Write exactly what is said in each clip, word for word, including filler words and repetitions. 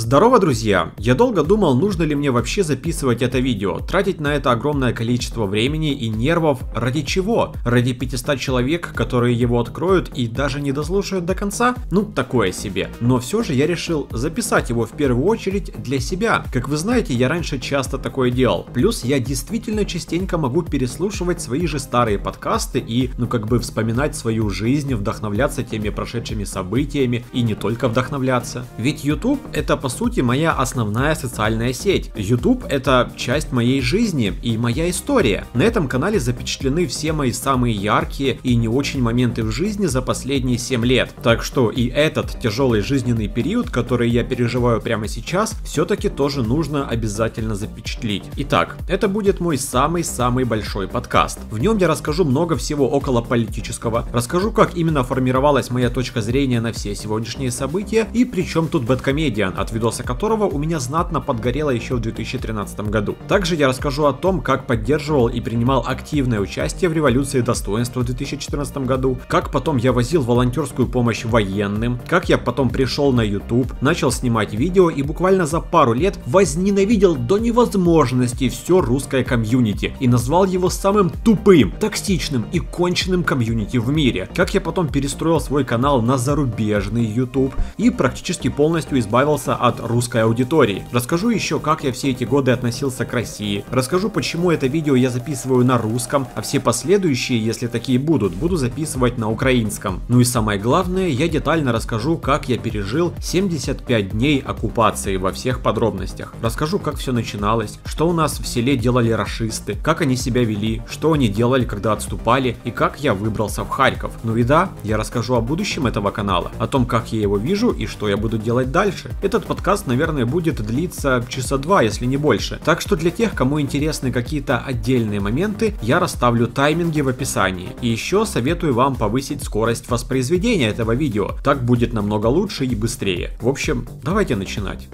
Здорово, друзья! Я долго думал, нужно ли мне вообще записывать это видео, тратить на это огромное количество времени и нервов ради чего? Ради пятисот человек, которые его откроют и даже не дослушают до конца? Ну, такое себе. Но все же я решил записать его в первую очередь для себя. Как вы знаете, я раньше часто такое делал. Плюс я действительно частенько могу переслушивать свои же старые подкасты и, ну, как бы вспоминать свою жизнь, вдохновляться теми прошедшими событиями и не только вдохновляться. Ведь YouTube это по сути моя основная социальная сеть. YouTube это часть моей жизни и моя история. На этом канале запечатлены все мои самые яркие и не очень моменты в жизни за последние семь лет. Так что и этот тяжелый жизненный период, который я переживаю прямо сейчас, все-таки тоже нужно обязательно запечатлить. Итак, это будет мой самый-самый большой подкаст. В нем я расскажу много всего около политического, расскажу, как именно формировалась моя точка зрения на все сегодняшние события и при чем тут BadComedian, от видоса которого у меня знатно подгорело еще в две тысячи тринадцатом году. Также я расскажу о том, как поддерживал и принимал активное участие в революции достоинства в две тысячи четырнадцатом году, как потом я возил волонтерскую помощь военным, как я потом пришел на YouTube, начал снимать видео и буквально за пару лет возненавидел до невозможности все русское комьюнити и назвал его самым тупым, токсичным и конченным комьюнити в мире, как я потом перестроил свой канал на зарубежный YouTube и практически полностью избавился от русской аудитории. Расскажу еще, как я все эти годы относился к России, расскажу, почему это видео я записываю на русском, а все последующие, если такие будут, буду записывать на украинском. Ну и самое главное, я детально расскажу, как я пережил семьдесят пять дней оккупации во всех подробностях. Расскажу, как все начиналось, что у нас в селе делали рашисты, как они себя вели, что они делали, когда отступали и как я выбрался в Харьков. Ну и да, я расскажу о будущем этого канала, о том, как я его вижу и что я буду делать дальше. Этот подкаст, наверное, будет длиться часа два, если не больше. Так что для тех, кому интересны какие-то отдельные моменты, я расставлю тайминги в описании. И еще советую вам повысить скорость воспроизведения этого видео. Так будет намного лучше и быстрее. В общем, давайте начинать.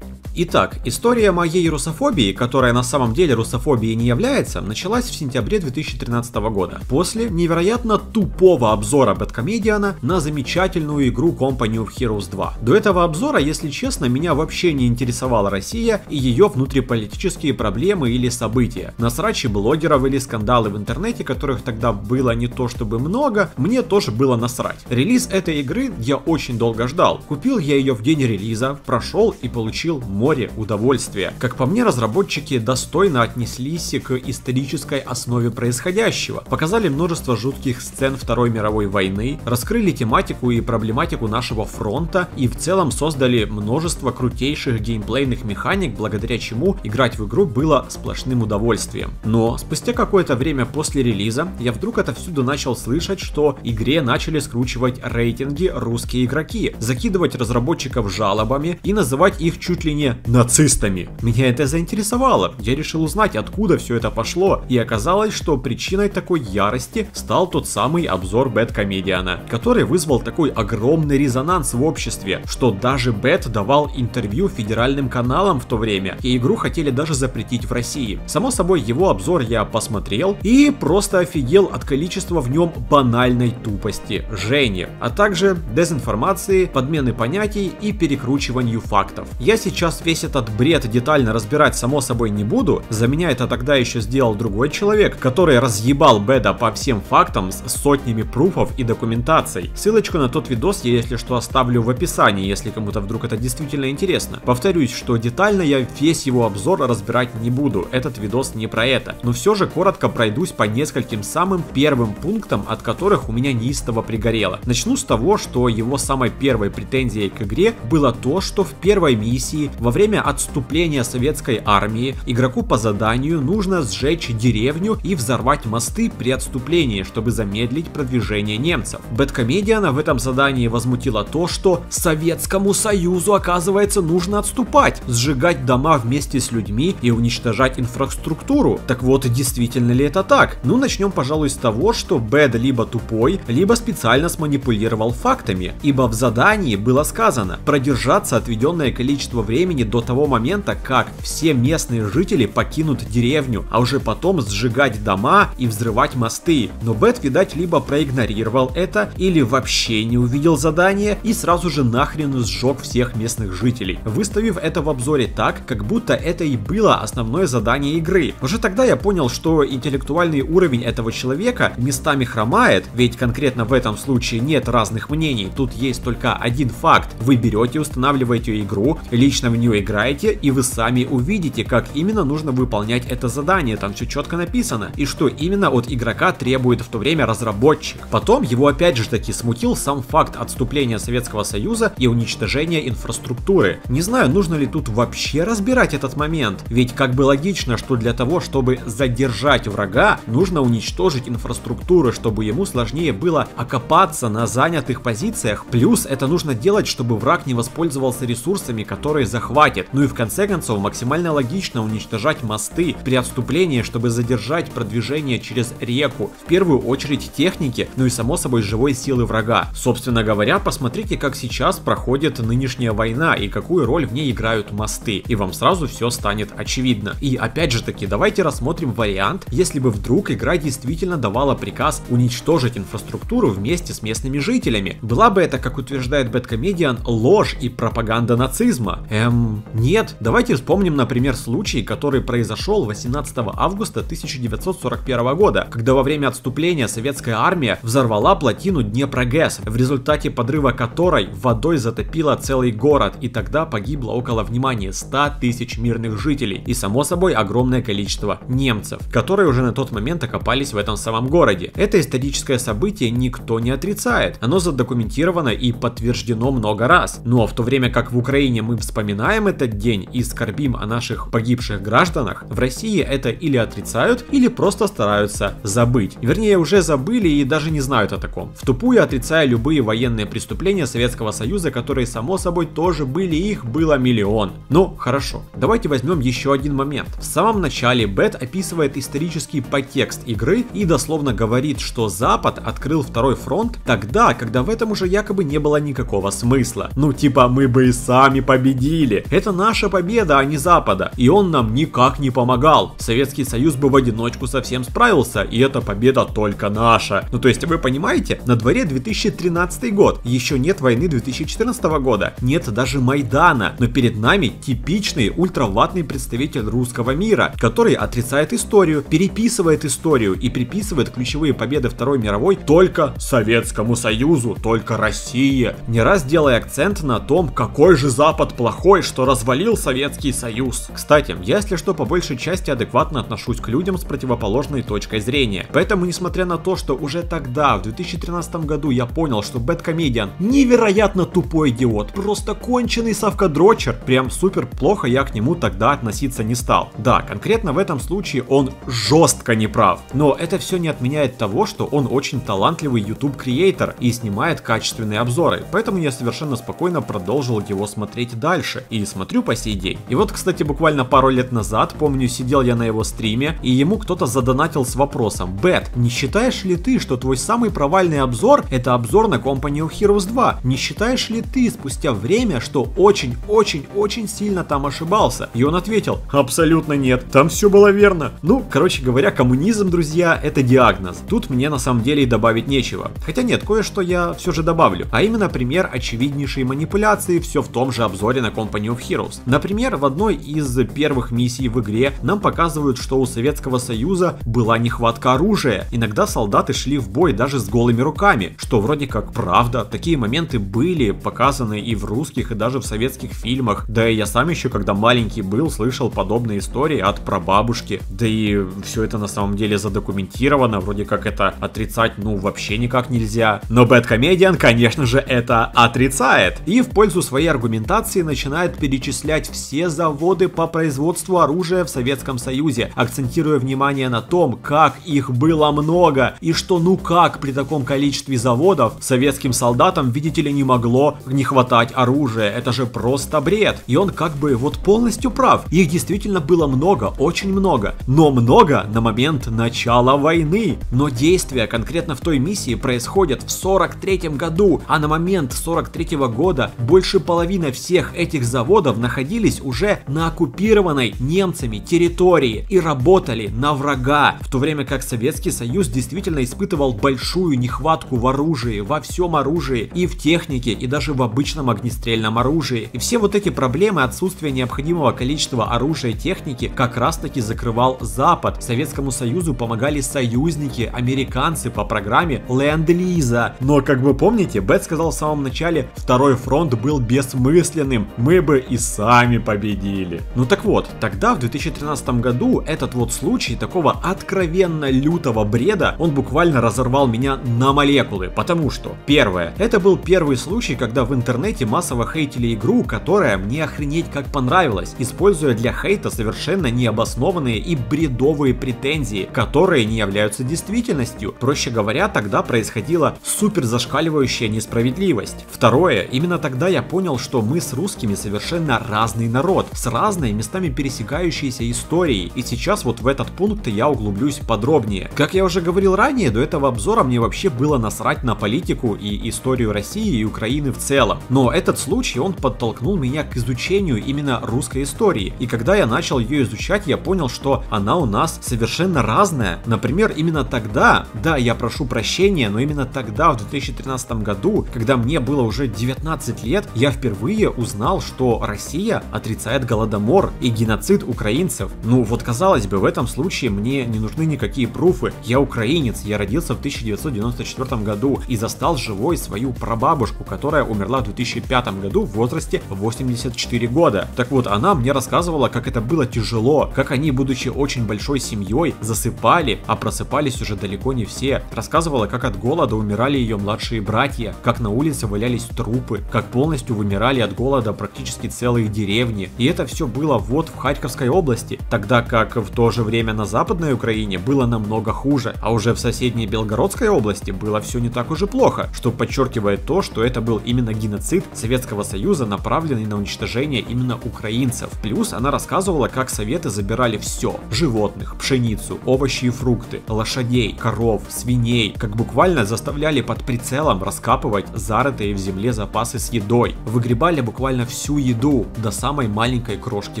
Итак, история моей русофобии, которая на самом деле русофобией не является, началась в сентябре две тысячи тринадцатого года, после невероятно тупого обзора BadComedian на замечательную игру Company of Heroes два. До этого обзора, если честно, меня вообще не интересовала Россия и ее внутриполитические проблемы или события. На срачи блогеров или скандалы в интернете, которых тогда было не то чтобы много, мне тоже было насрать. Релиз этой игры я очень долго ждал. Купил я ее в день релиза, прошел и получил мощь. Море удовольствия. Как по мне, разработчики достойно отнеслись к исторической основе происходящего, показали множество жутких сцен Второй мировой войны, раскрыли тематику и проблематику нашего фронта и в целом создали множество крутейших геймплейных механик, благодаря чему играть в игру было сплошным удовольствием. Но спустя какое-то время после релиза я вдруг отовсюду начал слышать, что игре начали скручивать рейтинги русские игроки, закидывать разработчиков жалобами и называть их чуть ли не нацистами. Меня это заинтересовало, я решил узнать, откуда все это пошло, и оказалось, что причиной такой ярости стал тот самый обзор BadComedian, который вызвал такой огромный резонанс в обществе, что даже Bad давал интервью федеральным каналам в то время, и игру хотели даже запретить в России. Само собой, его обзор я посмотрел и просто офигел от количества в нем банальной тупости, жжения, а также дезинформации, подмены понятий и перекручиванию фактов. Я сейчас весь этот бред детально разбирать само собой не буду, за меня это тогда еще сделал другой человек, который разъебал Бэда по всем фактам с сотнями пруфов и документаций. Ссылочку на тот видос я, если что, оставлю в описании, если кому-то вдруг это действительно интересно. Повторюсь, что детально я весь его обзор разбирать не буду, этот видос не про это, но все же коротко пройдусь по нескольким самым первым пунктам, от которых у меня неистово пригорело. Начну с того, что его самой первой претензией к игре было то, что в первой миссии во время отступления советской армии игроку по заданию нужно сжечь деревню и взорвать мосты при отступлении, чтобы замедлить продвижение немцев. BadComedian в этом задании возмутило то, что Советскому Союзу, оказывается, нужно отступать, сжигать дома вместе с людьми и уничтожать инфраструктуру. Так вот, действительно ли это так? Ну, начнем, пожалуй, с того, что Bad либо тупой, либо специально сманипулировал фактами, ибо в задании было сказано продержаться отведенное количество времени деньги до того момента, как все местные жители покинут деревню, а уже потом сжигать дома и взрывать мосты. Но Бэт, видать, либо проигнорировал это, или вообще не увидел задание и сразу же нахрен сжег всех местных жителей, выставив это в обзоре так, как будто это и было основное задание игры. Уже тогда я понял, что интеллектуальный уровень этого человека местами хромает, ведь конкретно в этом случае нет разных мнений, тут есть только один факт: вы берете, устанавливаете игру, лично в нее играете, и вы сами увидите, как именно нужно выполнять это задание, там все четко написано, и что именно от игрока требует в то время разработчик. Потом его опять же таки смутил сам факт отступления Советского Союза и уничтожения инфраструктуры. Не знаю, нужно ли тут вообще разбирать этот момент, ведь как бы логично, что для того, чтобы задержать врага, нужно уничтожить инфраструктуру, чтобы ему сложнее было окопаться на занятых позициях, плюс это нужно делать, чтобы враг не воспользовался ресурсами, которые захватит. Ну и в конце концов, максимально логично уничтожать мосты при отступлении, чтобы задержать продвижение через реку, в первую очередь техники, ну и само собой живой силы врага. Собственно говоря, посмотрите, как сейчас проходит нынешняя война и какую роль в ней играют мосты, и вам сразу все станет очевидно. И опять же таки, давайте рассмотрим вариант, если бы вдруг игра действительно давала приказ уничтожить инфраструктуру вместе с местными жителями. Была бы это, как утверждает BadComedian, ложь и пропаганда нацизма? Эм, нет. Давайте вспомним, например, случай, который произошел восемнадцатого августа тысяча девятьсот сорок первого года, когда во время отступления советская армия взорвала плотину Днепрогэс, в результате подрыва которой водой затопила целый город, и тогда погибло около, внимания, ста тысяч мирных жителей и, само собой, огромное количество немцев, которые уже на тот момент окопались в этом самом городе. Это историческое событие никто не отрицает, оно задокументировано и подтверждено много раз. Но в то время как в Украине мы вспоминаем этот день и скорбим о наших погибших гражданах, в России это или отрицают, или просто стараются забыть. Вернее, уже забыли и даже не знают о таком. Втупую отрицая любые военные преступления Советского Союза, которые, само собой, тоже были, их было миллион. Ну, хорошо. Давайте возьмем еще один момент. В самом начале Бэт описывает исторический подтекст игры и дословно говорит, что Запад открыл второй фронт тогда, когда в этом уже якобы не было никакого смысла. Ну типа, мы бы и сами победили. Это наша победа, а не Запада. И он нам никак не помогал. Советский Союз бы в одиночку совсем справился, и эта победа только наша. Ну то есть вы понимаете, на дворе две тысячи тринадцатый год, еще нет войны две тысячи четырнадцатого года, нет даже Майдана, но перед нами типичный ультраватный представитель русского мира, который отрицает историю, переписывает историю и приписывает ключевые победы Второй мировой только Советскому Союзу, только России, не раз делая акцент на том, какой же Запад плохой, что развалил Советский Союз. Кстати, я, если что, по большей части адекватно отношусь к людям с противоположной точкой зрения, поэтому, несмотря на то, что уже тогда, в две тысячи тринадцатом году, я понял, что BadComedian невероятно тупой идиот, просто конченый совкадрочер, прям супер плохо я к нему тогда относиться не стал. Да, конкретно в этом случае он жестко неправ, но это все не отменяет того, что он очень талантливый YouTube-креатор и снимает качественные обзоры, поэтому я совершенно спокойно продолжил его смотреть дальше и смотрю по сей день. И вот, кстати, буквально пару лет назад, помню, сидел я на его стриме, и ему кто-то задонатил с вопросом: «Бэт, не считаешь ли ты, что твой самый провальный обзор — это обзор на Company of Heroes два? Не считаешь ли ты спустя время, что очень-очень-очень сильно там ошибался?» И он ответил: абсолютно нет, там все было верно. Ну, короче говоря, коммунизм, друзья, это диагноз. Тут мне на самом деле и добавить нечего. Хотя нет, кое-что я все же добавлю. А именно пример очевиднейшей манипуляции все в том же обзоре на Company of Heroes. Например, в одной из первых миссий в игре нам показывают, что у Советского Союза была нехватка оружия. Иногда солдаты шли в бой даже с голыми руками, что вроде как правда. Такие моменты были показаны и в русских, и даже в советских фильмах. Да и я сам еще, когда маленький был, слышал подобные истории от прабабушки. Да и все это на самом деле задокументировано, вроде как это отрицать ну вообще никак нельзя. Но BadComedian, конечно же, это отрицает. И в пользу своей аргументации начинает перечислять все заводы по производству оружия в Советском Союзе, акцентируя внимание на том, как их было много, и что ну как при таком количестве заводов советским солдатам, видите ли, не могло не хватать оружия. Это же просто бред. И он как бы вот полностью прав. Их действительно было много, очень много, но много на момент начала войны. Но действия конкретно в той миссии происходят в сорок третьем году, а на момент сорок третьего года больше половины всех этих заводов заводов находились уже на оккупированной немцами территории и работали на врага, в то время как Советский Союз действительно испытывал большую нехватку в оружии, во всем оружии, и в технике, и даже в обычном огнестрельном оружии. И все вот эти проблемы отсутствия необходимого количества оружия и техники как раз таки закрывал Запад. Советскому Союзу помогали союзники, американцы по программе Ленд-Лиза. Но, как вы помните, Бэт сказал в самом начале, второй фронт был бессмысленным, мы бы и сами победили. Ну так вот, тогда в две тысячи тринадцатом году этот вот случай такого откровенно лютого бреда, он буквально разорвал меня на молекулы, потому что, первое, это был первый случай, когда в интернете массово хейтили игру, которая мне охренеть как понравилась, используя для хейта совершенно необоснованные и бредовые претензии, которые не являются действительностью. Проще говоря, тогда происходила супер зашкаливающая несправедливость. Второе, именно тогда я понял, что мы с русскими совершенно разный народ, с разной, местами пересекающейся историей, и сейчас вот в этот пункт я углублюсь подробнее. Как я уже говорил ранее, до этого обзора мне вообще было насрать на политику и историю России и Украины в целом, но этот случай, он подтолкнул меня к изучению именно русской истории, и когда я начал ее изучать, я понял, что она у нас совершенно разная. Например, именно тогда, да, я прошу прощения, но именно тогда, в две тысячи тринадцатом году, когда мне было уже девятнадцать лет, я впервые узнал, что Россия отрицает Голодомор и геноцид украинцев. Ну вот, казалось бы, в этом случае мне не нужны никакие пруфы, я украинец, я родился в тысяча девятьсот девяносто четвёртом году и застал живой свою прабабушку, которая умерла в две тысячи пятом году в возрасте восьмидесяти четырёх года. Так вот, она мне рассказывала, как это было тяжело, как они, будучи очень большой семьей, засыпали, а просыпались уже далеко не все. Рассказывала, как от голода умирали ее младшие братья, как на улице валялись трупы, как полностью вымирали от голода практически целые деревни. И это все было вот в Харьковской области, тогда как в то же время на Западной Украине было намного хуже, а уже в соседней Белгородской области было все не так уж и плохо, что подчеркивает то, что это был именно геноцид Советского Союза, направленный на уничтожение именно украинцев. Плюс она рассказывала, как советы забирали все: животных, пшеницу, овощи и фрукты, лошадей, коров, свиней, как буквально заставляли под прицелом раскапывать зарытые в земле запасы с едой, выгребали буквально всю еду до самой маленькой крошки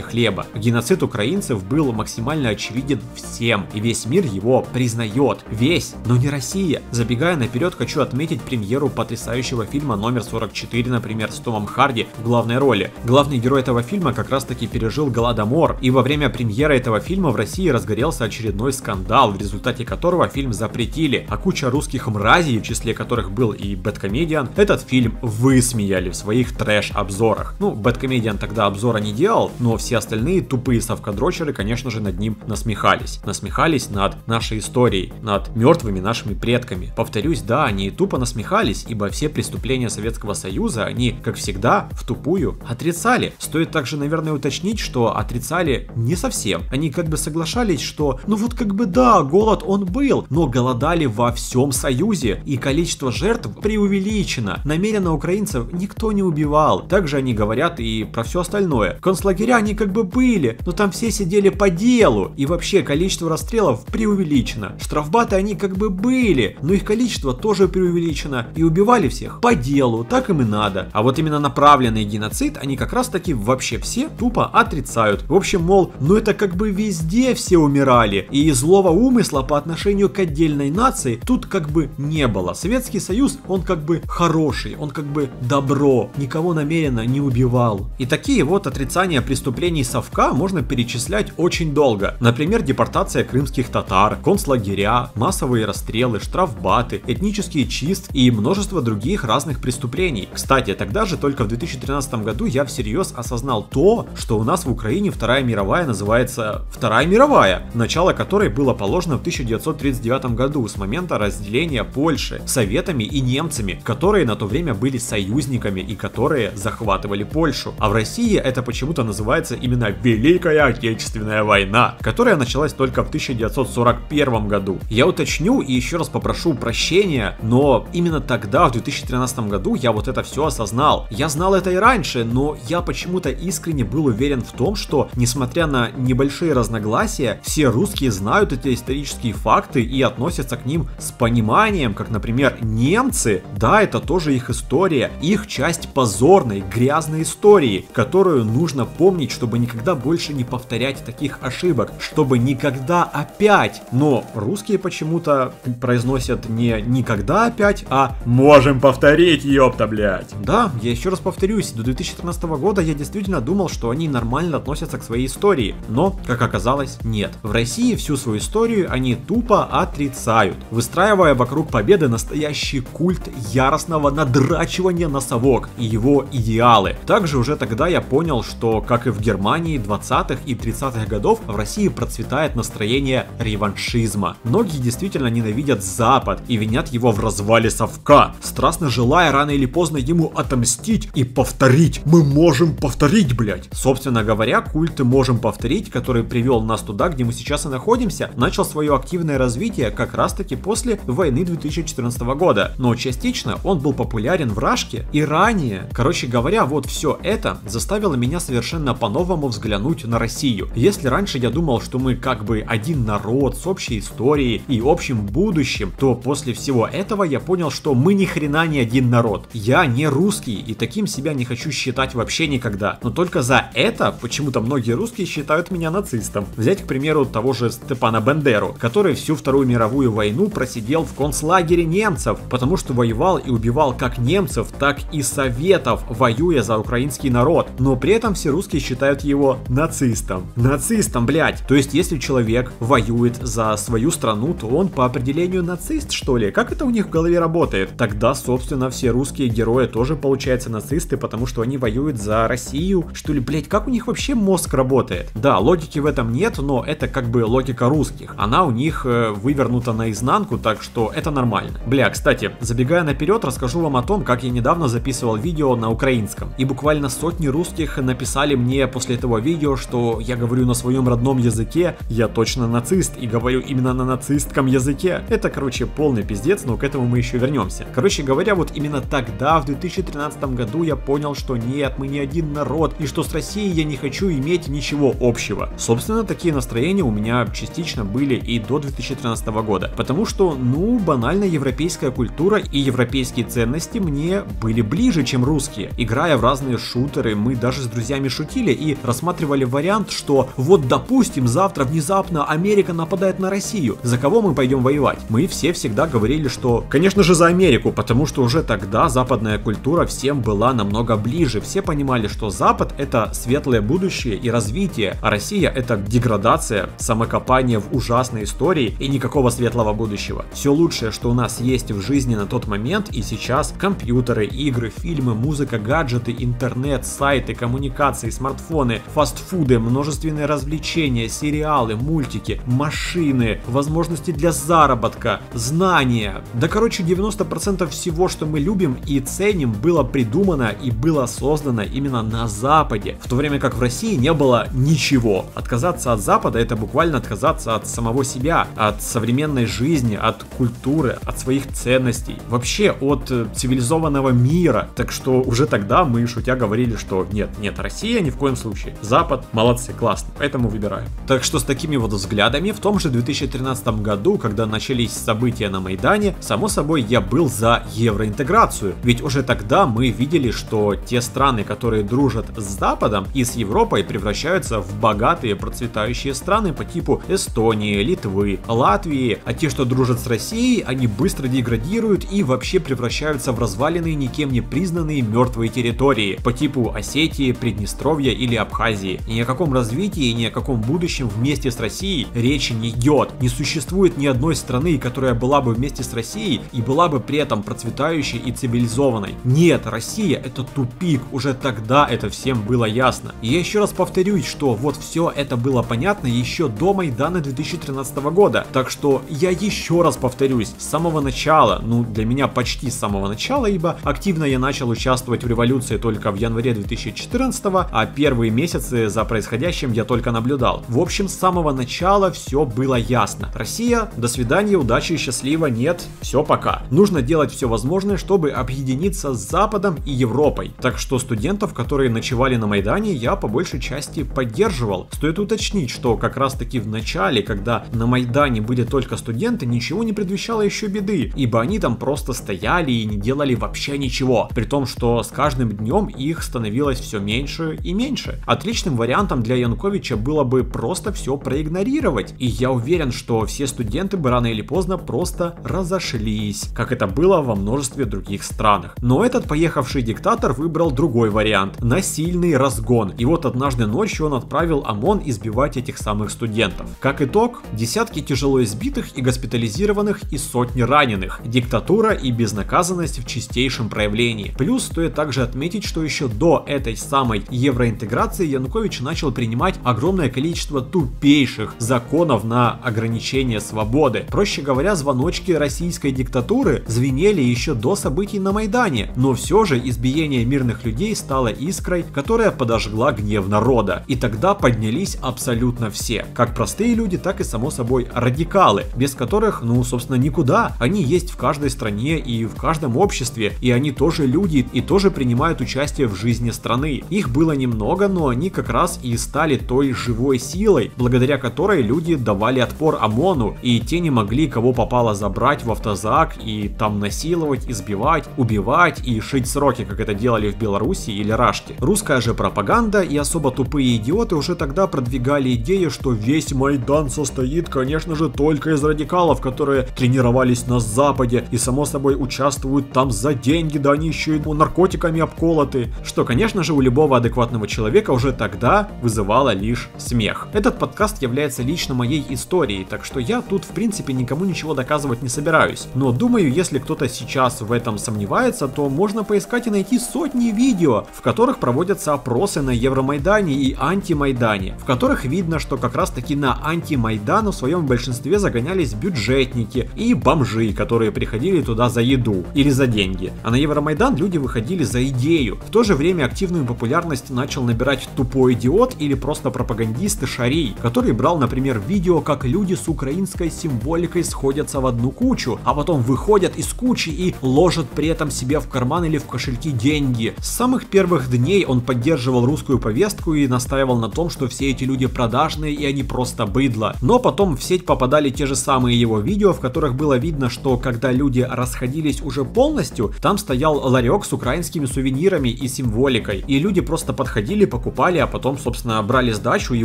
хлеба. Геноцид украинцев был максимально очевиден всем, и весь мир его признает. Весь, но не Россия. Забегая наперед, хочу отметить премьеру потрясающего фильма «Номер сорок четыре», например, с Томом Харди в главной роли. Главный герой этого фильма как раз таки пережил Голодомор, и во время премьеры этого фильма в России разгорелся очередной скандал, в результате которого фильм запретили, а куча русских мразей, в числе которых был и BadComedian, этот фильм высмеяли в своих трэш-обзорах. Ну, BadComedian тогда обзора не делал, но все остальные тупые совкадрочеры, конечно же, над ним насмехались. Насмехались над нашей историей, над мертвыми нашими предками. Повторюсь, да, они тупо насмехались, ибо все преступления Советского Союза они, как всегда, в тупую отрицали. Стоит также, наверное, уточнить, что отрицали не совсем. Они как бы соглашались, что ну вот как бы да, голод он был, но голодали во всем Союзе, и количество жертв преувеличено. Намеренно украинцев никто не убивал. Также они говорят и про все остальное. Концлагеря они как бы были, но там все сидели по делу, и вообще количество расстрелов преувеличено. Штрафбаты они как бы были, но их количество тоже преувеличено, и убивали всех по делу, так им и надо. А вот именно направленный геноцид они как раз таки вообще все тупо отрицают. В общем, мол, ну это как бы везде все умирали, и злого умысла по отношению к отдельной нации тут как бы не было. Советский Союз, он как бы хороший, он как бы добро, никого намеренно не убивал. И такие вот отрицания преступлений совка можно перечислять очень долго. Например, депортация крымских татар, концлагеря, массовые расстрелы, штрафбаты, этнические чистки и множество других разных преступлений. Кстати, тогда же, только в две тысячи тринадцатом году, я всерьез осознал то, что у нас в Украине Вторая мировая называется Вторая мировая, начало которой было положено в тысяча девятьсот тридцать девятом году с момента разделения Польши советами и немцами, которые на то время были союзниками и которые захватывали Польшу. А в России это почему-то называется именно Великая Отечественная война, которая началась только в тысяча девятьсот сорок первом году. Я уточню и еще раз попрошу прощения, но именно тогда, в две тысячи тринадцатом году, я вот это все осознал. Я знал это и раньше, но я почему-то искренне был уверен в том, что, несмотря на небольшие разногласия, все русские знают эти исторические факты и относятся к ним с пониманием, как, например, немцы. Да, это тоже их история, их часть позорной, грязной истории, истории, которую нужно помнить, чтобы никогда больше не повторять таких ошибок, чтобы никогда опять. Но русские почему-то произносят не никогда опять, а можем повторить, ёпта, блять. Да, я еще раз повторюсь, до две тысячи тринадцатого года я действительно думал, что они нормально относятся к своей истории, но, как оказалось, нет. В России всю свою историю они тупо отрицают, выстраивая вокруг победы настоящий культ яростного надрачивания на совок и его идеалы. Также уже тогда я понял, что, как и в Германии двадцатых и тридцатых годов, в России процветает настроение реваншизма. Многие действительно ненавидят Запад и винят его в развале совка, страстно желая рано или поздно ему отомстить и повторить. Мы можем повторить, блять. Собственно говоря, культ «можем повторить», который привел нас туда, где мы сейчас и находимся, начал свое активное развитие как раз таки после войны две тысячи четырнадцатого года. Но частично он был популярен в Рашке и ранее. Короче говоря, вот все это заставило меня совершенно по-новому взглянуть на Россию. Если раньше я думал, что мы как бы один народ с общей историей и общим будущим, то после всего этого я понял, что мы ни хрена не один народ. Я не русский и таким себя не хочу считать вообще никогда. Но только за это почему-то многие русские считают меня нацистом. Взять, к примеру, того же Степана Бандеру, который всю Вторую мировую войну просидел в концлагере немцев, потому что воевал и убивал как немцев, так и советов, воюя за украинский народ. Но при этом все русские считают его нацистом. Нацистом, блять! То есть, если человек воюет за свою страну, то он по определению нацист, что ли? Как это у них в голове работает? Тогда, собственно, все русские герои тоже, получается, нацисты, потому что они воюют за Россию, что ли, блять? Как у них вообще мозг работает? Да, логики в этом нет, но это как бы логика русских. Она у них э, вывернута наизнанку, так что это нормально. Бля, кстати, забегая наперед, расскажу вам о том, как я недавно записывал видео на украинском. И буквально сотни русских написали мне после этого видео, что я говорю на своем родном языке, я точно нацист и говорю именно на нацистском языке. Это, короче, полный пиздец, но к этому мы еще вернемся. Короче говоря, вот именно тогда, в две тысячи тринадцатом году, я понял, что нет, мы не один народ, и что с Россией я не хочу иметь ничего общего. Собственно, такие настроения у меня частично были и до две тысячи тринадцатого года, потому что, ну, банально, европейская культура и европейские ценности мне были ближе, чем русские. Играя в разные шутеры, мы даже с друзьями шутили и рассматривали вариант, что вот, допустим, завтра внезапно Америка нападает на Россию, за кого мы пойдем воевать? Мы все всегда говорили, что, конечно же, за Америку, потому что уже тогда западная культура всем была намного ближе, все понимали, что Запад — это светлое будущее и развитие, а Россия — это деградация, самокопание в ужасной истории и никакого светлого будущего. Все лучшее, что у нас есть в жизни на тот момент и сейчас — компьютеры, игры, фильмы, музыка, гаджеты, интернет, сайты, коммуникации, смартфоны, фастфуды, множественные развлечения, сериалы, мультики, машины, возможности для заработка, знания. Да, короче, девяносто процентов всего, что мы любим и ценим, было придумано и было создано именно на Западе, в то время как в России не было ничего. Отказаться от Запада — это буквально отказаться от самого себя, от современной жизни, от культуры, от своих ценностей, вообще от цивилизованного мира. Так что уже тогда мы, шутя, говорили, что нет, нет, Россия ни в коем случае, Запад молодцы, классно, поэтому выбираем. Так что с такими вот взглядами в том же две тысячи тринадцатом году, когда начались события на Майдане, само собой я был за евроинтеграцию, ведь уже тогда мы видели, что те страны, которые дружат с Западом и с Европой, превращаются в богатые, процветающие страны по типу Эстонии, Литвы, Латвии, а те, что дружат с Россией, они быстро деградируют и вообще превращаются в разваленные, никем не признанные мертвые территории по типу Осетии, Приднестровья или Абхазии. И ни о каком развитии, ни о каком будущем вместе с Россией речи не идет. Не существует ни одной страны, которая была бы вместе с Россией и была бы при этом процветающей и цивилизованной. Нет, Россия — это тупик, уже тогда это всем было ясно. И я еще раз повторюсь, что вот все это было понятно еще до Майдана две тысячи тринадцатого года. Так что я еще раз повторюсь, с самого начала, ну для меня почти с самого начала, ибо активно я начал участвовать в революции только в январе две тысячи четырнадцатого, а первые месяцы за происходящим я только наблюдал. В общем, с самого начала все было ясно. Россия, до свидания, удачи и счастливо, нет, все, пока. Нужно делать все возможное, чтобы объединиться с Западом и Европой. Так что студентов, которые ночевали на Майдане, я по большей части поддерживал. Стоит уточнить, что как раз таки в начале, когда на Майдане были только студенты, ничего не предвещало еще беды, ибо они там просто стояли и не делали вообще ничего. При том, что с каждым днем их становилось все меньше и меньше. Отличным вариантом для Януковича было бы просто все проигнорировать. И я уверен, что все студенты бы рано или поздно просто разошлись, как это было во множестве других странах. Но этот поехавший диктатор выбрал другой вариант – насильный разгон. И вот однажды ночью он отправил ОМОН избивать этих самых студентов. Как итог, десятки тяжело избитых и госпитализированных и сотни раненых. Диктатура и безнаказанность в чистейшем проявлении. Плюс стоит также отметить, что еще до этой самой евроинтеграции Янукович начал принимать огромное количество тупейших законов на ограничение свободы. Проще говоря, звоночки российской диктатуры звенели еще до событий на Майдане, но все же избиение мирных людей стало искрой, которая подожгла гнев народа. И тогда поднялись абсолютно все, как простые люди, так и само собой радикалы, без которых, ну, собственно, никуда. Они есть в каждой стране и в каждом обществе, и они тоже люди и тоже принимают участие в жизни страны. Их было немного, но они как раз и стали той живой силой, благодаря которой люди давали отпор ОМОНу, и те не могли кого попало забрать в автозак и там насиловать, избивать, убивать и шить сроки, как это делали в Беларуси или Рашке. Русская же пропаганда и особо тупые идиоты уже тогда продвигали идею, что весь Майдан состоит, конечно же, только из радикалов, которые тренировались на Западе и, само собой, участвуют там за деньги, да они еще и наркотиками обколоты. Что, конечно же, у любого адекватного человека уже тогда вызывало лишь смех. Этот подкаст является лично моей историей, так что я тут, в принципе, никому ничего доказывать не собираюсь. Но думаю, если кто-то сейчас в этом сомневается, то можно поискать и найти сотни видео, в которых проводятся опросы на Евромайдане и Антимайдане, в которых видно, что как раз таки на Антимайдану в своем большинстве загонялись бюджетники и бомжи, которые приходили туда за еду или за деньги. А на Евромайдан люди выходили за идею. В то же время активную популярность начал набирать тупой идиот или просто пропагандист Шарий, который брал, например, видео, как люди с украинской символикой сходятся в одну кучу, а потом выходят из кучи и ложат при этом себе в карман или в кошельки деньги. С самых первых дней он поддерживал русскую повестку и настаивал на том, что все эти люди продажные и они просто быдло. Но потом в сеть попадали те же самые его видео, в которых было видно, что когда люди расходились уже полностью, там стоял ларек с украинскими сувенирами и символикой, и люди просто подходили, покупали, а потом, собственно, брали сдачу и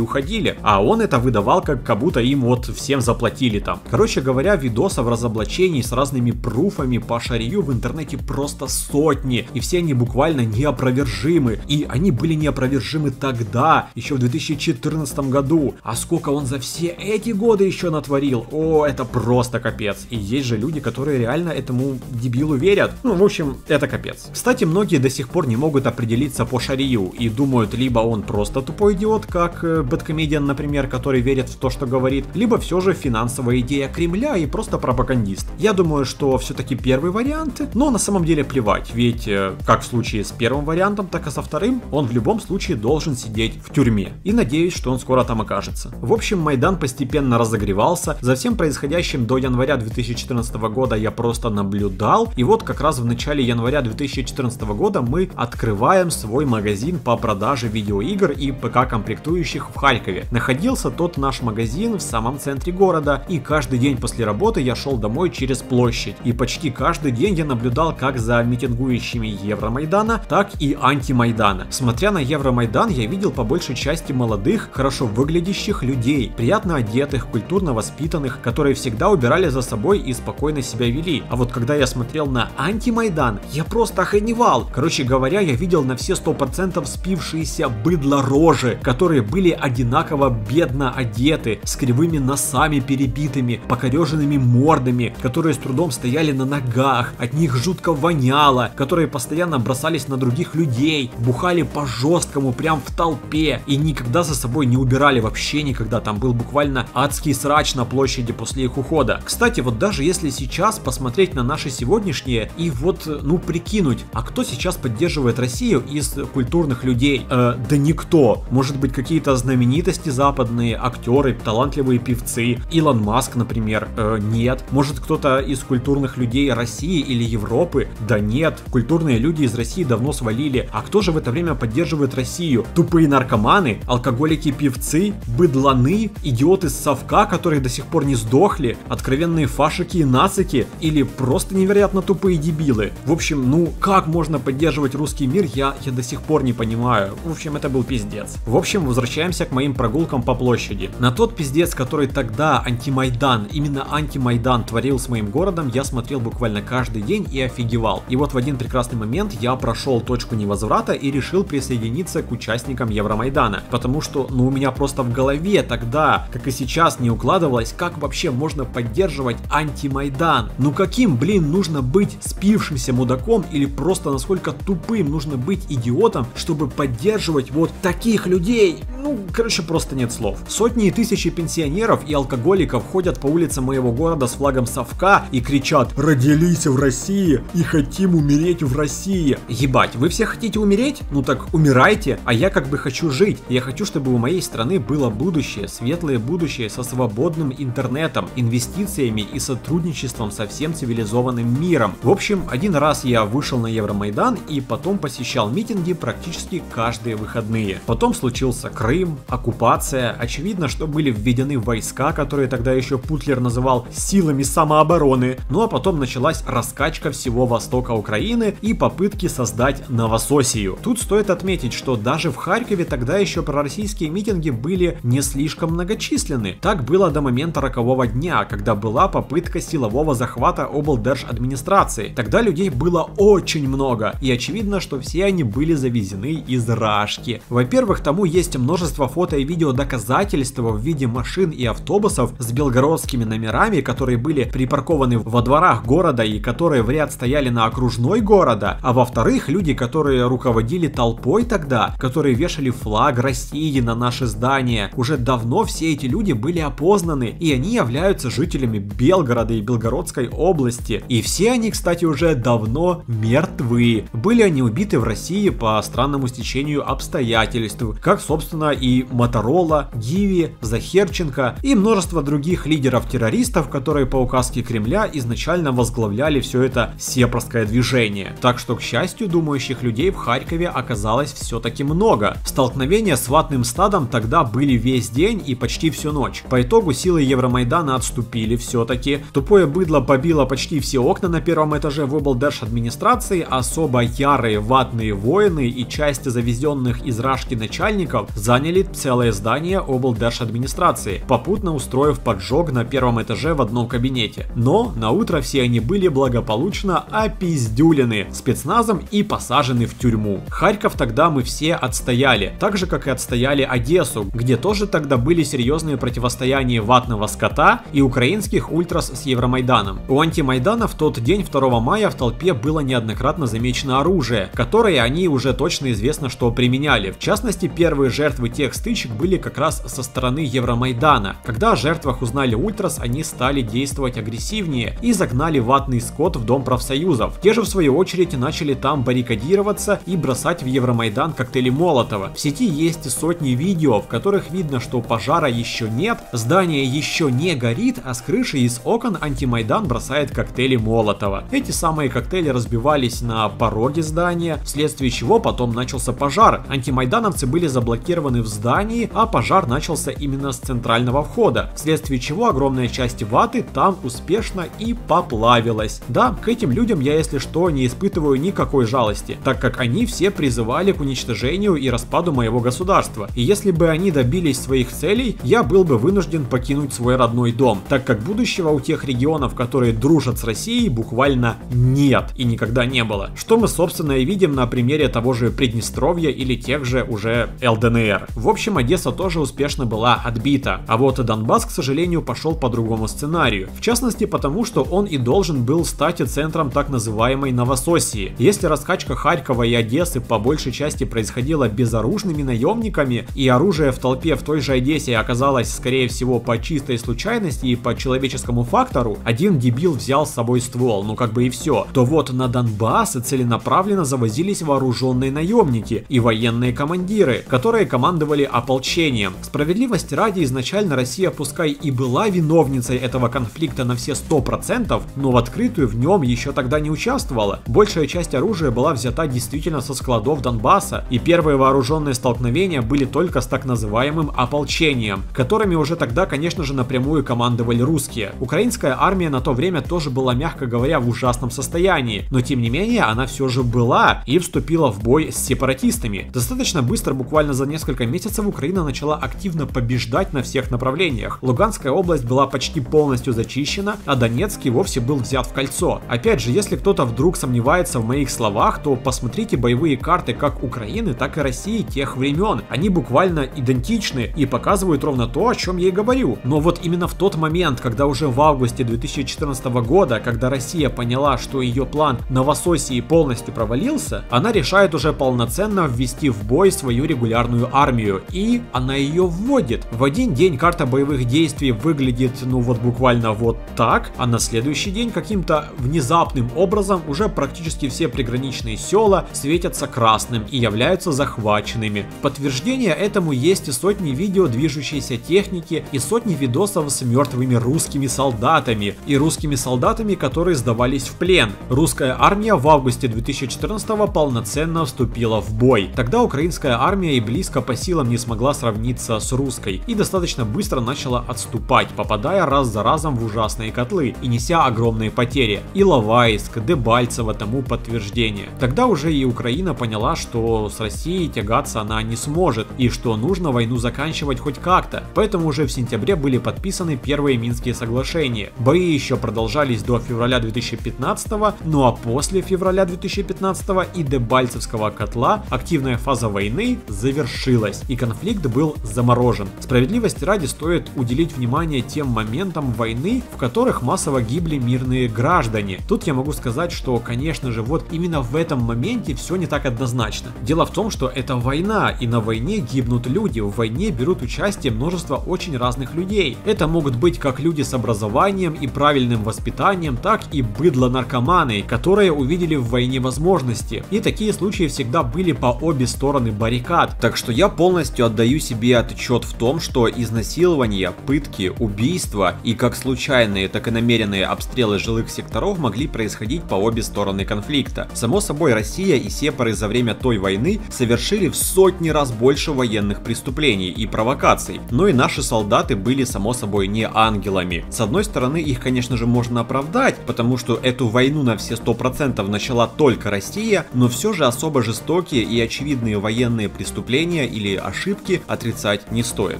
уходили. А он это выдавал, как, как будто им вот всем заплатили там. Короче говоря, видосов разоблачений с разными пруфами по Шарию в интернете просто сотни, и все они буквально неопровержимы. И они были неопровержимы тогда, еще в две тысячи четырнадцатом году. А сколько он за все эти годы еще натворил? О, это просто капец. И есть же люди, которые реально этому дебилу верят. Ну, в общем, это капец. Кстати, многие до сих пор не могут определиться по Шарию и думают, либо он просто тупой идиот, как BadComedian, например, который верит в то, что говорит, либо все же финансовая идея Кремля и просто пропагандист. Я думаю, что все-таки первый вариант, но на самом деле плевать, ведь как в случае с первым вариантом, так и со вторым, он в любом случае должен сидеть в тюрьме. И надеюсь, что он скоро там окажется. В общем, Майдан постепенно разогревался, за всем происходящим до января две тысячи четырнадцатого года я просто наблюдал, и вот как раз в начале января две тысячи четырнадцатого года мы открываем свой магазин по продаже видеоигр и ПК-комплектующих в Харькове. Находился тот наш магазин в самом центре города, и каждый день после работы я шел домой через площадь, и почти каждый день я наблюдал как за митингующими Евромайдана, так и Антимайдана. Смотря на Евромайдан, я видел по большей части молодых, хорошо выглядящих людей, приятно одетых, культурно воспитанных, которые всегда убирали за собой и спокойно себя вели. А вот когда я смотрел на Антимайдан, я просто охреневал. Короче говоря, я видел на все сто процентов спившиеся быдлорожи, которые были одинаково бедно одеты, с кривыми носами перебитыми, покореженными мордами, которые с трудом стояли на ногах, от них жутко воняло, которые постоянно бросались на других людей, бухали по-жесткому, прям в толпе, и никогда за собой не убирали вообще никогда. Там был буквально адский срач на площади после их ухода. Кстати, вот даже если сейчас посмотреть на наши сегодняшние и вот, ну, прикинуть, а кто сейчас поддерживает Россию из культурных людей? Э, да никто. Может быть, какие-то знаменитости западные, актеры, талантливые певцы, Илон Маск, например? Э, нет. Может, кто-то из культурных людей России или Европы? Да нет, культурные люди из России давно свалили. А кто же в это время поддерживает Россию? Тупые наркоманы, алкоголики-певцы, быдланы, идиоты с совка, которые до сих пор не сдохли, откровенные фашики и нацики, или просто невероятно тупые дебилы? В общем, ну как можно поддерживать русский мир, я, я до сих пор не понимаю. В общем, это был пиздец. В общем, возвращаемся к моим прогулкам по площади. На тот пиздец, который тогда антимайдан, именно антимайдан творил с моим городом, я смотрел буквально каждый день и офигевал. И вот в один прекрасный момент я прошел точку невозврата и решил присоединиться к участникам Евромайдана. Потому что, ну, у меня просто в голове тогда, как и сейчас, не укладывалось, как вообще можно поддерживать антимайдан. Ну каким, блин, нужно быть спившимся мудаком или просто насколько тупым нужно быть идиотом, чтобы поддерживать вот таких людей? Ну, короче, просто нет слов. Сотни и тысячи пенсионеров и алкоголиков ходят по улицам моего города с флагом совка и кричат: «Родились в России и хотим умереть в России». Ебать, вы все хотите умереть? Ну так умирайте, а я как бы хочу жить. Я хочу, чтобы у моей страны было будущее, светлое будущее со свободным интернетом, инвестициями и сотрудничеством со всем цивилизованным миром. В общем, один раз я вышел на Евромайдан и потом посещал митинги практически каждые выходные. Потом случился Крым, оккупация. Очевидно, что были введены войска, которые тогда еще Путлер называл силами самообороны. Ну а потом началась раскачка всего востока Украины и попытки создать Новососию. Тут стоит отметить, что даже в Харькове тогда еще пророссийские митинги были не слишком многочисленны. Так было до момента рокового дня, когда была попытка силового захвата облдержадминистрации. Тогда людей было очень много, и очевидно, что все они были завезены из Рашки. Во-первых, тому есть множество фото и видео доказательств в виде машин и автобусов с белгородскими номерами, которые были припаркованы во дворах города и которые в ряд стояли на окружной города. А во-вторых, люди, которые руководили толпой тогда, которые вешали флаг России на наши здания, уже давно все эти люди были опознаны, и они являются жителями Белгорода и Белгородской области. И все они, кстати, уже давно мертвы. Были они убиты в России по странному стечению обстоятельств, как, собственно, и Моторола, Гиви, Захерченко и множество других лидеров-террористов, которые по указке Кремля изначально возглавляли все это сепарское движение. Так что, к счастью, думающих людей в Харькове оказалось все-таки много. Столкновения с ватным стадом тогда были весь день и почти всю ночь. По итогу силы Евромайдана отступили все-таки. Тупое быдло побило почти все окна на первом этаже в облдержадминистрации, особо ярые ватные воины и части завезенных из Рашки начальников заняли целое здание облдержадминистрации, попутно устроив поджог на первом этаже в одном кабинете. Но на утро все они были благополучно опиздюлены спецназом и посажены в тюрьму. Харьков тогда мы все отстояли, так же как и отстояли Одессу, где тоже тогда были серьезные противостояния ватного скота и украинских ультрас с Евромайданом. У антимайдана в тот день, второго мая, в толпе было неоднократно замечено оружие, которое они уже точно известно, что применяли. В частности, первые жертвы Жертвы тех стычек были как раз со стороны Евромайдана. Когда о жертвах узнали ультрас, они стали действовать агрессивнее и загнали ватный скот в Дом профсоюзов. Те же в свою очередь начали там баррикадироваться и бросать в Евромайдан коктейли Молотова. В сети есть сотни видео, в которых видно, что пожара еще нет, здание еще не горит, а с крыши из окон антимайдан бросает коктейли Молотова. Эти самые коктейли разбивались на пороге здания, вследствие чего потом начался пожар. Антимайдановцы были заблокированы в здании, а пожар начался именно с центрального входа, вследствие чего огромная часть ваты там успешно и поплавилась. Да, к этим людям я, если что, не испытываю никакой жалости, так как они все призывали к уничтожению и распаду моего государства. И если бы они добились своих целей, я был бы вынужден покинуть свой родной дом, так как будущего у тех регионов, которые дружат с Россией, буквально нет и никогда не было. Что мы, собственно, и видим на примере того же Приднестровья или тех же уже эл дэ эн эр. В общем, Одесса тоже успешно была отбита, а вот и Донбасс, к сожалению, пошел по другому сценарию. В частности, потому что он и должен был стать центром так называемой Новососии. Если раскачка Харькова и Одессы по большей части происходила безоружными наемниками, и оружие в толпе в той же Одессе оказалось, скорее всего, по чистой случайности и по человеческому фактору, один дебил взял с собой ствол, ну как бы и все, то вот на Донбасс целенаправленно завозились вооруженные наемники и военные командиры, которые командовали командовали ополчением. Справедливости ради, изначально Россия пускай и была виновницей этого конфликта на все сто процентов, но в открытую в нем еще тогда не участвовала. Большая часть оружия была взята действительно со складов Донбасса, и первые вооруженные столкновения были только с так называемым ополчением, которыми уже тогда, конечно же, напрямую командовали русские. Украинская армия на то время тоже была, мягко говоря, в ужасном состоянии, но тем не менее она все же была и вступила в бой с сепаратистами. Достаточно быстро, буквально за несколько месяцев, Украина начала активно побеждать на всех направлениях. Луганская область была почти полностью зачищена, а Донецк и вовсе был взят в кольцо. Опять же, если кто-то вдруг сомневается в моих словах, то посмотрите боевые карты как Украины, так и России тех времен. Они буквально идентичны и показывают ровно то, о чем я и говорю. Но вот именно в тот момент, когда уже в августе две тысячи четырнадцатого года, когда Россия поняла, что ее план Новороссии полностью провалился, она решает уже полноценно ввести в бой свою регулярную армию. И она ее вводит. В один день карта боевых действий выглядит, ну вот буквально вот так, а на следующий день каким-то внезапным образом уже практически все приграничные села светятся красным и являются захваченными. В подтверждение этому есть и сотни видео движущейся техники, и сотни видосов с мертвыми русскими солдатами, и русскими солдатами, которые сдавались в плен. Русская армия в августе две тысячи четырнадцатого полноценно вступила в бой. Тогда украинская армия и близко по силам не смогла сравниться с русской, и достаточно быстро начала отступать, попадая раз за разом в ужасные котлы и неся огромные потери. Иловайск, Дебальцево тому подтверждение. Тогда уже и Украина поняла, что с Россией тягаться она не сможет, и что нужно войну заканчивать хоть как-то. Поэтому уже в сентябре были подписаны первые Минские соглашения. Бои еще продолжались до февраля две тысячи пятнадцатого, ну а после февраля две тысячи пятнадцатого и Дебальцевского котла активная фаза войны завершилась, и конфликт был заморожен. Справедливости ради стоит уделить внимание тем моментам войны, в которых массово гибли мирные граждане. Тут я могу сказать, что, конечно же, вот именно в этом моменте все не так однозначно. Дело в том, что это война, и на войне гибнут люди, в войне берут участие множество очень разных людей. Это могут быть как люди с образованием и правильным воспитанием, так и быдло-наркоманы, которые увидели в войне возможности. И такие случаи всегда были по обе стороны баррикад. Так что я полностью отдаю себе отчет в том, что изнасилования, пытки, убийства и как случайные, так и намеренные обстрелы жилых секторов могли происходить по обе стороны конфликта. Само собой, Россия и сепары за время той войны совершили в сотни раз больше военных преступлений и провокаций. Но и наши солдаты были, само собой, не ангелами. С одной стороны, их, конечно же, можно оправдать, потому что эту войну на все сто процентов начала только Россия, но все же особо жестокие и очевидные военные преступления или ошибки отрицать не стоит.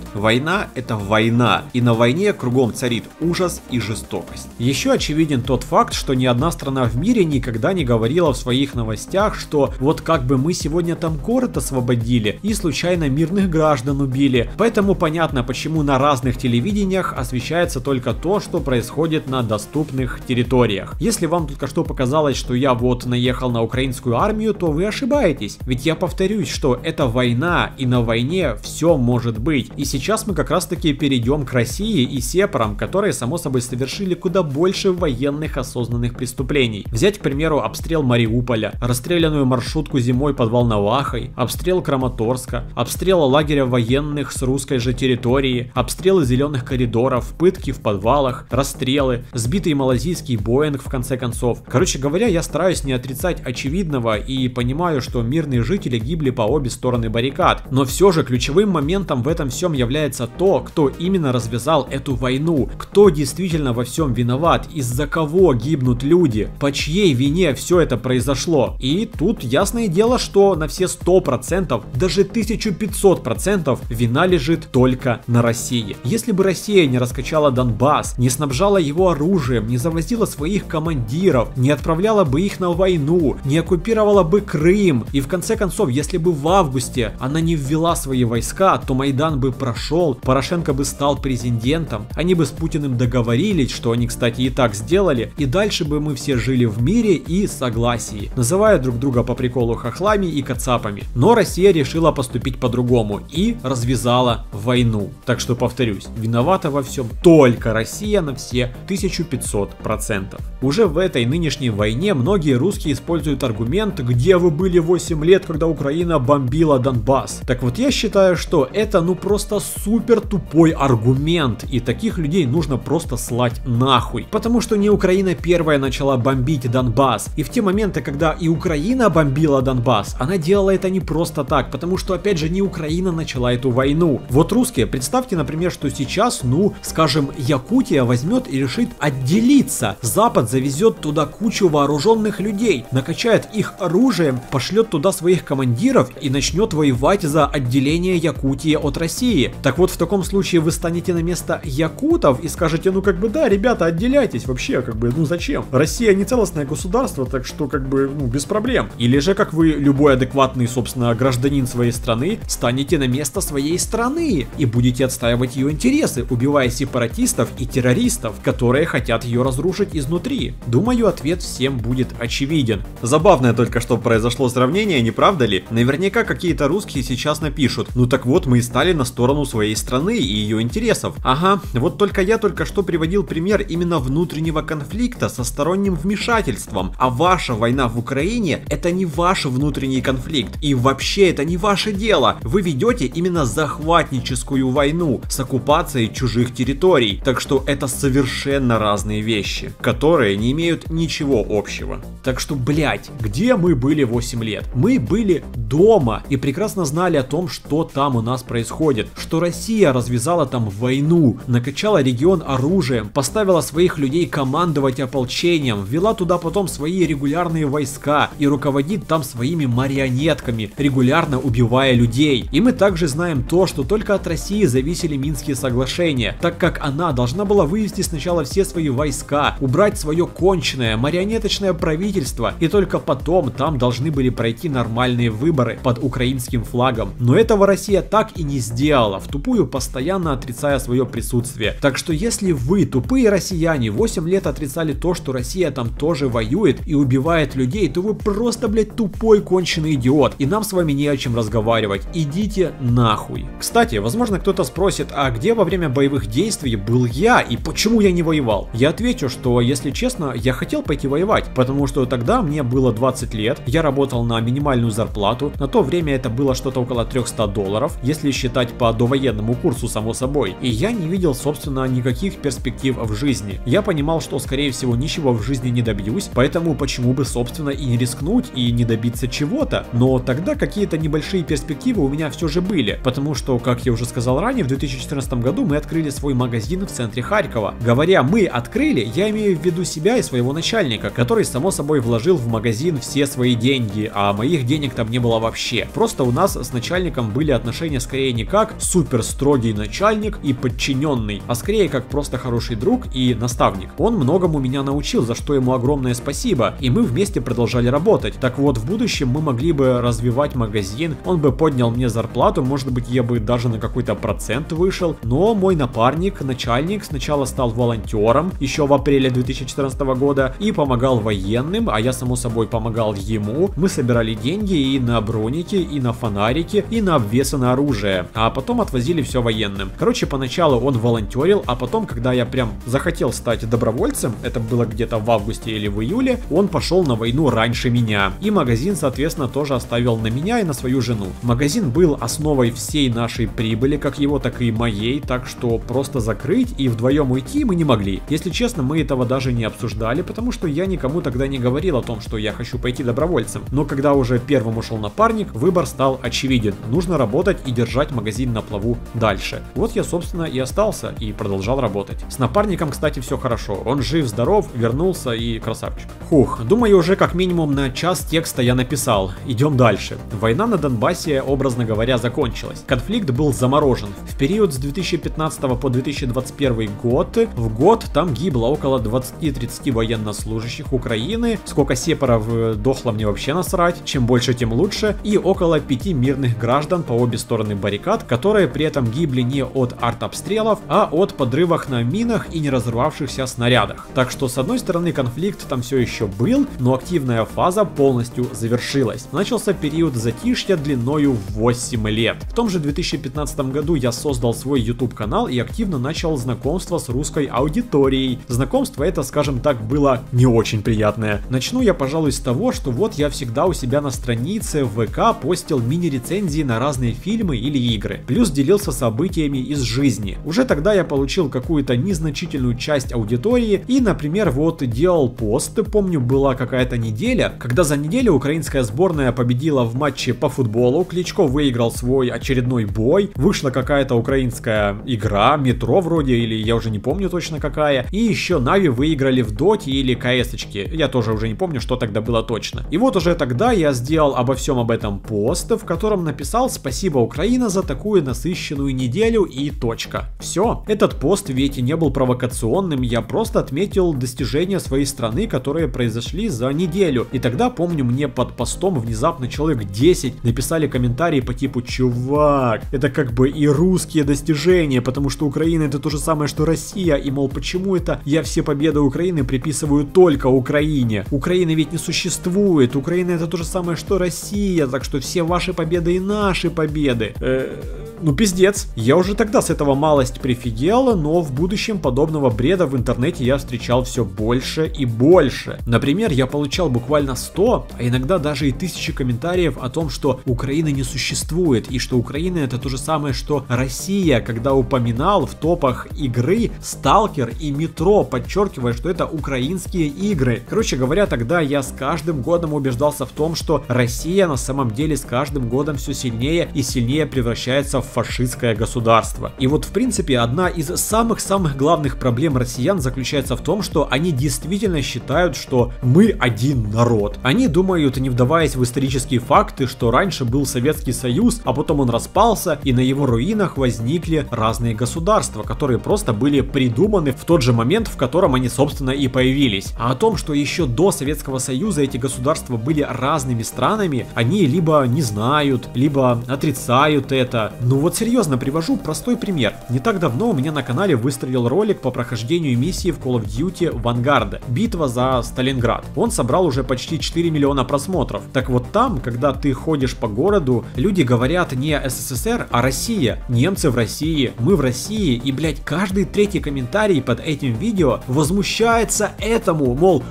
Война – это война, и на войне кругом царит ужас и жестокость. Еще очевиден тот факт, что ни одна страна в мире никогда не говорила в своих новостях, что вот как бы мы сегодня там город освободили и случайно мирных граждан убили. Поэтому понятно, почему на разных телевидениях освещается только то, что происходит на доступных территориях. Если вам только что показалось, что я вот наехал на украинскую армию, то вы ошибаетесь, ведь я повторюсь, что это война, и на войне все может быть. И сейчас мы как раз таки перейдем к России и сепарам, которые само собой совершили куда больше военных осознанных преступлений. Взять, к примеру, обстрел Мариуполя, расстрелянную маршрутку зимой под Волновахой, обстрел Краматорска, обстрел лагеря военных с русской же территории, обстрелы зеленых коридоров, пытки в подвалах, расстрелы, сбитый малазийский Боинг в конце концов. Короче говоря, я стараюсь не отрицать очевидного и понимаю, что мирные жители гибли по обе стороны баррикад, но все же ключевым моментом в этом всем является то, кто именно развязал эту войну, кто действительно во всем виноват, из-за кого гибнут люди, по чьей вине все это произошло. И тут ясное дело, что на все сто процентов, даже тысячу пятьсот процентов вина лежит только на России. Если бы Россия не раскачала Донбасс, не снабжала его оружием, не завозила своих командиров, не отправляла бы их на войну, не оккупировала бы Крым, и в конце концов, если бы в августе она не ввела свои войска, то Майдан бы прошел, Порошенко бы стал президентом, они бы с Путиным договорились, что они, кстати, и так сделали, и дальше бы мы все жили в мире и согласии, называя друг друга по приколу хохлами и кацапами. Но Россия решила поступить по-другому и развязала войну. Так что, повторюсь, виновата во всем только Россия на все тысячу пятьсот процентов. Уже в этой нынешней войне многие русские используют аргумент: где вы были восемь лет, когда Украина бомбила Донбасс? Так Так вот, я считаю, что это ну просто супер тупой аргумент, и таких людей нужно просто слать нахуй. Потому что не Украина первая начала бомбить Донбасс, и в те моменты, когда и Украина бомбила Донбасс, она делала это не просто так, потому что, опять же, не Украина начала эту войну. Вот русские, представьте, например, что сейчас, ну, скажем, Якутия возьмет и решит отделиться. Запад завезет туда кучу вооруженных людей, накачает их оружием, пошлет туда своих командиров и начнет воевать за отделение Якутии от России. Так вот, в таком случае вы станете на место якутов и скажете, ну как бы да, ребята, отделяйтесь вообще, как бы, ну зачем? Россия не целостное государство, так что как бы, ну без проблем. Или же, как вы, любой адекватный, собственно, гражданин своей страны, станете на место своей страны и будете отстаивать ее интересы, убивая сепаратистов и террористов, которые хотят ее разрушить изнутри. Думаю, ответ всем будет очевиден. Забавное только что произошло сравнение, не правда ли? Наверняка какие-то русские сейчас напишут, ну так вот, мы и стали на сторону своей страны и ее интересов. Ага, вот только я только что приводил пример именно внутреннего конфликта со сторонним вмешательством, а ваша война в Украине — это не ваш внутренний конфликт, и вообще это не ваше дело. Вы ведете именно захватническую войну с оккупацией чужих территорий, так что это совершенно разные вещи, которые не имеют ничего общего. Так что, блять, где мы были восемь лет? Мы были дома и прекрасно знали о том, что там у нас происходит, что Россия развязала там войну, накачала регион оружием, поставила своих людей командовать ополчением, ввела туда потом свои регулярные войска и руководит там своими марионетками, регулярно убивая людей. И мы также знаем то, что только от России зависели Минские соглашения, так как она должна была вывести сначала все свои войска, убрать свое конченное марионеточное правительство, и только потом там должны были пройти нормальные выборы под украинским флагом. Но этого Россия так и не сделала, втупую постоянно отрицая свое присутствие. Так что если вы, тупые россияне, восемь лет отрицали то, что Россия там тоже воюет и убивает людей, то вы просто, блядь, тупой конченый идиот, и нам с вами не о чем разговаривать. Идите нахуй. Кстати, возможно, кто-то спросит, а где во время боевых действий был я и почему я не воевал? Я отвечу, что, если честно, я хотел пойти воевать, потому что тогда мне было двадцать лет, я работал на минимальную зарплату, на то время это было что-то около трёхсот долларов, если считать по довоенному курсу, само собой, и я не видел, собственно, никаких перспектив в жизни. Я понимал, что, скорее всего, ничего в жизни не добьюсь, поэтому почему бы, собственно, и не рискнуть и не добиться чего-то. Но тогда какие-то небольшие перспективы у меня все же были, потому что, как я уже сказал ранее, в две тысячи четырнадцатом году мы открыли свой магазин в центре Харькова. Говоря «мы открыли», я имею в виду себя и своего начальника, который, само собой, вложил в магазин все свои деньги, а моих денег там не было вообще. Просто у нас с начальником были отношения скорее не как супер строгий начальник и подчиненный, а скорее как просто хороший друг и наставник. Он многому меня научил, за что ему огромное спасибо, и мы вместе продолжали работать. Так вот, в будущем мы могли бы развивать магазин, он бы поднял мне зарплату, может быть, я бы даже на какой-то процент вышел, но мой напарник, начальник, сначала стал волонтером еще в апреле две тысячи четырнадцатого года и помогал военным, а я, само собой, помогал ему. Мы собирали деньги и на броники, и на фонарики, и на обвесы на оружие, а потом отвозили все военным. Короче, поначалу он волонтерил, а потом, когда я прям захотел стать добровольцем, это было где-то в августе или в июле, он пошел на войну раньше меня, и магазин, соответственно, тоже оставил на меня и на свою жену. Магазин был основой всей нашей прибыли, как его, так и моей, так что просто закрыть и вдвоем уйти мы не могли. Если честно, мы этого даже не обсуждали, потому что я никому тогда не говорил о том, что я хочу пойти добровольцем. Но когда уже первым ушел напарник, выбор стал очевиден. Нужно работать и держать магазин на плаву дальше. Вот я, собственно, и остался и продолжал работать. С напарником, кстати, все хорошо. Он жив-здоров, вернулся и красавчик. Хух, думаю, уже как минимум на час текста я написал. Идем дальше. Война на Донбассе, образно говоря, закончилась. Конфликт был заморожен. В период с две тысячи пятнадцатого по две тысячи двадцать первый год, в год там гибло около двадцати-тридцати военнослужащих Украины. Сколько сепаров дохло, мне вообще насрать. Чем больше, тем лучше. И около пяти мирных граждан по обе стороны баррикад, которые при этом гибли не от артобстрелов, а от подрывов на минах и не разорвавшихся снарядах. Так что, с одной стороны, конфликт там все еще был, но активная фаза полностью завершилась. Начался период затишья длиною в восемь лет. В том же две тысячи пятнадцатом году я создал свой YouTube канал и активно начал знакомство с русской аудиторией. Знакомство это, скажем так, было не очень приятное. Начну я, пожалуй, с того, что вот я всегда у себя на странице в ВК постил мини-рецензии рецензии на разные фильмы или игры, плюс делился событиями из жизни. Уже тогда я получил какую-то незначительную часть аудитории и, например, вот делал пост, помню, была какая-то неделя, когда за неделю украинская сборная победила в матче по футболу, Кличко выиграл свой очередной бой, вышла какая-то украинская игра, Metro вроде, или я уже не помню точно какая, и еще Нави выиграли в доте или кс-очке, я тоже уже не помню, что тогда было точно. И вот уже тогда я сделал обо всем об этом пост, в котором написал «Спасибо, Украина, за такую насыщенную неделю» и точка. Все. Этот пост ведь и не был провокационным, я просто отметил достижения своей страны, которые произошли за неделю. И тогда, помню, мне под постом внезапно человек десять написали комментарии по типу «Чувак, это как бы и русские достижения, потому что Украина это то же самое, что Россия, и мол, почему это я все победы Украины приписываю только Украине? Украины ведь не существует, Украина это то же самое, что Россия, так что все ваши победы и наши победы». Эээ... Ну пиздец. Я уже тогда с этого малость прифигел, но в будущем подобного бреда в интернете я встречал все больше и больше. Например, я получал буквально сто, а иногда даже и тысячи комментариев о том, что Украина не существует и что Украина это то же самое, что Россия, когда упоминал в топах игры Сталкер и Metro, подчеркивая, что это украинские игры. Короче говоря, тогда я с каждым годом убеждался в том, что Россия на самом деле с каждым годом все сильнее и сильнее превращается в фашистское государство. И вот в принципе одна из самых-самых главных проблем россиян заключается в том, что они действительно считают, что мы один народ. Они думают, не вдаваясь в исторические факты, что раньше был Советский Союз, а потом он распался, и на его руинах возникли разные государства, которые просто были придуманы в тот же момент, в котором они собственно и появились. А о том, что еще до Советского Союза эти государства были разными странами, они либо не знают, либо отрицают это. Ну вот серьезно, привожу простой пример. Не так давно у меня на канале выстрелил ролик по прохождению миссии в Call of Duty Vanguard. Битва за Сталинград. Он собрал уже почти четыре миллиона просмотров. Так вот там, когда ты ходишь по городу, люди говорят не СССР, а Россия. Немцы в России, мы в России. И, блядь, каждый третий комментарий под этим видео возмущается этому, мол...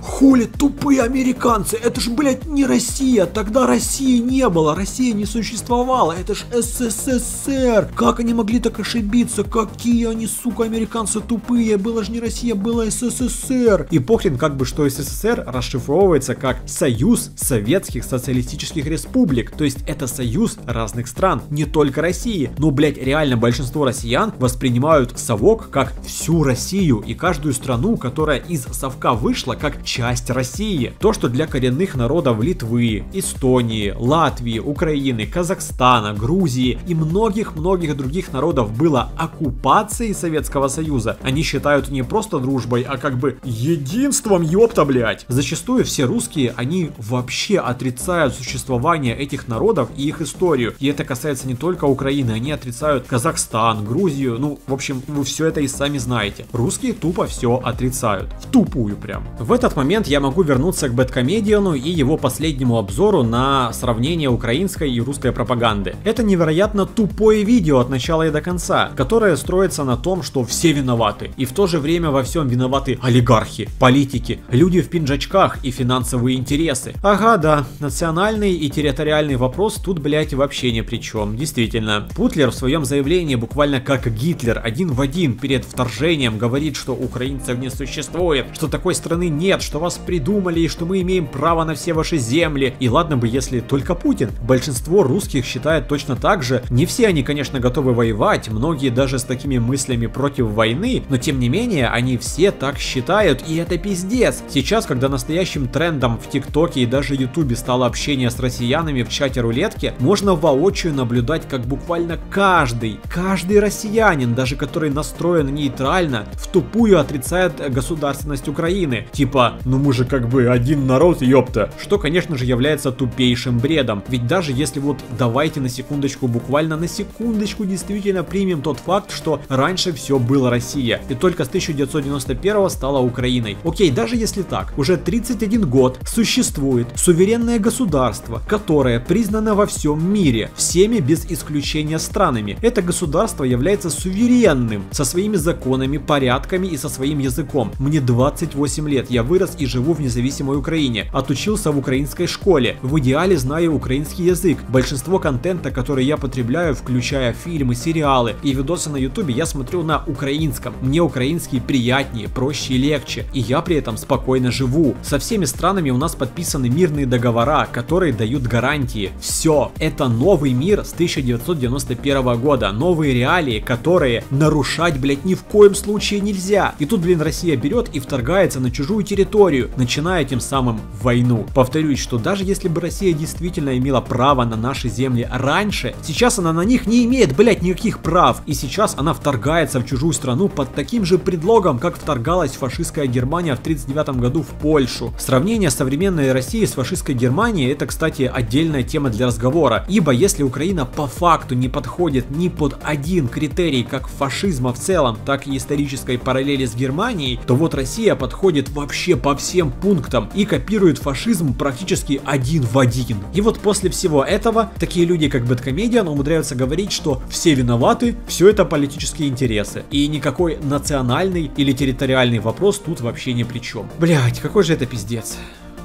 Хули тупые американцы, это ж, блядь, не Россия, тогда России не было, Россия не существовала, это ж СССР, как они могли так ошибиться, какие они, сука, американцы тупые, было ж не Россия, было СССР. И похрен как бы, что СССР расшифровывается как Союз Советских Социалистических Республик, то есть это союз разных стран, не только России, но, блядь, реально большинство россиян воспринимают совок как всю Россию и каждую страну, которая из совка вышла, как часть России. То, что для коренных народов Литвы, Эстонии, Латвии, Украины, Казахстана, Грузии и многих-многих других народов было оккупацией Советского Союза, они считают не просто дружбой, а как бы единством, ёпта, блять. Зачастую все русские, они вообще отрицают существование этих народов и их историю. И это касается не только Украины, они отрицают Казахстан, Грузию, ну, в общем, вы все это и сами знаете. Русские тупо все отрицают. В тупую прям. В этот момент я могу вернуться к BadComedian и его последнему обзору на сравнение украинской и русской пропаганды. Это невероятно тупое видео от начала и до конца, которое строится на том, что все виноваты. И в то же время во всем виноваты олигархи, политики, люди в пинджачках и финансовые интересы. Ага, да, национальный и территориальный вопрос тут, блять, вообще ни при чем, действительно. Путлер в своем заявлении буквально как Гитлер один в один перед вторжением говорит, что украинцев не существует, что такой страны нет, что вас придумали и что мы имеем право на все ваши земли. И ладно бы, если только Путин. Большинство русских считает точно так же. Не все они, конечно, готовы воевать, многие даже с такими мыслями против войны, но тем не менее, они все так считают, и это пиздец. Сейчас, когда настоящим трендом в ТикТоке и даже Ютубе стало общение с россиянами в чате рулетки, можно воочию наблюдать, как буквально каждый, каждый россиянин, даже который настроен нейтрально, втупую отрицает государственность Украины. Типа, ну мы же как бы один народ, ёпта. Что, конечно же, является тупейшим бредом. Ведь даже если вот давайте на секундочку, буквально на секундочку действительно примем тот факт, что раньше все было Россия. И только с тысяча девятьсот девяносто первого стала Украиной. Окей, даже если так, уже тридцать один год существует суверенное государство, которое признано во всем мире, всеми без исключения странами. Это государство является суверенным, со своими законами, порядками и со своим языком. Мне двадцать восемь лет. Я вырос вырос и живу в независимой Украине. Отучился в украинской школе. В идеале знаю украинский язык. Большинство контента, который я потребляю, включая фильмы, сериалы и видосы на ютубе, я смотрю на украинском. Мне украинский приятнее, проще и легче. И я при этом спокойно живу. Со всеми странами у нас подписаны мирные договора, которые дают гарантии. Все. Это новый мир с тысяча девятьсот девяносто первого года. Новые реалии, которые нарушать, блядь, ни в коем случае нельзя. И тут, блин, Россия берет и вторгается на чужую территорию, начиная тем самым войну. Повторюсь, что даже если бы Россия действительно имела право на наши земли раньше, сейчас она на них не имеет, блядь, никаких прав. И сейчас она вторгается в чужую страну под таким же предлогом, как вторгалась фашистская Германия в тысяча девятьсот тридцать девятом году в Польшу. Сравнение современной России с фашистской Германией — это, кстати, отдельная тема для разговора, ибо если Украина по факту не подходит ни под один критерий как фашизма в целом, так и исторической параллели с Германией, то вот Россия подходит вообще по всем пунктам и копирует фашизм практически один в один. И вот после всего этого такие люди, как BadComedian, умудряются говорить, что все виноваты, все это политические интересы, и никакой национальный или территориальный вопрос тут вообще ни при чем. Блять, какой же это пиздец.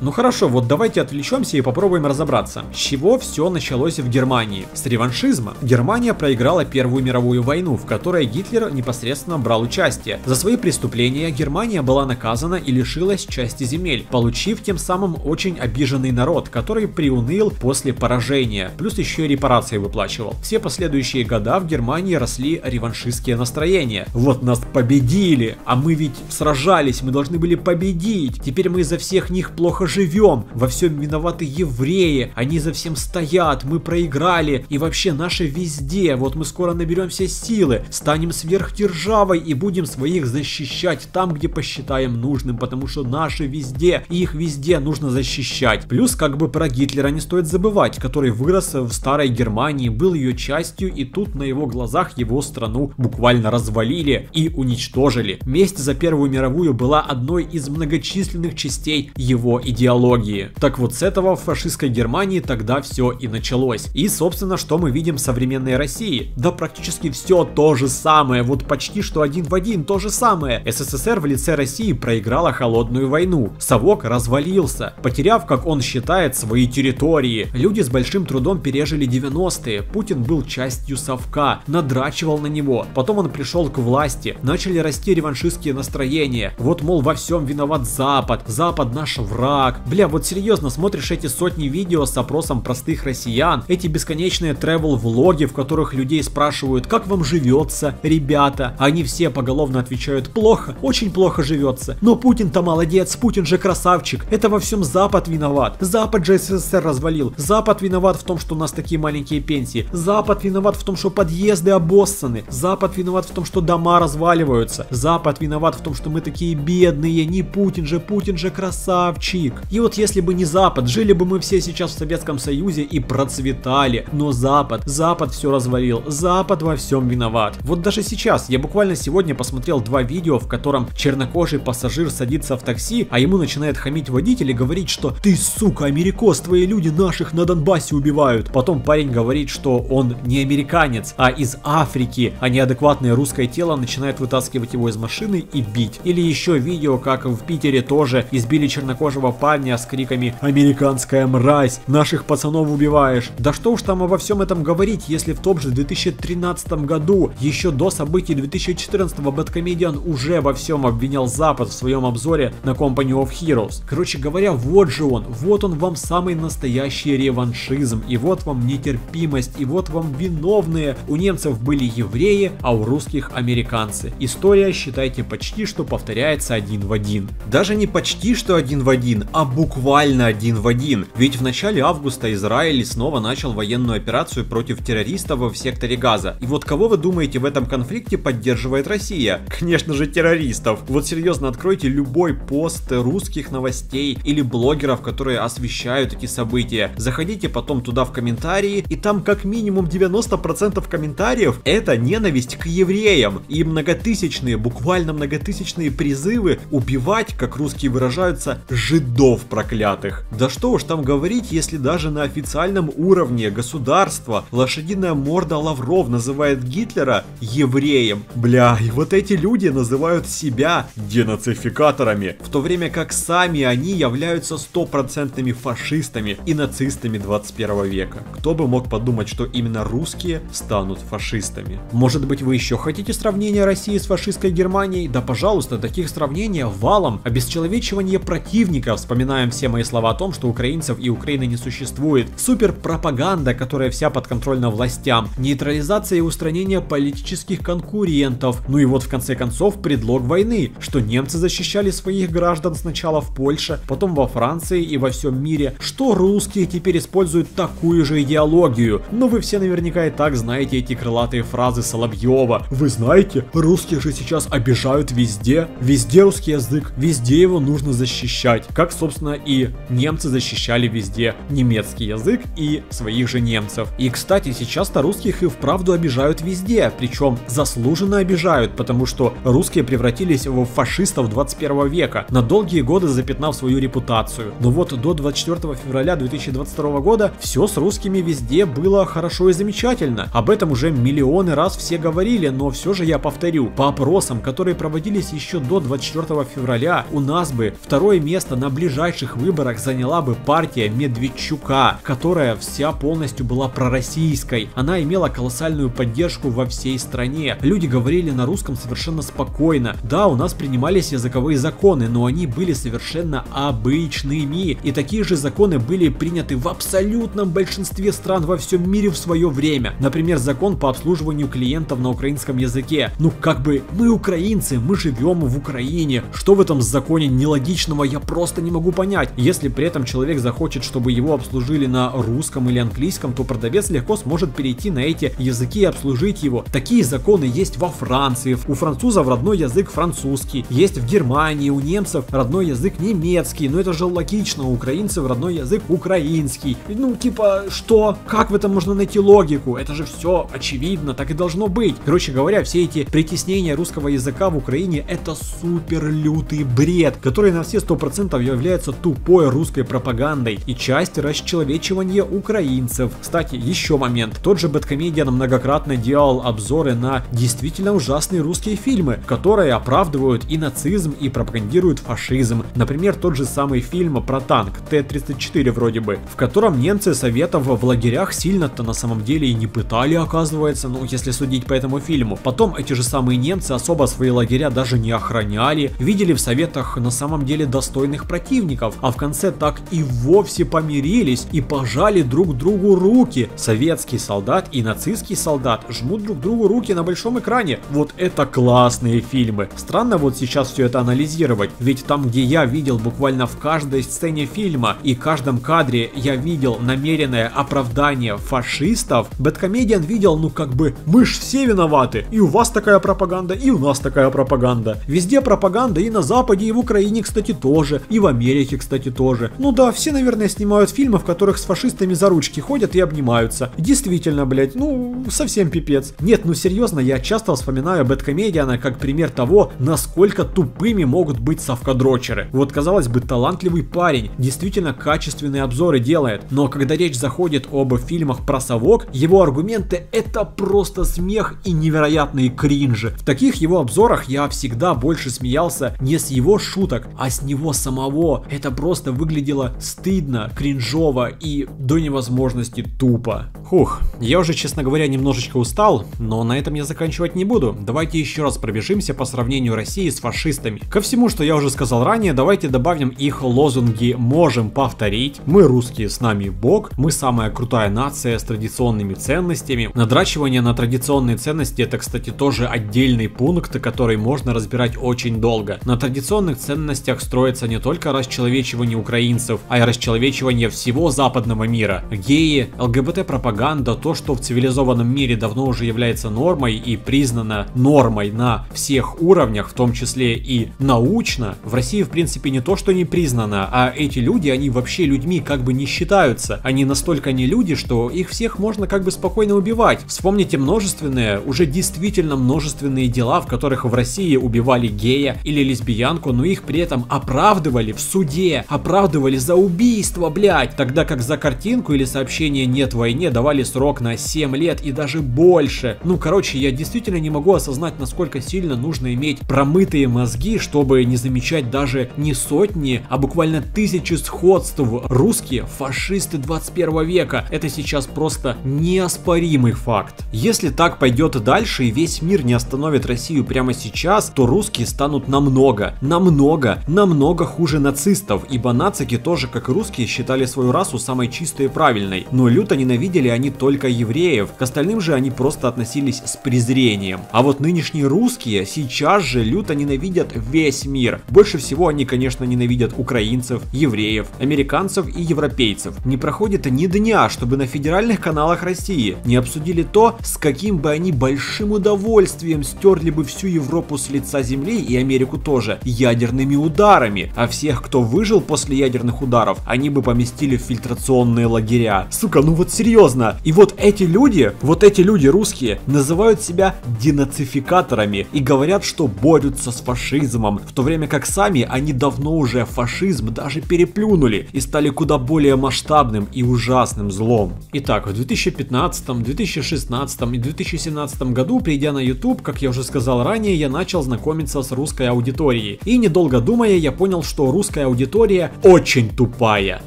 Ну хорошо, вот давайте отвлечемся и попробуем разобраться, с чего все началось в Германии. С реваншизма. Германия проиграла Первую мировую войну, в которой Гитлер непосредственно брал участие. За свои преступления Германия была наказана и лишилась части земель, получив тем самым очень обиженный народ, который приуныл после поражения, плюс еще и репарации выплачивал. Все последующие года в Германии росли реваншистские настроения. Вот нас победили, а мы ведь сражались, мы должны были победить, теперь мы из-за всех них плохо живем, во всем виноваты евреи, они за всем стоят, мы проиграли, и вообще наши везде, вот мы скоро наберемся силы, станем сверхдержавой и будем своих защищать там, где посчитаем нужным, потому что наши везде, и их везде нужно защищать. Плюс как бы про Гитлера не стоит забывать, который вырос в старой Германии, был ее частью, и тут на его глазах его страну буквально развалили и уничтожили. Месть за Первую мировую была одной из многочисленных частей его идеи. идеологии. Так вот, с этого в фашистской Германии тогда все и началось. И, собственно, что мы видим в современной России? Да практически все то же самое, вот почти что один в один то же самое. СССР в лице России проиграла холодную войну. Совок развалился, потеряв, как он считает, свои территории. Люди с большим трудом пережили девяностые. Путин был частью совка, надрачивал на него. Потом он пришел к власти, начали расти реваншистские настроения. Вот, мол, во всем виноват Запад, Запад наш враг. Бля, вот серьезно, смотришь эти сотни видео с опросом простых россиян, эти бесконечные тревел-влоги, в которых людей спрашивают, как вам живется, ребята. Они все поголовно отвечают, плохо, очень плохо живется. Но Путин-то молодец, Путин же красавчик, это во всем Запад виноват. Запад же СССР развалил, Запад виноват в том, что у нас такие маленькие пенсии, Запад виноват в том, что подъезды обоссаны, Запад виноват в том, что дома разваливаются, Запад виноват в том, что мы такие бедные, не Путин же, Путин же красавчик. И вот если бы не Запад, жили бы мы все сейчас в Советском Союзе и процветали. Но Запад, Запад все развалил, Запад во всем виноват. Вот даже сейчас, я буквально сегодня посмотрел два видео, в котором чернокожий пассажир садится в такси, а ему начинает хамить водитель и говорить, что ты, сука, америкос, твои люди наших на Донбассе убивают. Потом парень говорит, что он не американец, а из Африки, а неадекватное русское тело начинает вытаскивать его из машины и бить. Или еще видео, как в Питере тоже избили чернокожего пассажира парня с криками «Американская мразь! Наших пацанов убиваешь!» Да что уж там обо всем этом говорить, если в том же две тысячи тринадцатом году, еще до событий две тысячи четырнадцатого, BadComedian уже во всем обвинял Запад в своем обзоре на Company of Heroes. Короче говоря, вот же он, вот он вам самый настоящий реваншизм, и вот вам нетерпимость, и вот вам виновные. У немцев были евреи, а у русских американцы. История, считайте, почти что повторяется один в один. Даже не почти что один в один, а буквально один в один. Ведь в начале августа Израиль снова начал военную операцию против террористов в секторе Газа. И вот кого вы думаете в этом конфликте поддерживает Россия? Конечно же, террористов. Вот серьезно, откройте любой пост русских новостей или блогеров, которые освещают эти события. Заходите потом туда в комментарии, и там как минимум девяносто процентов комментариев это ненависть к евреям. И многотысячные, буквально многотысячные призывы убивать, как русские выражаются, жидов. жидов проклятых. Да что уж там говорить, если даже на официальном уровне государства лошадиная морда Лавров называет Гитлера евреем. Бля, и вот эти люди называют себя денацификаторами, в то время как сами они являются стопроцентными фашистами и нацистами двадцать первого века. Кто бы мог подумать, что именно русские станут фашистами? Может быть, вы еще хотите сравнения России с фашистской Германией? Да пожалуйста, таких сравнений валом. Обесчеловечивание противника. Вспоминаем все мои слова о том, что украинцев и Украины не существует. Суперпропаганда, которая вся подконтрольна властям. Нейтрализация и устранение политических конкурентов. Ну и вот в конце концов предлог войны, что немцы защищали своих граждан сначала в Польше, потом во Франции и во всем мире, что русские теперь используют такую же идеологию. Но вы все наверняка и так знаете эти крылатые фразы Соловьева. Вы знаете, русские же сейчас обижают везде. Везде русский язык, везде его нужно защищать. Как, собственно, и немцы защищали везде немецкий язык и своих же немцев. И, кстати, сейчас-то русских и вправду обижают везде. Причем заслуженно обижают, потому что русские превратились в фашистов двадцать первого века, на долгие годы запятнав свою репутацию. Но вот до двадцать четвёртого февраля две тысячи двадцать второго года все с русскими везде было хорошо и замечательно. Об этом уже миллионы раз все говорили, но все же я повторю. По опросам, которые проводились еще до двадцать четвёртого февраля, у нас бы второе место на ближайших выборах заняла бы партия Медведчука, которая вся полностью была пророссийской. Она имела колоссальную поддержку во всей стране. Люди говорили на русском совершенно спокойно. Да, у нас принимались языковые законы, но они были совершенно обычными. И такие же законы были приняты в абсолютном большинстве стран во всем мире в свое время. Например, закон по обслуживанию клиентов на украинском языке. Ну как бы, мы украинцы, мы живем в Украине. Что в этом законе нелогичного, я просто не могу понять. Если при этом человек захочет, чтобы его обслужили на русском или английском, то продавец легко сможет перейти на эти языки и обслужить его. Такие законы есть во Франции. У французов родной язык французский. Есть в Германии, у немцев родной язык немецкий. Но это же логично, у украинцев родной язык украинский. Ну типа, что? Как в этом можно найти логику? Это же все очевидно, так и должно быть. Короче говоря, все эти притеснения русского языка в Украине — это супер лютый бред, который на все сто процентов является тупой русской пропагандой и часть расчеловечивания украинцев. Кстати, еще момент. Тот же BadComedian многократно делал обзоры на действительно ужасные русские фильмы, которые оправдывают и нацизм, и пропагандируют фашизм. Например, тот же самый фильм про танк Т тридцать четыре вроде бы, в котором немцы советов в лагерях сильно-то на самом деле и не пытали, оказывается, ну если судить по этому фильму. Потом эти же самые немцы особо свои лагеря даже не охраняли, видели в советах на самом деле достойных противников, а в конце так и вовсе помирились и пожали друг другу руки. Советский солдат и нацистский солдат жмут друг другу руки на большом экране. Вот это классные фильмы. Странно вот сейчас все это анализировать, ведь там, где я видел буквально в каждой сцене фильма и каждом кадре я видел намеренное оправдание фашистов, BadComedian видел, ну как бы, мы ж все виноваты, и у вас такая пропаганда, и у нас такая пропаганда. Везде пропаганда, и на Западе, и в Украине, кстати, тоже, и в Америке, кстати, тоже. Ну да, все, наверное, снимают фильмы, в которых с фашистами за ручки ходят и обнимаются. Действительно, блять, ну совсем пипец. Нет, ну серьезно, я часто вспоминаю BadComedian как пример того, насколько тупыми могут быть совкадрочеры. Вот, казалось бы, талантливый парень, действительно качественные обзоры делает, но когда речь заходит об фильмах про совок, его аргументы — это просто смех и невероятные кринжи. В таких его обзорах я всегда больше смеялся не с его шуток, а с него самого. Это просто выглядело стыдно, кринжово и до невозможности тупо. Хух, я уже, честно говоря, немножечко устал, но на этом я заканчивать не буду. Давайте еще раз пробежимся по сравнению России с фашистами. Ко всему, что я уже сказал ранее, давайте добавим их лозунги «можем повторить», «мы русские, с нами Бог», «мы самая крутая нация с традиционными ценностями». Надрачивание на традиционные ценности — это, кстати, тоже отдельный пункт, который можно разбирать очень долго. На традиционных ценностях строится не только расчеловечивание украинцев, а и расчеловечивание всего западного мира. Геи, ЛГБТ-пропаганда, то, что в цивилизованном мире давно уже является нормой и признано нормой на всех уровнях, в том числе и научно, в России в принципе не то, что не признано, а эти люди, они вообще людьми как бы не считаются. Они настолько не люди, что их всех можно как бы спокойно убивать. Вспомните множественные, уже действительно множественные дела, в которых в России убивали гея или лесбиянку, но их при этом оправдывали в суде оправдывали за убийство, блять, тогда как за картинку или сообщение «Нет войне» давали срок на семь лет и даже больше. Ну, короче, я действительно не могу осознать, насколько сильно нужно иметь промытые мозги, чтобы не замечать даже не сотни, а буквально тысячи сходств. Русские фашисты двадцать первого века. Это сейчас просто неоспоримый факт. Если так пойдет дальше и весь мир не остановит Россию прямо сейчас, то русские станут намного, намного, намного хуже нацистов, ибо нацики тоже, как и русские, считали свою расу самой чистой и правильной, но люто ненавидели они только евреев, к остальным же они просто относились с презрением. А вот нынешние русские сейчас же люто ненавидят весь мир. Больше всего они, конечно, ненавидят украинцев, евреев, американцев и европейцев. Не проходит ни дня, чтобы на федеральных каналах России не обсудили то, с каким бы они большим удовольствием стерли бы всю Европу с лица земли и Америку тоже, ядерными ударами, а всех, кто выжил после ядерных ударов, они бы поместили в фильтрационные лагеря. Сука, ну вот серьезно. И вот эти люди, вот эти люди русские, называют себя денацификаторами и говорят, что борются с фашизмом, в то время как сами они давно уже фашизм даже переплюнули и стали куда более масштабным и ужасным злом. Итак, в две тысячи пятнадцатом, две тысячи шестнадцатом и две тысячи семнадцатом году, придя на YouTube, как я уже сказал ранее, я начал знакомиться с русской аудиторией. И недолго думая, я понял, что русская аудитория очень тупая.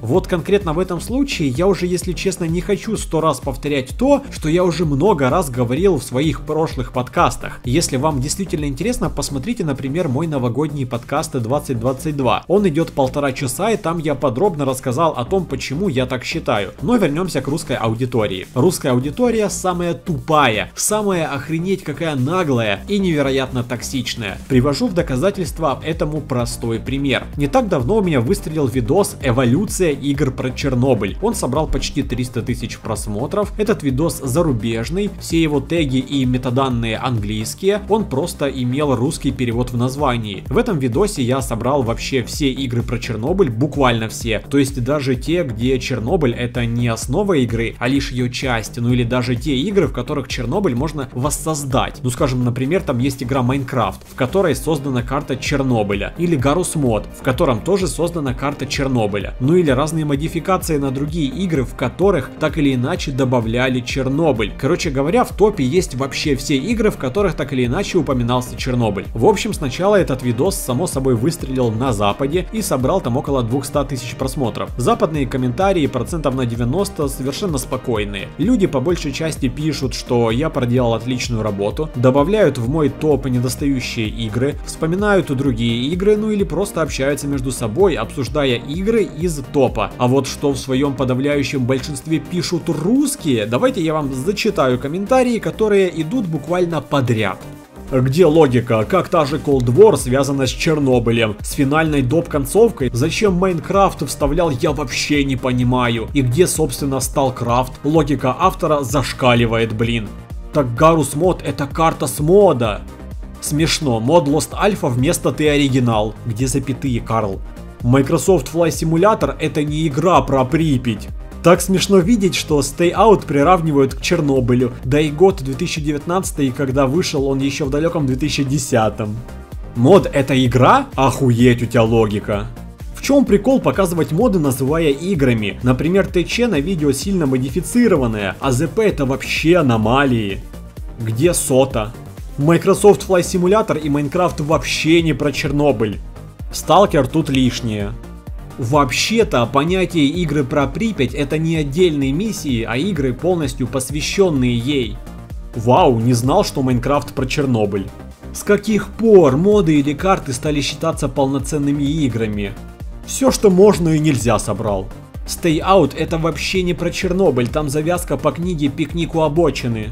Вот конкретно в этом случае я уже, если честно, не хочу сто раз повторять то, что я уже много раз говорил в своих прошлых подкастах. Если вам действительно интересно, посмотрите, например, мой новогодний подкаст двадцать двадцать два. Он идет полтора часа, и там я подробно рассказал о том, почему я так считаю. Но вернемся к русской аудитории. Русская аудитория самая тупая, самая, охренеть какая, наглая и невероятно токсичная. Привожу в доказательство этому простой пример. Не так давно у меня выстрелил видос «Эволюция игр про Чернобыль». Он собрал почти триста тысяч просмотров. Этот видос зарубежный, все его теги и метаданные английские, он просто имел русский перевод в названии. В этом видосе я собрал вообще все игры про Чернобыль, буквально все, то есть даже те, где Чернобыль это не основа игры, а лишь ее часть, ну или даже те игры, в которых Чернобыль можно воссоздать. Ну скажем, например, там есть игра Майнкрафт, в которой создана карта Чернобыля, или Гарус Мод, в котором тоже создана карта Чернобыля, ну или разные модификации на другие игры, в которых так или иначе добавляли Чернобыль. Короче говоря, в топе есть вообще все игры, в которых так или иначе упоминался Чернобыль. В общем, сначала этот видос само собой выстрелил на Западе и собрал там около двухсот тысяч просмотров. Западные комментарии процентов на девяносто совершенно спокойные. Люди по большей части пишут, что я проделал отличную работу, добавляют в мой топ недостающие игры, вспоминают и другие игры, ну или просто общаются между собой, обсуждая игры из топа. А вот что в своем подавляющем большинстве пишут русские, давайте я вам зачитаю комментарии, которые идут буквально подряд. Где логика? Как та же Cold War связана с Чернобылем? С финальной доп-концовкой? Зачем Майнкрафт вставлял, я вообще не понимаю. И где, собственно, Сталкрафт? Логика автора зашкаливает, блин. Так Гарус Мод это карта с мода. Смешно, мод Lost Alpha вместо ты оригинал. Где запятые, Карл? Microsoft Flight Simulator это не игра про Припять. Так смешно видеть, что Stay Out приравнивают к Чернобылю, да и год две тысячи девятнадцатый, и когда вышел он еще в далеком две тысячи десятом. Мод это игра? Охуеть у тебя логика. В чем прикол показывать моды, называя играми? Например, тэ че на видео сильно модифицированное, а зэ пэ это вообще аномалии. Где сота? Microsoft Flight Simulator и Minecraft вообще не про Чернобыль. Сталкер тут лишнее. Вообще-то, понятие игры про Припять это не отдельные миссии, а игры, полностью посвященные ей. Вау, не знал, что Майнкрафт про Чернобыль. С каких пор моды или карты стали считаться полноценными играми? Все, что можно и нельзя собрал. Stay Out это вообще не про Чернобыль, там завязка по книге «Пикник у обочины».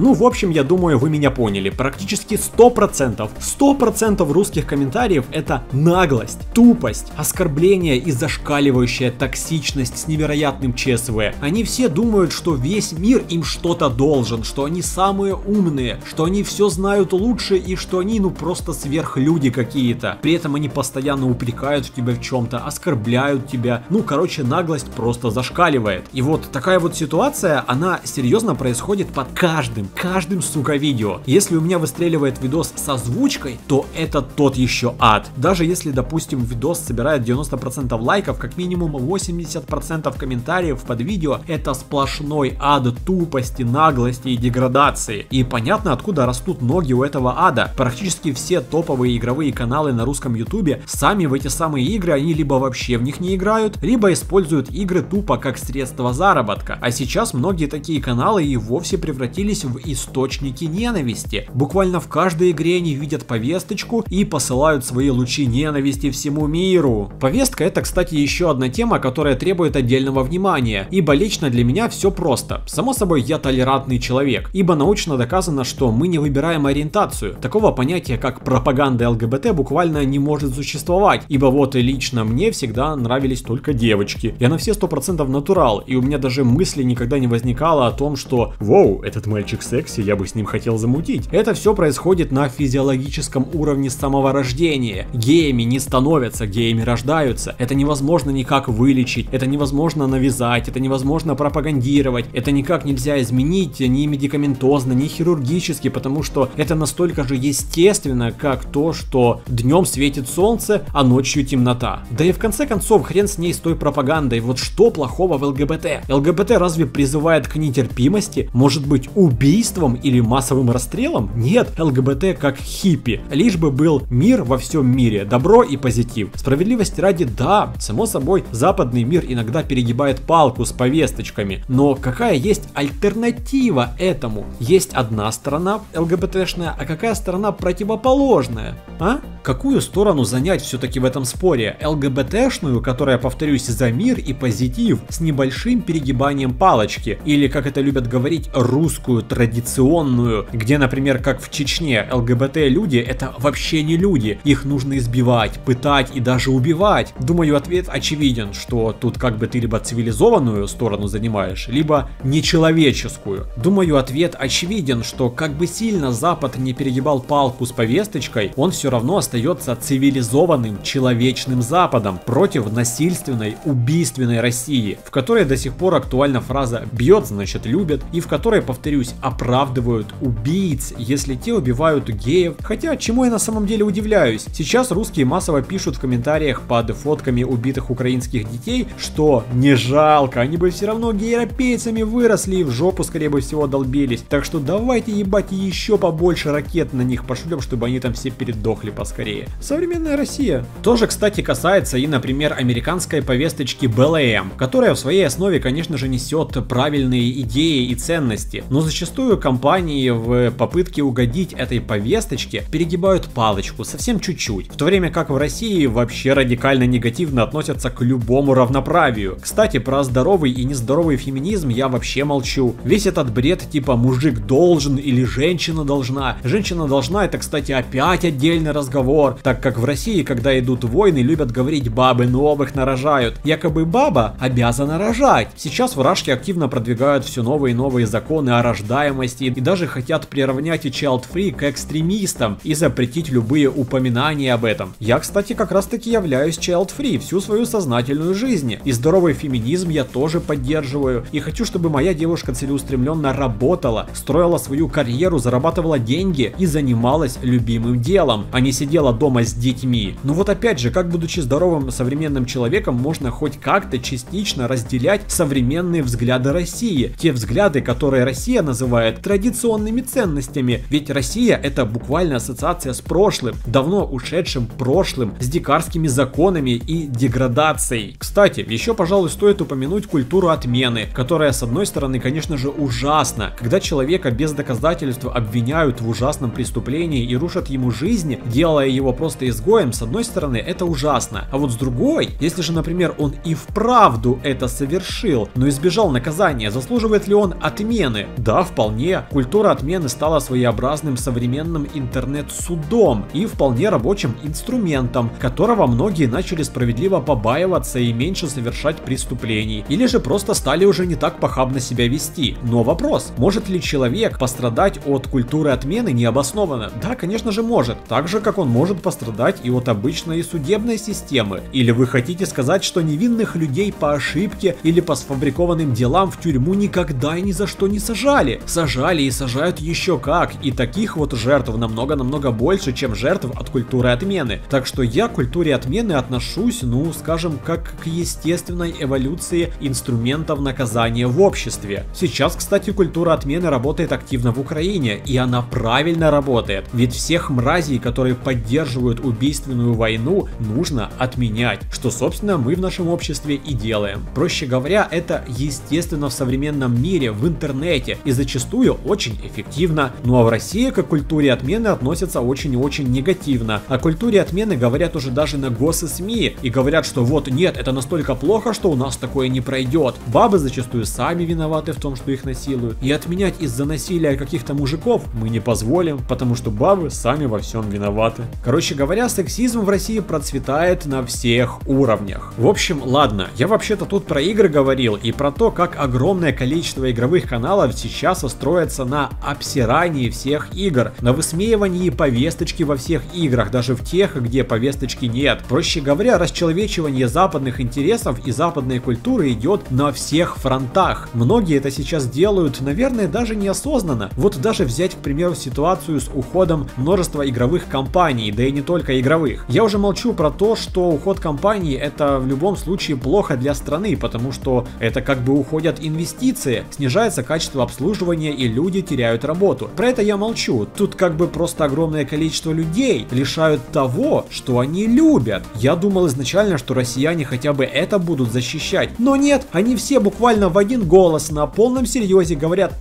Ну, в общем, я думаю, вы меня поняли. Практически сто процентов, сто процентов русских комментариев это наглость, тупость, оскорбление и зашкаливающая токсичность с невероятным ЧСВ. Они все думают, что весь мир им что-то должен, что они самые умные, что они все знают лучше и что они, ну, просто сверхлюди какие-то. При этом они постоянно упрекают тебя в чем-то, оскорбляют тебя. Ну, короче, наглость просто зашкаливает. И вот такая вот ситуация, она серьезно происходит под каждым каждым, сука, видео. Если у меня выстреливает видос с озвучкой, то это тот еще ад. Даже если, допустим, видос собирает девяносто процентов лайков, как минимум восемьдесят процентов комментариев под видео — это сплошной ад тупости, наглости и деградации. И понятно, откуда растут ноги у этого ада. Практически все топовые игровые каналы на русском ютубе сами в эти самые игры, они либо вообще в них не играют, либо используют игры тупо как средство заработка. А сейчас многие такие каналы и вовсе превратились в источники ненависти. Буквально в каждой игре они видят повесточку и посылают свои лучи ненависти всему миру. Повестка — это, кстати, еще одна тема, которая требует отдельного внимания, ибо лично для меня все просто. Само собой, я толерантный человек, ибо научно доказано, что мы не выбираем ориентацию. Такого понятия, как пропаганда ЛГБТ, буквально не может существовать, ибо вот и лично мне всегда нравились только девочки. Я на все сто процентов натурал, и у меня даже мысли никогда не возникало о том, что «Воу, этот мальчик секси, я бы с ним хотел замутить». Это все происходит на физиологическом уровне с самого рождения. Геями не становятся, геями рождаются. Это невозможно никак вылечить, это невозможно навязать, это невозможно пропагандировать, это никак нельзя изменить ни медикаментозно, ни хирургически, потому что это настолько же естественно, как то, что днем светит солнце, а ночью темнота. Да и в конце концов, хрен с ней, с той пропагандой. Вот что плохого в ЛГБТ? ЛГБТ разве призывает к нетерпимости? Может быть, убийством или массовым расстрелом? Нет, ЛГБТ как хиппи. Лишь бы был мир во всем мире, добро и позитив. Справедливости ради, да, само собой, западный мир иногда перегибает палку с повесточками. Но какая есть альтернатива этому? Есть одна сторона ЛГБТшная, а какая сторона противоположная? А? Какую сторону занять все-таки в этом споре? ЛГБТшную, которая, повторюсь, за мир и позитив, с небольшим перегибанием палочки, или, как это любят говорить, русскую традиционную, где, например, как в Чечне, ЛГБТ-люди — это вообще не люди, их нужно избивать, пытать и даже убивать? Думаю, ответ очевиден, что тут как бы ты либо цивилизованную сторону занимаешь, либо нечеловеческую. Думаю, ответ очевиден, что как бы сильно Запад не перегибал палку с повесточкой, он все равно остается цивилизованным, человечным Западом против насильственной, убийственной России, в которой до сих пор актуальна фраза «бьет, значит любит», и в которой, повторюсь, оправдывают убийц, если те убивают геев. Хотя, чему я на самом деле удивляюсь, сейчас русские массово пишут в комментариях под фотками убитых украинских детей, что не жалко, они бы все равно гейропейцами выросли и в жопу, скорее бы всего, долбились. Так что давайте, ебать, еще побольше ракет на них пошлем, чтобы они там все передохли поскорее. Современная Россия. Тоже, кстати, касается и, например, американской повесточки БЛМ, которая в своей основе, конечно же, несет правильные идеи и ценности, но зачастую компании в попытке угодить этой повесточке перегибают палочку совсем чуть-чуть, в то время как в России вообще радикально негативно относятся к любому равноправию. Кстати, про здоровый и нездоровый феминизм я вообще молчу. Весь этот бред типа «мужик должен» или «женщина должна». «Женщина должна» — это, кстати, опять отдельный разговор, так как в России, когда идут войны, любят говорить «бабы новых нарожают», якобы баба обязана рожать. Сейчас вражки активно продвигают все новые и новые законы о рождаемости и даже хотят приравнять и child-free к экстремистам и запретить любые упоминания об этом. Я, кстати, как раз таки являюсь child-free всю свою сознательную жизнь, и здоровый феминизм я тоже поддерживаю, и хочу, чтобы моя девушка целеустремленно работала, строила свою карьеру, зарабатывала деньги и занималась любимым делом, а не сидела дома с детьми. Но вот опять же, как будучи здоровым современным человеком, можно хоть как-то частично разделять современные взгляды России, те взгляды, которые Россия называет традиционными ценностями, ведь Россия — это буквально ассоциация с прошлым, давно ушедшим прошлым, с дикарскими законами и деградацией. Кстати, еще, пожалуй, стоит упомянуть культуру отмены, которая, с одной стороны, конечно же, ужасна, когда человека без доказательств обвиняют в ужасном преступлении и рушат ему жизнь, делая его просто изгоем. С одной стороны, это ужасно, а вот с другой, если же, например, он и вправду это совершил, но избежал наказания, заслуживает ли он отмены? Да, вполне. Культура отмены стала своеобразным современным интернет-судом и вполне рабочим инструментом, которого многие начали справедливо побаиваться и меньше совершать преступлений, или же просто стали уже не так похабно себя вести. Но вопрос, может ли человек пострадать от культуры отмены необоснованно? Да, конечно же, может. Так же, как он может пострадать и от обычной судебной системы. Или вы хотите сказать, что невинных людей по ошибке или по сфабрикованным делам в тюрьму никогда и ни за что не сажали? С сажали и сажают еще как, и таких вот жертв намного-намного больше, чем жертв от культуры отмены. Так что я к культуре отмены отношусь, ну, скажем, как к естественной эволюции инструментов наказания в обществе. Сейчас, кстати, культура отмены работает активно в Украине, и она правильно работает, ведь всех мразей, которые поддерживают убийственную войну, нужно отменять, что, собственно, мы в нашем обществе и делаем. Проще говоря, это естественно в современном мире, в интернете, и зачастую очень эффективно. Ну а в России к культуре отмены относятся очень и очень негативно. О культуре отмены говорят уже даже на гос и СМИ, и говорят, что вот нет, это настолько плохо, что у нас такое не пройдет. Бабы зачастую сами виноваты в том, что их насилуют, и отменять из-за насилия каких-то мужиков мы не позволим, потому что бабы сами во всем виноваты. Короче говоря, сексизм в России процветает на всех уровнях. В общем, ладно, я вообще-то тут про игры говорил и про то, как огромное количество игровых каналов сейчас строится на обсирании всех игр, на высмеивании повесточки во всех играх, даже в тех, где повесточки нет. Проще говоря, расчеловечивание западных интересов и западной культуры идет на всех фронтах. Многие это сейчас делают, наверное, даже неосознанно. Вот даже взять, к примеру, ситуацию с уходом множества игровых компаний, да и не только игровых. Я уже молчу про то, что уход компаний это в любом случае плохо для страны, потому что это как бы уходят инвестиции, снижается качество обслуживания и люди теряют работу. Про это я молчу. Тут как бы просто огромное количество людей лишают того, что они любят. Я думал изначально, что россияне хотя бы это будут защищать, но нет, они все буквально в один голос на полном серьезе говорят: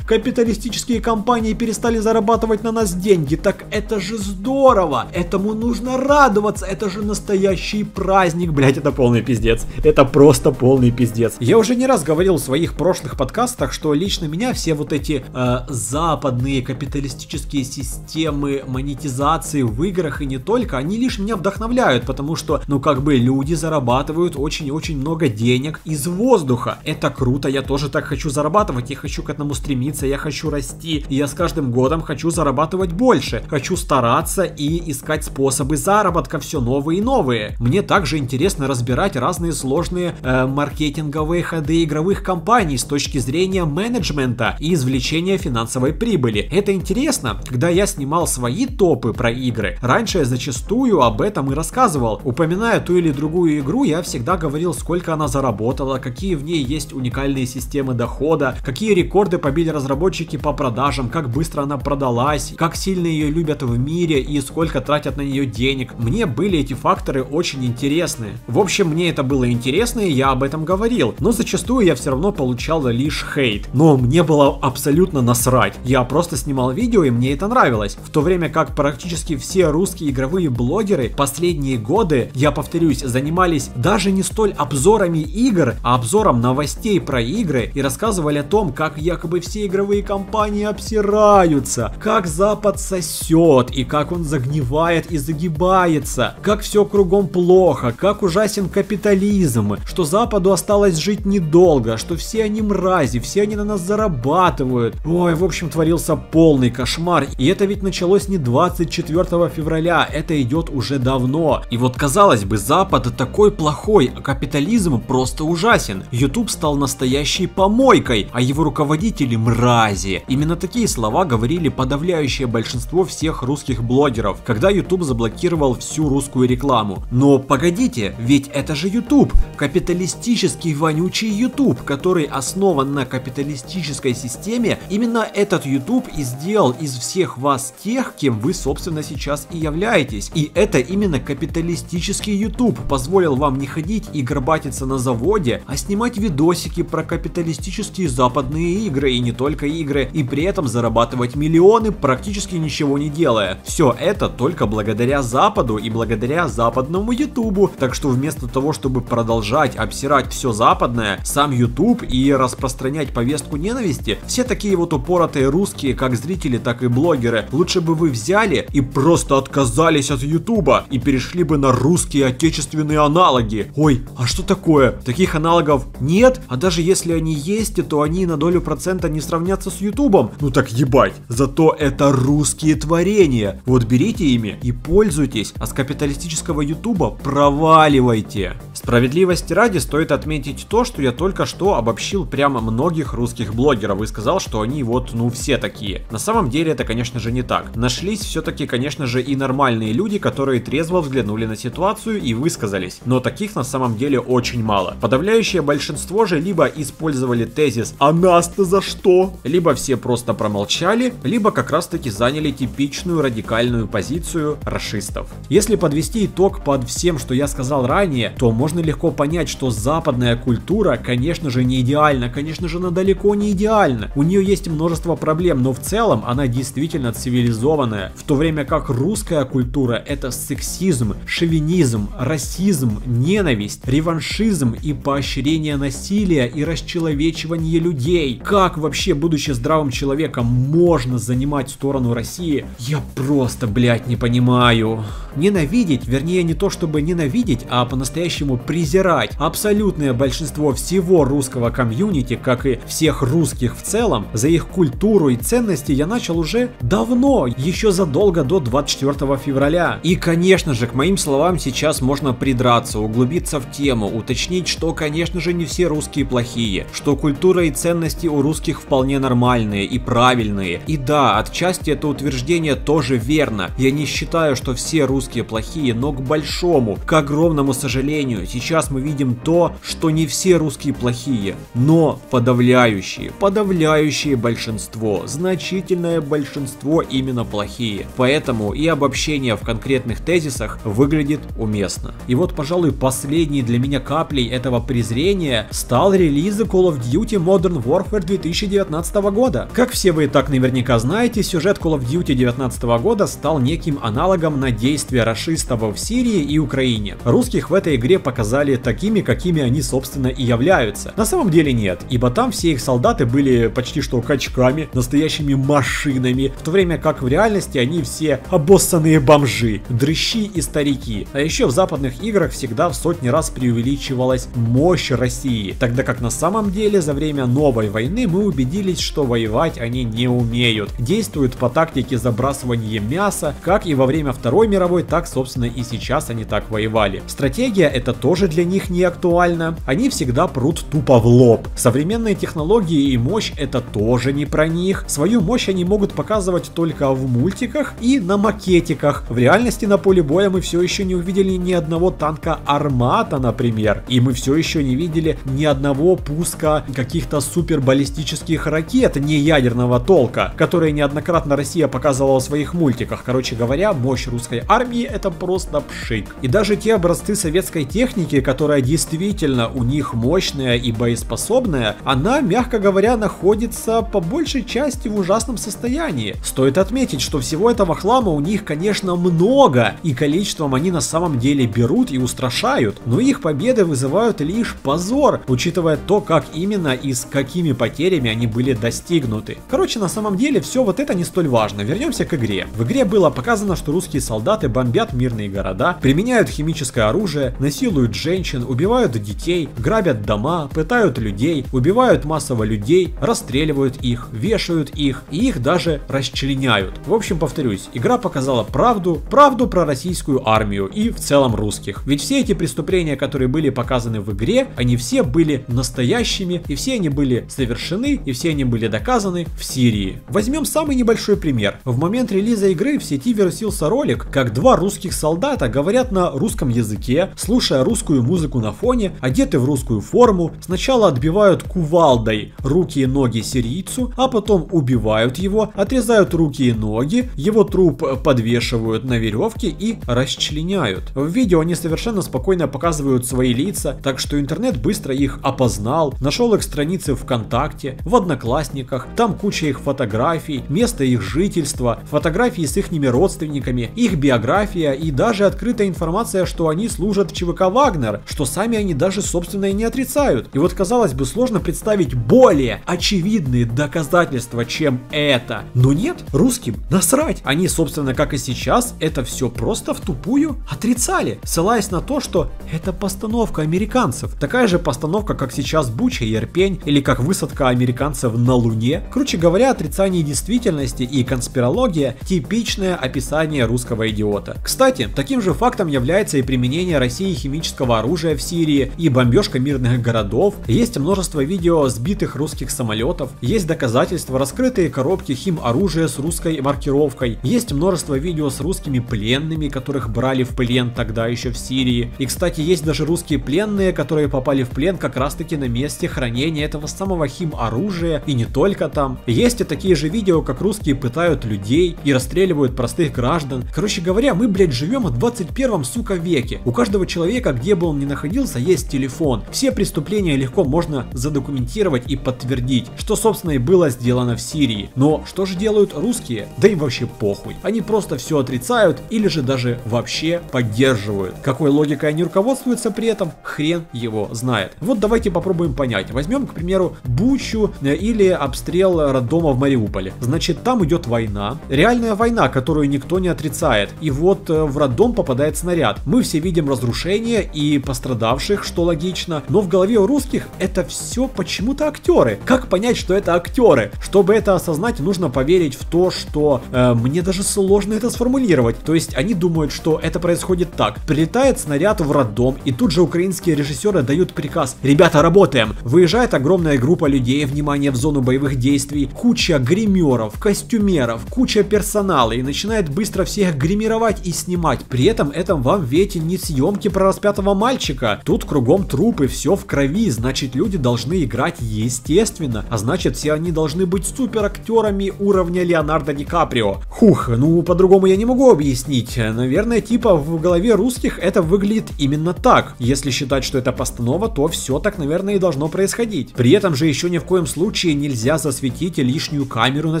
капиталистические компании перестали зарабатывать на нас деньги, так это же здорово, этому нужно радоваться, это же настоящий праздник. Блять, это полный пиздец, это просто полный пиздец. Я уже не раз говорил в своих прошлых подкастах, что лично меня все вот эти э, западные капиталистические системы монетизации в играх и не только, они лишь меня вдохновляют, потому что, ну как бы люди зарабатывают очень-очень много денег из воздуха. Это круто, я тоже так хочу зарабатывать, я хочу к этому стремиться, я хочу расти, я с каждым годом хочу зарабатывать больше, хочу стараться и искать способы заработка все новые и новые. Мне также интересно разбирать разные сложные э, маркетинговые ходы игровых компаний с точки зрения менеджмента и извлечения финансовой прибыли. Это интересно. Когда я снимал свои топы про игры, раньше я зачастую об этом и рассказывал. Упоминая ту или другую игру, я всегда говорил, сколько она заработала, какие в ней есть уникальные системы дохода, какие рекорды побили разработчики по продажам, как быстро она продалась, как сильно ее любят в мире и сколько тратят на нее денег. Мне были эти факторы очень интересны. В общем, мне это было интересно, и я об этом говорил. Но зачастую я все равно получал лишь хейт. Но мне было абсолютно насрать. Я просто снимал видео, и мне это нравилось. В то время как практически все русские игровые блогеры последние годы, я повторюсь, занимались даже не столь обзорами игр, а обзором новостей про игры и рассказывали о том, как якобы все игровые компании обсираются, как Запад сосет и как он загнивает и загибается, как все кругом плохо, как ужасен капитализм, что Западу осталось жить недолго, что все они мрази, все они на нас зарабатывают. Ой, в общем, творился полный кошмар. И это ведь началось не двадцать четвёртого февраля, это идет уже давно. И вот казалось бы, Запад такой плохой, а капитализм просто ужасен. YouTube стал настоящей помойкой, а его руководители мрази. Именно такие слова говорили подавляющее большинство всех русских блогеров, когда YouTube заблокировал всю русскую рекламу. Но погодите, ведь это же YouTube, капиталистический вонючий YouTube, который основан на капиталистической системе. Именно этот YouTube и сделал из всех вас тех, кем вы собственно сейчас и являетесь. И это именно капиталистический YouTube позволил вам не ходить и горбатиться на заводе, а снимать видосики про капиталистические западные игры и не только игры, и при этом зарабатывать миллионы, практически ничего не делая. Все это только благодаря Западу и благодаря западному YouTube. Так что вместо того, чтобы продолжать обсирать все западное, сам YouTube и распространять повестку ненависти, все такие вот упоротые русские, как зрители, так и блогеры, лучше бы вы взяли и просто отказались от ютуба и перешли бы на русские отечественные аналоги. Ой, а что такое? Таких аналогов нет, а даже если они есть, то они на долю процента не сравнятся с ютубом. Ну так ебать, зато это русские творения. Вот берите ими и пользуйтесь, а с капиталистического ютуба проваливайте. Справедливости ради стоит отметить то, что я только что обобщил прямо многих русских блогеров из сказал, что они вот, ну, все такие. На самом деле это, конечно же, не так. Нашлись все-таки, конечно же, и нормальные люди, которые трезво взглянули на ситуацию и высказались. Но таких на самом деле очень мало. Подавляющее большинство же либо использовали тезис «А нас-то за что?», либо все просто промолчали, либо как раз-таки заняли типичную радикальную позицию рашистов. Если подвести итог под всем, что я сказал ранее, то можно легко понять, что западная культура, конечно же, не идеальна, конечно же, она далеко не идеальна. У нее есть множество проблем, но в целом она действительно цивилизованная, в то время как русская культура — это сексизм, шовинизм, расизм, ненависть, реваншизм и поощрение насилия и расчеловечивание людей. Как вообще, будучи здравым человеком, можно занимать сторону России? Я просто, блядь, не понимаю. Ненавидеть, вернее, не то чтобы ненавидеть, а по-настоящему презирать абсолютное большинство всего русского комьюнити, как и всех русских в целом, за их культуру и ценности я начал уже давно, еще задолго до двадцать четвёртого февраля. И, конечно же, к моим словам сейчас можно придраться, углубиться в тему, уточнить, что, конечно же, не все русские плохие, что культура и ценности у русских вполне нормальные и правильные. И да, отчасти это утверждение тоже верно. Я не считаю, что все русские плохие, но к большому, к огромному сожалению, сейчас мы видим то, что не все русские плохие, но подавляющие, подавляющее большинство, значительное большинство именно плохие. Поэтому и обобщение в конкретных тезисах выглядит уместно. И вот, пожалуй, последней для меня каплей этого презрения стал релиз Call of Duty Modern Warfare две тысячи девятнадцатого года. Как все вы и так наверняка знаете, сюжет Call of Duty две тысячи девятнадцатого года стал неким аналогом на действия рашистов в Сирии и Украине. Русских в этой игре показали такими, какими они, собственно, и являются. На самом деле нет, ибо там все их солдаты были почти что качками, настоящими машинами, в то время как в реальности они все обоссанные бомжи, дрыщи и старики. А еще в западных играх всегда в сотни раз преувеличивалась мощь России, тогда как на самом деле за время новой войны мы убедились, что воевать они не умеют, действуют по тактике забрасывания мяса, как и во время Второй мировой, так, собственно, и сейчас они так воевали. Стратегия это тоже для них не актуальна, они всегда прут тупо в лоб. Современные технологии и мощь это тоже не про них, свою мощь они могут показывать только в мультиках и на макетиках. В реальности на поле боя мы все еще не увидели ни одного танка Армата, например, и мы все еще не видели ни одного пуска каких-то супербаллистических ракет неядерного толка, которые неоднократно Россия показывала в своих мультиках. Короче говоря, мощь русской армии это просто пшик. И даже те образцы советской техники, которая действительно у них мощная и боеспособная, она, мягко говоря, находится по большей части в ужасном состоянии. Стоит отметить, что всего этого хлама у них, конечно, много, и количеством они на самом деле берут и устрашают, но их победы вызывают лишь позор, учитывая то, как именно и с какими потерями они были достигнуты. Короче, на самом деле все вот это не столь важно. Вернемся к игре. В игре было показано, что русские солдаты бомбят мирные города, применяют химическое оружие, насилуют женщин, убивают детей, грабят дома, пытают людей, убивают массово людей, расстреливают их, вешают их и их даже расчленяют. В общем, повторюсь, игра показала правду, правду про российскую армию и в целом русских. Ведь все эти преступления, которые были показаны в игре, они все были настоящими, и все они были совершены, и все они были доказаны в Сирии. Возьмем самый небольшой пример. В момент релиза игры в сети вирусился ролик, как два русских солдата говорят на русском языке, слушая русскую музыку на фоне, одеты в русскую форму, сначала отбивают кувалдой руки и ноги сирийцу, а потом убивают его, отрезают руки и ноги, его труп подвешивают на веревке и расчленяют. В видео они совершенно спокойно показывают свои лица, так что интернет быстро их опознал, нашел их страницы ВКонтакте, в Одноклассниках, там куча их фотографий, место их жительства, фотографии с ихними родственниками, их биография и даже открытая информация, что они служат в ЧВК «Вагнер», что сами они даже собственно и не отрицают. И вот казалось бы сложно представить более очевидные доказательства, чем это. Но нет, русским насрать. Они собственно как и сейчас это все просто в тупую отрицали, ссылаясь на то, что это постановка американцев. Такая же постановка, как сейчас Буча и Ирпень, или как высадка американцев на Луне. Короче говоря, отрицание действительности и конспирология — типичное описание русского идиота. НАТО. Кстати, таким же фактом является и применение России химического оружия в Сирии и бомбежка мирных городов. Есть множество видео сбитых русских самолетов, есть доказательства, раскрытые коробки химоружия с русской маркировкой, есть множество видео с русскими пленными, которых брали в плен тогда еще в Сирии. И, кстати, есть даже русские пленные, которые попали в плен как раз таки на месте хранения этого самого химоружия, и не только там. Есть и такие же видео, как русские пытают людей и расстреливают простых граждан. Короче говоря, мы, блядь, живем в двадцать первом, сука, веке. У каждого человека, где бы он ни находился, есть телефон. Все преступления легко можно задокументировать и подтвердить, что, собственно, и было сделано в Сирии. Но что же делают русские? Да им вообще похуй. Они просто все отрицают или же даже вообще поддерживают. Какой логикой они руководствуются при этом, хрен его знает. Вот давайте попробуем понять. Возьмем, к примеру, Бучу или обстрел роддома в Мариуполе. Значит, там идет война. Реальная война, которую никто не отрицает. И вот в роддом попадает снаряд. Мы все видим разрушения и пострадавших, что логично. Но в голове у русских это все почему-то актеры. Как понять, что это актеры? Чтобы это осознать, нужно поверить в то, что... Э, мне даже сложно это сформулировать. То есть они думают, что это происходит так. Прилетает снаряд в роддом, и тут же украинские режиссеры дают приказ: ребята, работаем! Выезжает огромная группа людей, внимание, в зону боевых действий, куча гримеров, костюмеров, куча персонала, и начинает быстро всех гримировать и снимать. При этом это вам, ведь, не съемки про распятого мальчика. Тут кругом трупы, все в крови, значит, люди должны играть естественно, а значит, все они должны быть суперактерами уровня Леонардо Ди Каприо. Хух, ну по-другому я не могу объяснить. Наверное, типа в голове русских это выглядит именно так. Если считать, что это постанова, то все так, наверное, и должно происходить. При этом же еще ни в коем случае нельзя засветить лишнюю камеру на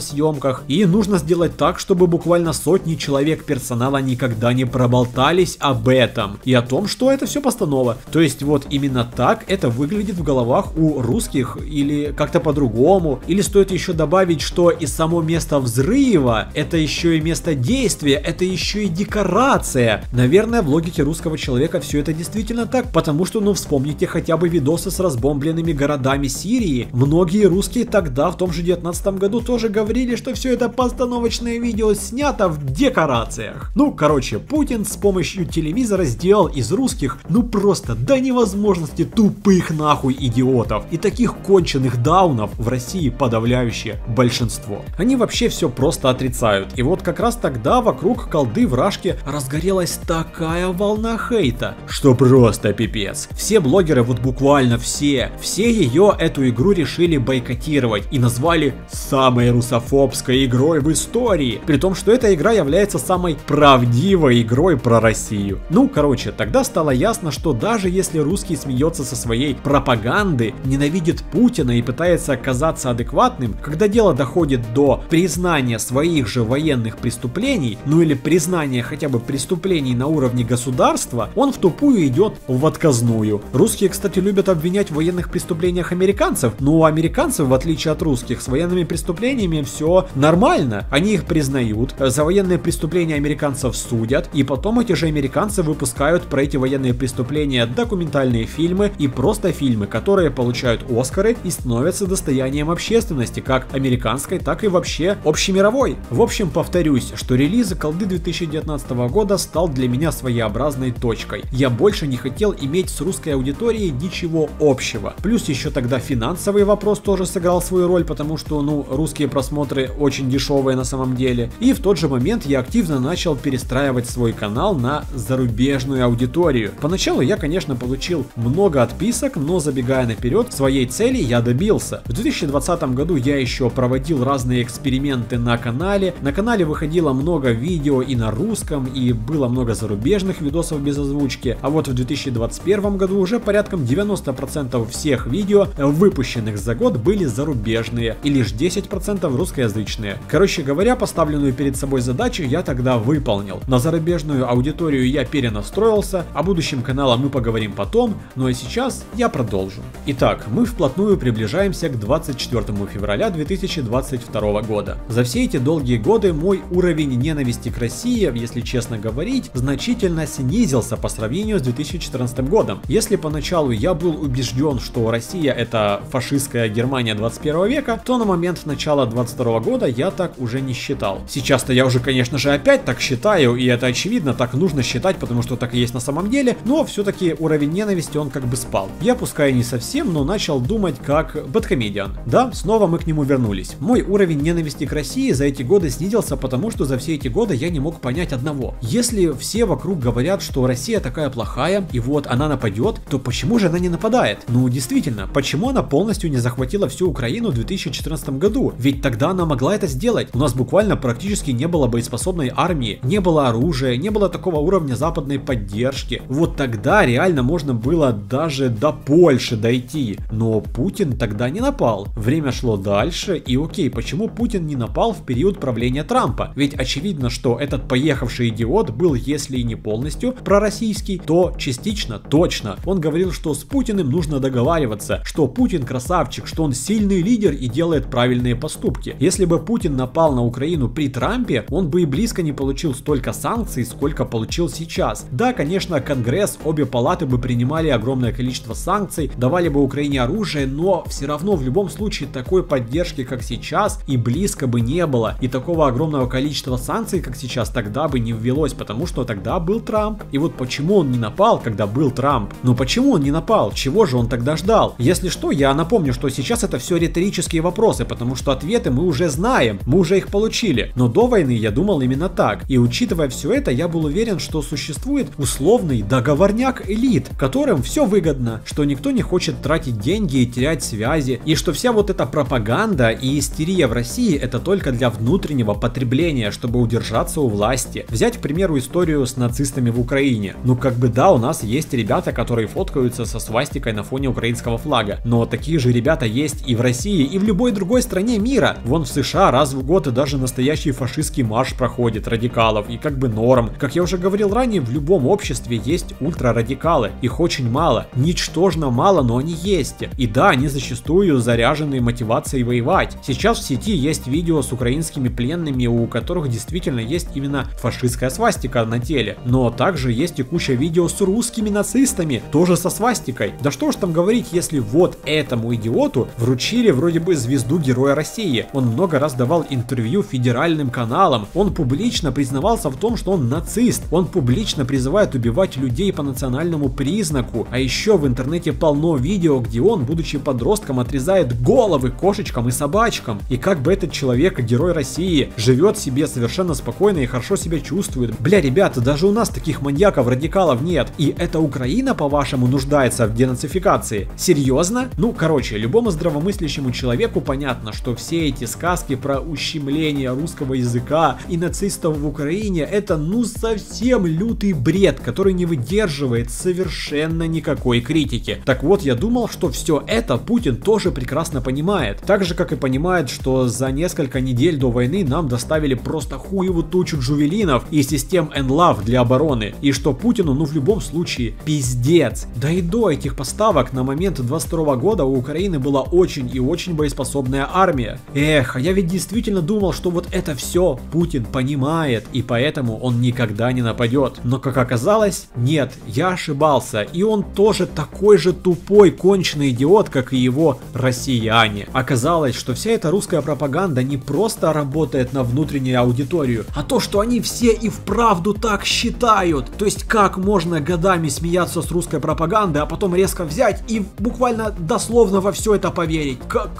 съемках. И нужно сделать так, чтобы буквально сотни человек персонала никогда не проболтались об этом и о том, что это все постанова. То есть вот именно так это выглядит в головах у русских, или как-то по-другому. Или стоит еще добавить, что и само место взрыва — это еще и место действия, это еще и декорация. Наверное, в логике русского человека все это действительно так, потому что, ну, вспомните хотя бы видосы с разбомбленными городами Сирии. Многие русские тогда, в том же девятнадцатом году, тоже говорили, что все это постановочное видео снято в декорациях. Ну, короче, Путин с помощью телевизора сделал из русских, ну, просто до невозможности тупых нахуй идиотов. И таких конченых даунов в России подавляющее большинство. Они вообще все просто отрицают. И вот как раз тогда вокруг колды вражки разгорелась такая волна хейта, что просто пипец. Все блогеры, вот буквально все, все ее, эту игру решили бойкотировать и назвали самой русофобской игрой в истории. При том, что эта игра является самой правдивой игрой про Россию. Ну, короче, тогда стало ясно, что даже если русский смеется со своей пропаганды, ненавидит Путина и пытается казаться адекватным, когда дело доходит до признания своих же военных преступлений, ну или признания хотя бы преступлений на уровне государства, он в тупую идет в отказную. Русские, кстати, любят обвинять в военных преступлениях американцев, но у американцев, в отличие от русских, с военными преступлениями все нормально. Они их признают, за военные преступления американцев судят, и потом эти же американцы выпускают про эти военные преступления документальные фильмы и просто фильмы, которые получают Оскары и становятся достоянием общественности, как американской, так и вообще общемировой. В общем, повторюсь, что релиз колды две тысячи девятнадцатого года стал для меня своеобразной точкой. Я больше не хотел иметь с русской аудиторией ничего общего. Плюс еще тогда финансовый вопрос тоже сыграл свою роль, потому что, ну, русские просмотры очень дешевые на самом деле. И в тот же момент я активно начал перестраивать свой канал на зарубежную аудиторию. Поначалу я, конечно, получил много отписок, но, забегая наперед, своей цели я добился. В две тысячи двадцатом году я еще проводил разные эксперименты на канале. На канале выходило много видео и на русском, и было много зарубежных видосов без озвучки. А вот в две тысячи двадцать первом году уже порядком девяносто процентов всех видео, выпущенных за год, были зарубежные, и лишь десять процентов русскоязычные. Короче говоря, поставленную перед собой задачу я тогда выполнил. На зарубежную аудиторию я перенастроился, о будущем канала мы поговорим потом, ну а сейчас я продолжу. Итак, мы вплотную приближаемся к двадцать четвёртому февраля две тысячи двадцать второго года. За все эти долгие годы мой уровень ненависти к России, если честно говорить, значительно снизился по сравнению с две тысячи четырнадцатым годом. Если поначалу я был убежден, что Россия — это фашистская Германия двадцать первого века, то на момент начала двадцать второго года я так уже не считал. Сейчас-то я уже, конечно же, опять так считаю, Китаю, и это очевидно, так нужно считать, потому что так и есть на самом деле, но все-таки уровень ненависти он как бы спал. Я пускай не совсем, но начал думать как BadComedian. Да, снова мы к нему вернулись. Мой уровень ненависти к России за эти годы снизился, потому что за все эти годы я не мог понять одного. Если все вокруг говорят, что Россия такая плохая, и вот она нападет, то почему же она не нападает? Ну действительно, почему она полностью не захватила всю Украину в две тысячи четырнадцатом году? Ведь тогда она могла это сделать. У нас буквально практически не было боеспособной армии, не было оружия, не было такого уровня западной поддержки. Вот тогда реально можно было даже до Польши дойти. Но Путин тогда не напал. Время шло дальше, и окей, почему Путин не напал в период правления Трампа? Ведь очевидно, что этот поехавший идиот был, если и не полностью пророссийский, то частично, точно. Он говорил, что с Путиным нужно договариваться, что Путин красавчик, что он сильный лидер и делает правильные поступки. Если бы Путин напал на Украину при Трампе, он бы и близко не получил столько санкций, сколько получил сейчас. Да, конечно, Конгресс, обе палаты бы принимали огромное количество санкций, давали бы Украине оружие, но все равно в любом случае такой поддержки, как сейчас, и близко бы не было. И такого огромного количества санкций, как сейчас, тогда бы не ввелось, потому что тогда был Трамп. И вот почему он не напал, когда был Трамп? Ну почему он не напал? Чего же он тогда ждал? Если что, я напомню, что сейчас это все риторические вопросы, потому что ответы мы уже знаем, мы уже их получили. Но до войны я думал именно так. И учитывая все это, я был уверен, что существует условный договорняк элит, которым все выгодно, что никто не хочет тратить деньги и терять связи, и что вся вот эта пропаганда и истерия в России это только для внутреннего потребления, чтобы удержаться у власти. Взять, к примеру, историю с нацистами в Украине. Ну как бы да, у нас есть ребята, которые фоткаются со свастикой на фоне украинского флага, но такие же ребята есть и в России, и в любой другой стране мира. Вон в США раз в год и даже настоящий фашистский марш проходит радикалов, и как бы норм. Как я уже говорил ранее, в любом обществе есть ультрарадикалы, их очень мало, ничтожно мало, но они есть. И да, они зачастую заряжены мотивацией воевать. Сейчас в сети есть видео с украинскими пленными, у которых действительно есть именно фашистская свастика на теле, но также есть и куча видео с русскими нацистами, тоже со свастикой. Да что ж там говорить, если вот этому идиоту вручили вроде бы звезду Героя России, он много раз давал интервью федеральным каналам, он публично признавался в том, что он нацист, он публично призывает убивать людей по национальному признаку, а еще в интернете полно видео, где он, будучи подростком, отрезает головы кошечкам и собачкам, и как бы этот человек, Герой России, живет себе совершенно спокойно и хорошо себя чувствует. Бля, ребята, даже у нас таких маньяков, радикалов нет, и эта Украина, по-вашему, нуждается в денацификации? Серьезно? Ну, короче, любому здравомыслящему человеку понятно, что все эти сказки про ущемление русского языка и нацистов в Украине это ну совсем лютый бред, который не выдерживает совершенно никакой критики. Так вот, я думал, что все это Путин тоже прекрасно понимает. Так же, как и понимает, что за несколько недель до войны нам доставили просто хуеву тучу джувелинов и систем эн лав для обороны. И что Путину, ну в любом случае, пиздец. Да и до этих поставок на момент двадцать второго года у Украины была очень и очень боеспособная армия. Эх, а я ведь действительно думал, что вот это все Путин понимает, и поэтому он никогда не нападет. Но как оказалось, нет, я ошибался, и он тоже такой же тупой, конченый идиот, как и его россияне. Оказалось, что вся эта русская пропаганда не просто работает на внутреннюю аудиторию, а то, что они все и вправду так считают. То есть как можно годами смеяться с русской пропаганды, а потом резко взять и буквально дословно во все это поверить? Как?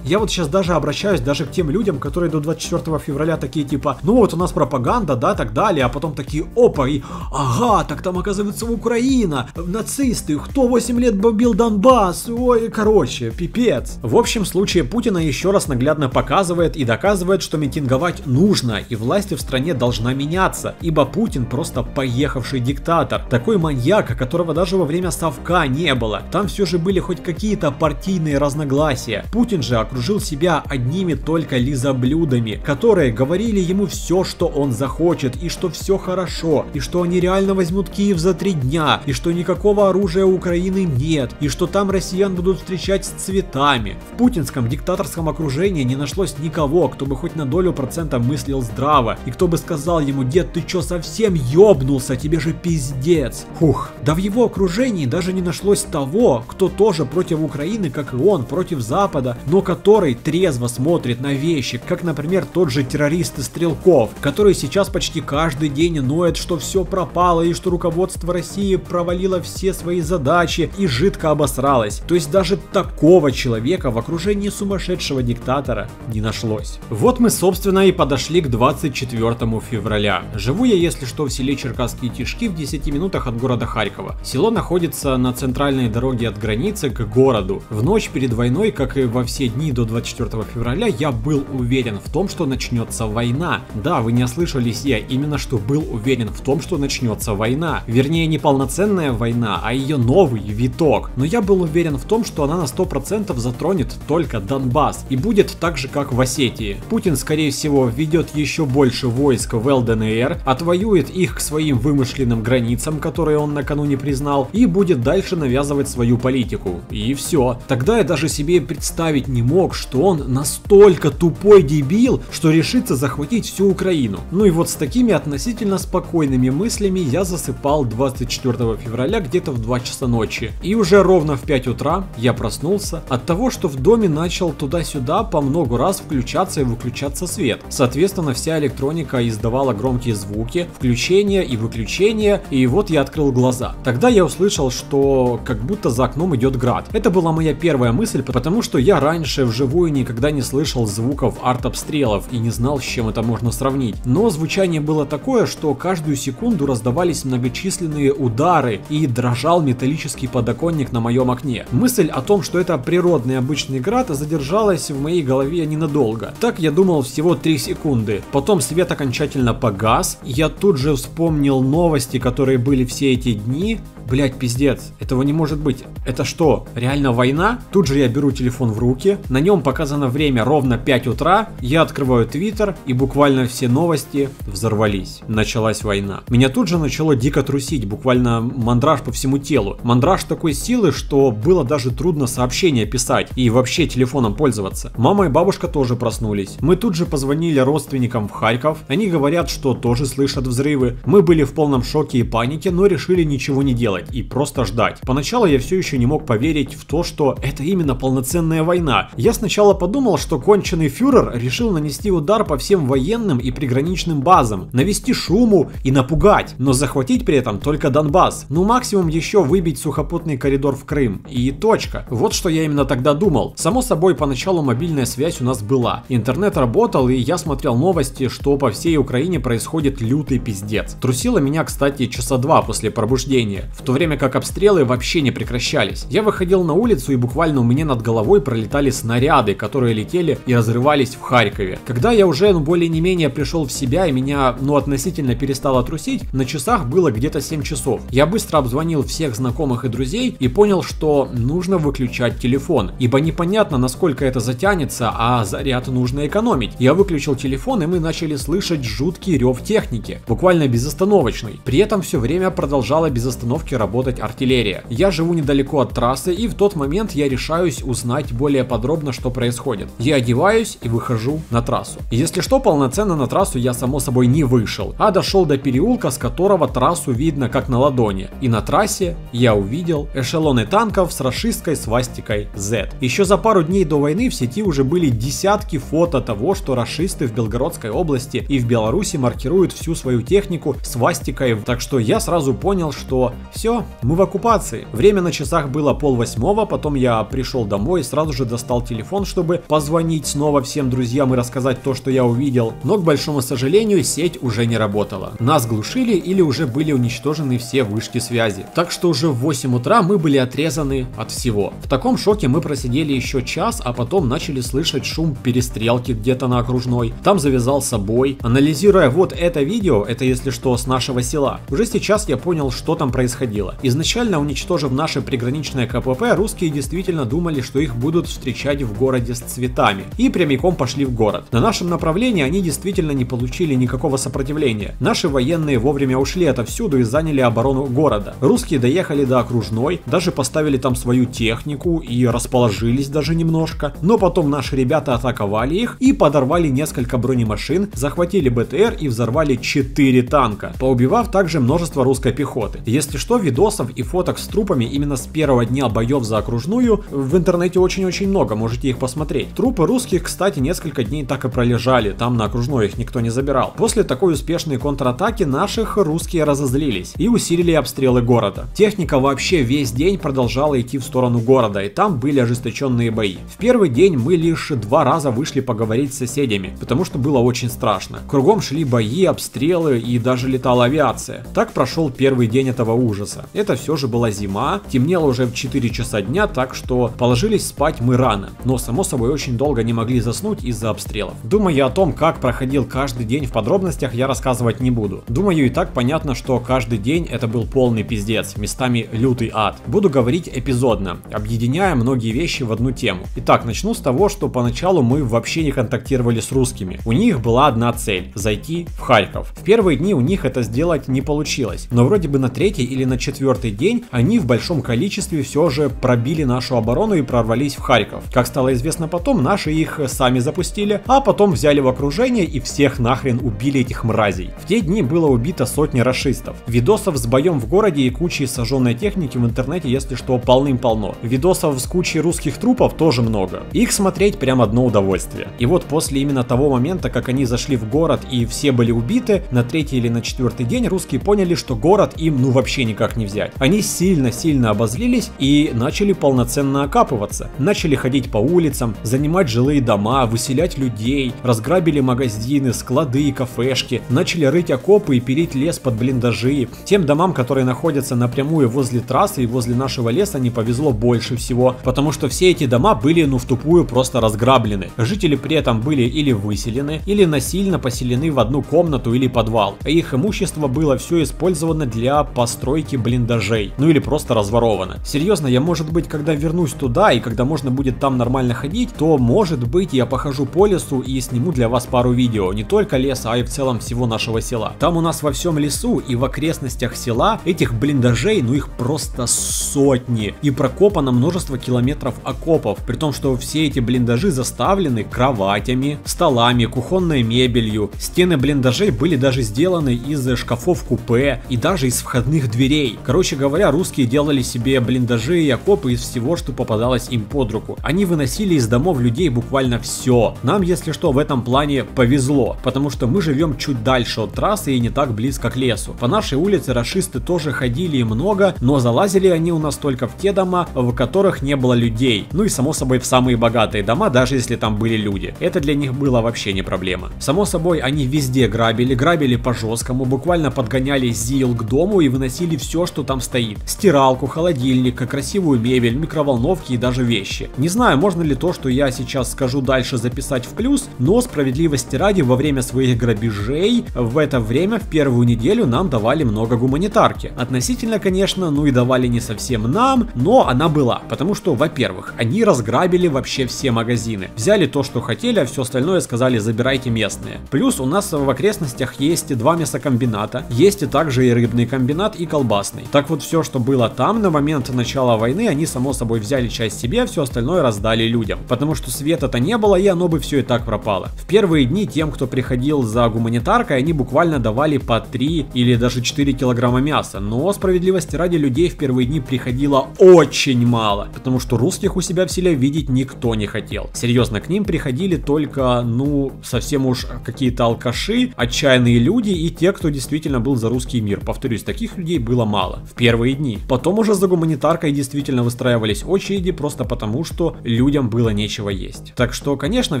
Я вот сейчас даже обращаюсь даже к тем людям, которые до двадцать четвёртого февраля такие типа, ну вот у нас пропаганда, да, так далее, а потом такие, опа, и ага, так там оказывается Украина, нацисты, кто восемь лет бомбил Донбасс, ой, короче, пипец. В общем случае Путина еще раз наглядно показывает и доказывает, что митинговать нужно, и власти в стране должна меняться, ибо Путин просто поехавший диктатор, такой маньяк, которого даже во время совка не было, там все же были хоть какие-то партийные разногласия. Путин же окружил себя одними только лизоблюдами, которые говорили ему все, что он захочет, и что все хорошо, и что они реально возьмут Киев за три дня, и что никакого оружия у Украины нет, и что там россиян будут встречать с цветами. В путинском диктаторском окружении не нашлось никого, кто бы хоть на долю процента мыслил здраво, и кто бы сказал ему, дед, ты чё совсем ёбнулся, тебе же пиздец. Фух, да в его окружении даже не нашлось того, кто тоже против Украины, как и он, против Запада, но который трезво смотрит на вещи, как, например, тот же террорист Стрелков, который сейчас почти каждый день ноет, что все пропало и что руководство России провалило все свои задачи и жидко обосралось. То есть даже такого человека в окружении сумасшедшего диктатора не нашлось. Вот мы, собственно, и подошли к двадцать четвёртому февраля. Живу я, если что, в селе Черкасские Тишки в десяти минутах от города Харькова. Село находится на центральной дороге от границы к городу. В ночь перед войной, как и во все дни до двадцать четвёртого февраля, я был уверен в том, что начнется война. Да, вы не ослышались, я именно что был уверен в том, что начнется война. Вернее, не полноценная война, а ее новый виток. Но я был уверен в том, что она на сто процентов затронет только Донбасс. И будет так же, как в Осетии. Путин, скорее всего, введет еще больше войск в эл дэ эн эр, отвоюет их к своим вымышленным границам, которые он накануне признал, и будет дальше навязывать свою политику. И все. Тогда я даже себе представить не мог, что он настолько тупой дебил, что решится захватить всю Украину. Ну и вот с такими относительно спокойными мыслями я засыпал двадцать четвёртого февраля где-то в два часа ночи. И уже ровно в пять утра я проснулся от того, что в доме начал туда-сюда по много раз включаться и выключаться свет. Соответственно, вся электроника издавала громкие звуки, включение и выключение, и вот я открыл глаза. Тогда я услышал, что как будто за окном идет град. Это была моя первая мысль, потому что я раньше вживую никогда не слышал звуков артобстрелов и не знал, с чем это можно сравнить. Но звучание было такое, что каждую секунду раздавались многочисленные удары и дрожал металлический подоконник на моем окне. Мысль о том, что это природный обычный град, задержалась в моей голове ненадолго. Так я думал всего три секунды. Потом свет окончательно погас. Я тут же вспомнил новости, которые были все эти дни. Блять, пиздец, этого не может быть. Это что, реально война? Тут же я беру телефон в руки, на нем показано время ровно пять утра, я открываю твиттер, и буквально все новости взорвались. Началась война. Меня тут же начало дико трусить, буквально мандраж по всему телу. Мандраж такой силы, что было даже трудно сообщения писать и вообще телефоном пользоваться. Мама и бабушка тоже проснулись. Мы тут же позвонили родственникам в Харьков, они говорят, что тоже слышат взрывы. Мы были в полном шоке и панике, но решили ничего не делать и просто ждать. Поначалу я все еще не мог поверить в то, что это именно полноценная война. Я сначала подумал, что конченый фюрер решил нанести удар по всем военным и приграничным базам, навести шуму и напугать, но захватить при этом только Донбасс. Ну максимум еще выбить сухопутный коридор в Крым. И точка. Вот что я именно тогда думал. Само собой, поначалу мобильная связь у нас была. Интернет работал, и я смотрел новости, что по всей Украине происходит лютый пиздец. Трусило меня, кстати, часа два после пробуждения. В то время как обстрелы вообще не прекращались. Я выходил на улицу, и буквально у меня над головой пролетали снаряды, которые летели и разрывались в Харькове. Когда я уже, ну, более-менее пришел в себя и меня, ну, относительно перестало трусить, на часах было где-то семь часов. Я быстро обзвонил всех знакомых и друзей и понял, что нужно выключать телефон, ибо непонятно, насколько это затянется, а заряд нужно экономить. Я выключил телефон, и мы начали слышать жуткий рев техники, буквально безостановочный. При этом все время продолжала без остановки работать артиллерия. Я живу недалеко от трассы, и в тот момент я решаюсь узнать более подробно, что происходит. Я одеваюсь и выхожу на трассу. Если что, полноценно на трассу я, само собой, не вышел, а дошел до переулка, с которого трассу видно как на ладони. И на трассе я увидел эшелоны танков с рашистской свастикой зет. Еще за пару дней до войны в сети уже были десятки фото того, что рашисты в Белгородской области и в Беларуси маркируют всю свою технику свастикой, так что я сразу понял, что все, мы в оккупации. Время на часах было пол восьмого, потом я пришел домой и сразу же достал телефон, чтобы позвонить снова всем друзьям и рассказать то, что я увидел. Но, к большому сожалению, сеть уже не работала. Нас глушили или уже были уничтожены все вышки связи. Так что уже в восемь утра мы были отрезаны от всего. В таком шоке мы просидели еще час, а потом начали слышать шум перестрелки где-то на окружной. Там завязался бой. Анализируя вот это видео, это если что с нашего села, уже сейчас я понял, что там происходило. Изначально, уничтожив наше приграничное ка пэ пэ, русские действительно думали, что их будут встречать в городе с цветами, и прямиком пошли в город. На нашем направлении они действительно не получили никакого сопротивления. Наши военные вовремя ушли отовсюду и заняли оборону города. Русские доехали до окружной, даже поставили там свою технику и расположились даже немножко, но потом наши ребята атаковали их и подорвали несколько бронемашин, захватили бэ тэ эр и взорвали четыре танка, поубивав также множество русской пехоты. Если что, видосов и фоток с трупами именно с первого дня боев за окружную в интернете очень-очень много, можете их посмотреть. Трупы русских, кстати, несколько дней так и пролежали, там на окружную их никто не забирал. После такой успешной контратаки наших русские разозлились и усилили обстрелы города. Техника вообще весь день продолжала идти в сторону города, и там были ожесточенные бои. В первый день мы лишь два раза вышли поговорить с соседями, потому что было очень страшно. Кругом шли бои, обстрелы и даже летала авиация. Так прошел первый день этого ужаса. Это все же была зима, темнело уже в четыре часа дня, так что положились спать мы рано, но само собой очень долго не могли заснуть из-за обстрелов. Думаю, о том, как проходил каждый день в подробностях, я рассказывать не буду. Думаю, и так понятно, что каждый день это был полный пиздец, местами лютый ад. Буду говорить эпизодно, объединяя многие вещи в одну тему. Итак, начну с того, что поначалу мы вообще не контактировали с русскими. У них была одна цель – зайти в Харьков. В первые дни у них это сделать не получилось, но вроде бы на третий или на четвертый день они в большом количестве все же пробили нашу оборону и прорвались в Харьков. Как стало известно потом, наши их сами запустили, а потом взяли в окружение и всех нахрен убили этих мразей. В те дни было убито сотни рашистов. Видосов с боем в городе и кучей сожженной техники в интернете, если что, полным-полно. Видосов с кучей русских трупов тоже много. Их смотреть прям одно удовольствие. И вот после именно того момента, как они зашли в город и все были убиты, на третий или на четвертый день русские поняли, что город им ну вообще никак не взять. Они сильно-сильно обозлились и начали полноценно окапываться. Начали ходить по улицам, занимать жилые дома, выселять людей, разграбили магазины, склады и кафешки, начали рыть окопы и пилить лес под блиндажи. Тем домам, которые находятся напрямую возле трассы и возле нашего леса, не повезло больше всего, потому что все эти дома были ну в тупую просто разграблены. Жители при этом были или выселены, или насильно поселены в одну комнату или подвал, а их имущество было все использовано для постройки блиндажей, ну или просто разворовано. Серьезно, я, может быть, когда вернусь туда и когда можно будет там нормально ходить, то, может быть, я похожу по лесу и сниму для вас пару видео, не только леса, а и в целом всего нашего села. Там у нас во всем лесу и в окрестностях села этих блиндажей, ну их просто сотни, и прокопано множество километров окопов, при том, что все эти блиндажи заставлены кроватями, столами, кухонной мебелью. Стены блиндажей были даже сделаны из шкафов купе и даже из входных дверей. Короче говоря, русские делали себе блиндажи и окопы из всего, что попадалось им под руку. Они выносили из домов людей буквально все. Нам, если что, в этом плане повезло, потому что мы живем чуть дальше от трассы и не так близко к лесу. По нашей улице рашисты тоже ходили и много, но залазили они у нас только в те дома, в которых не было людей. Ну и само собой в самые богатые дома, даже если там были люди. Это для них было вообще не проблема. Само собой, они везде грабили, грабили по-жесткому, буквально подгоняли ЗИЛ к дому и выносили все, что там стоит. Стиралку, холодильник, красивую мебель, микроволновки и даже вещи. Не знаю, можно ли то, что я сейчас скажу дальше, записать в плюс, но справедливости ради, во время своих грабежей в это время, в первую неделю, нам давали много гуманитарки. Относительно, конечно, ну и давали не совсем нам, но она была. Потому что, во-первых, они разграбили вообще все магазины. Взяли то, что хотели, а все остальное сказали: забирайте местные. Плюс у нас в окрестностях есть два мясокомбината, есть и также и рыбный комбинат, и колбасный. Так вот, все, что было там на момент начала войны, они само собой взяли часть себе, а все остальное раздали людям. Потому что света-то не было, и оно бы все и так пропало. В первые дни тем, кто приходил за гуманитаркой, они буквально давали по три или даже четыре килограмма мяса. Но справедливости ради, людей в первые дни приходило очень мало, потому что русских у себя в селе видеть никто не хотел. Серьезно, к ним приходили только, ну, совсем уж какие-то алкаши, отчаянные люди и те, кто действительно был за русский мир. Повторюсь, таких людей было мало в первые дни. Потом уже за гуманитаркой действительно выстраивались очереди, просто потому что людям было нечего есть. Так что, конечно,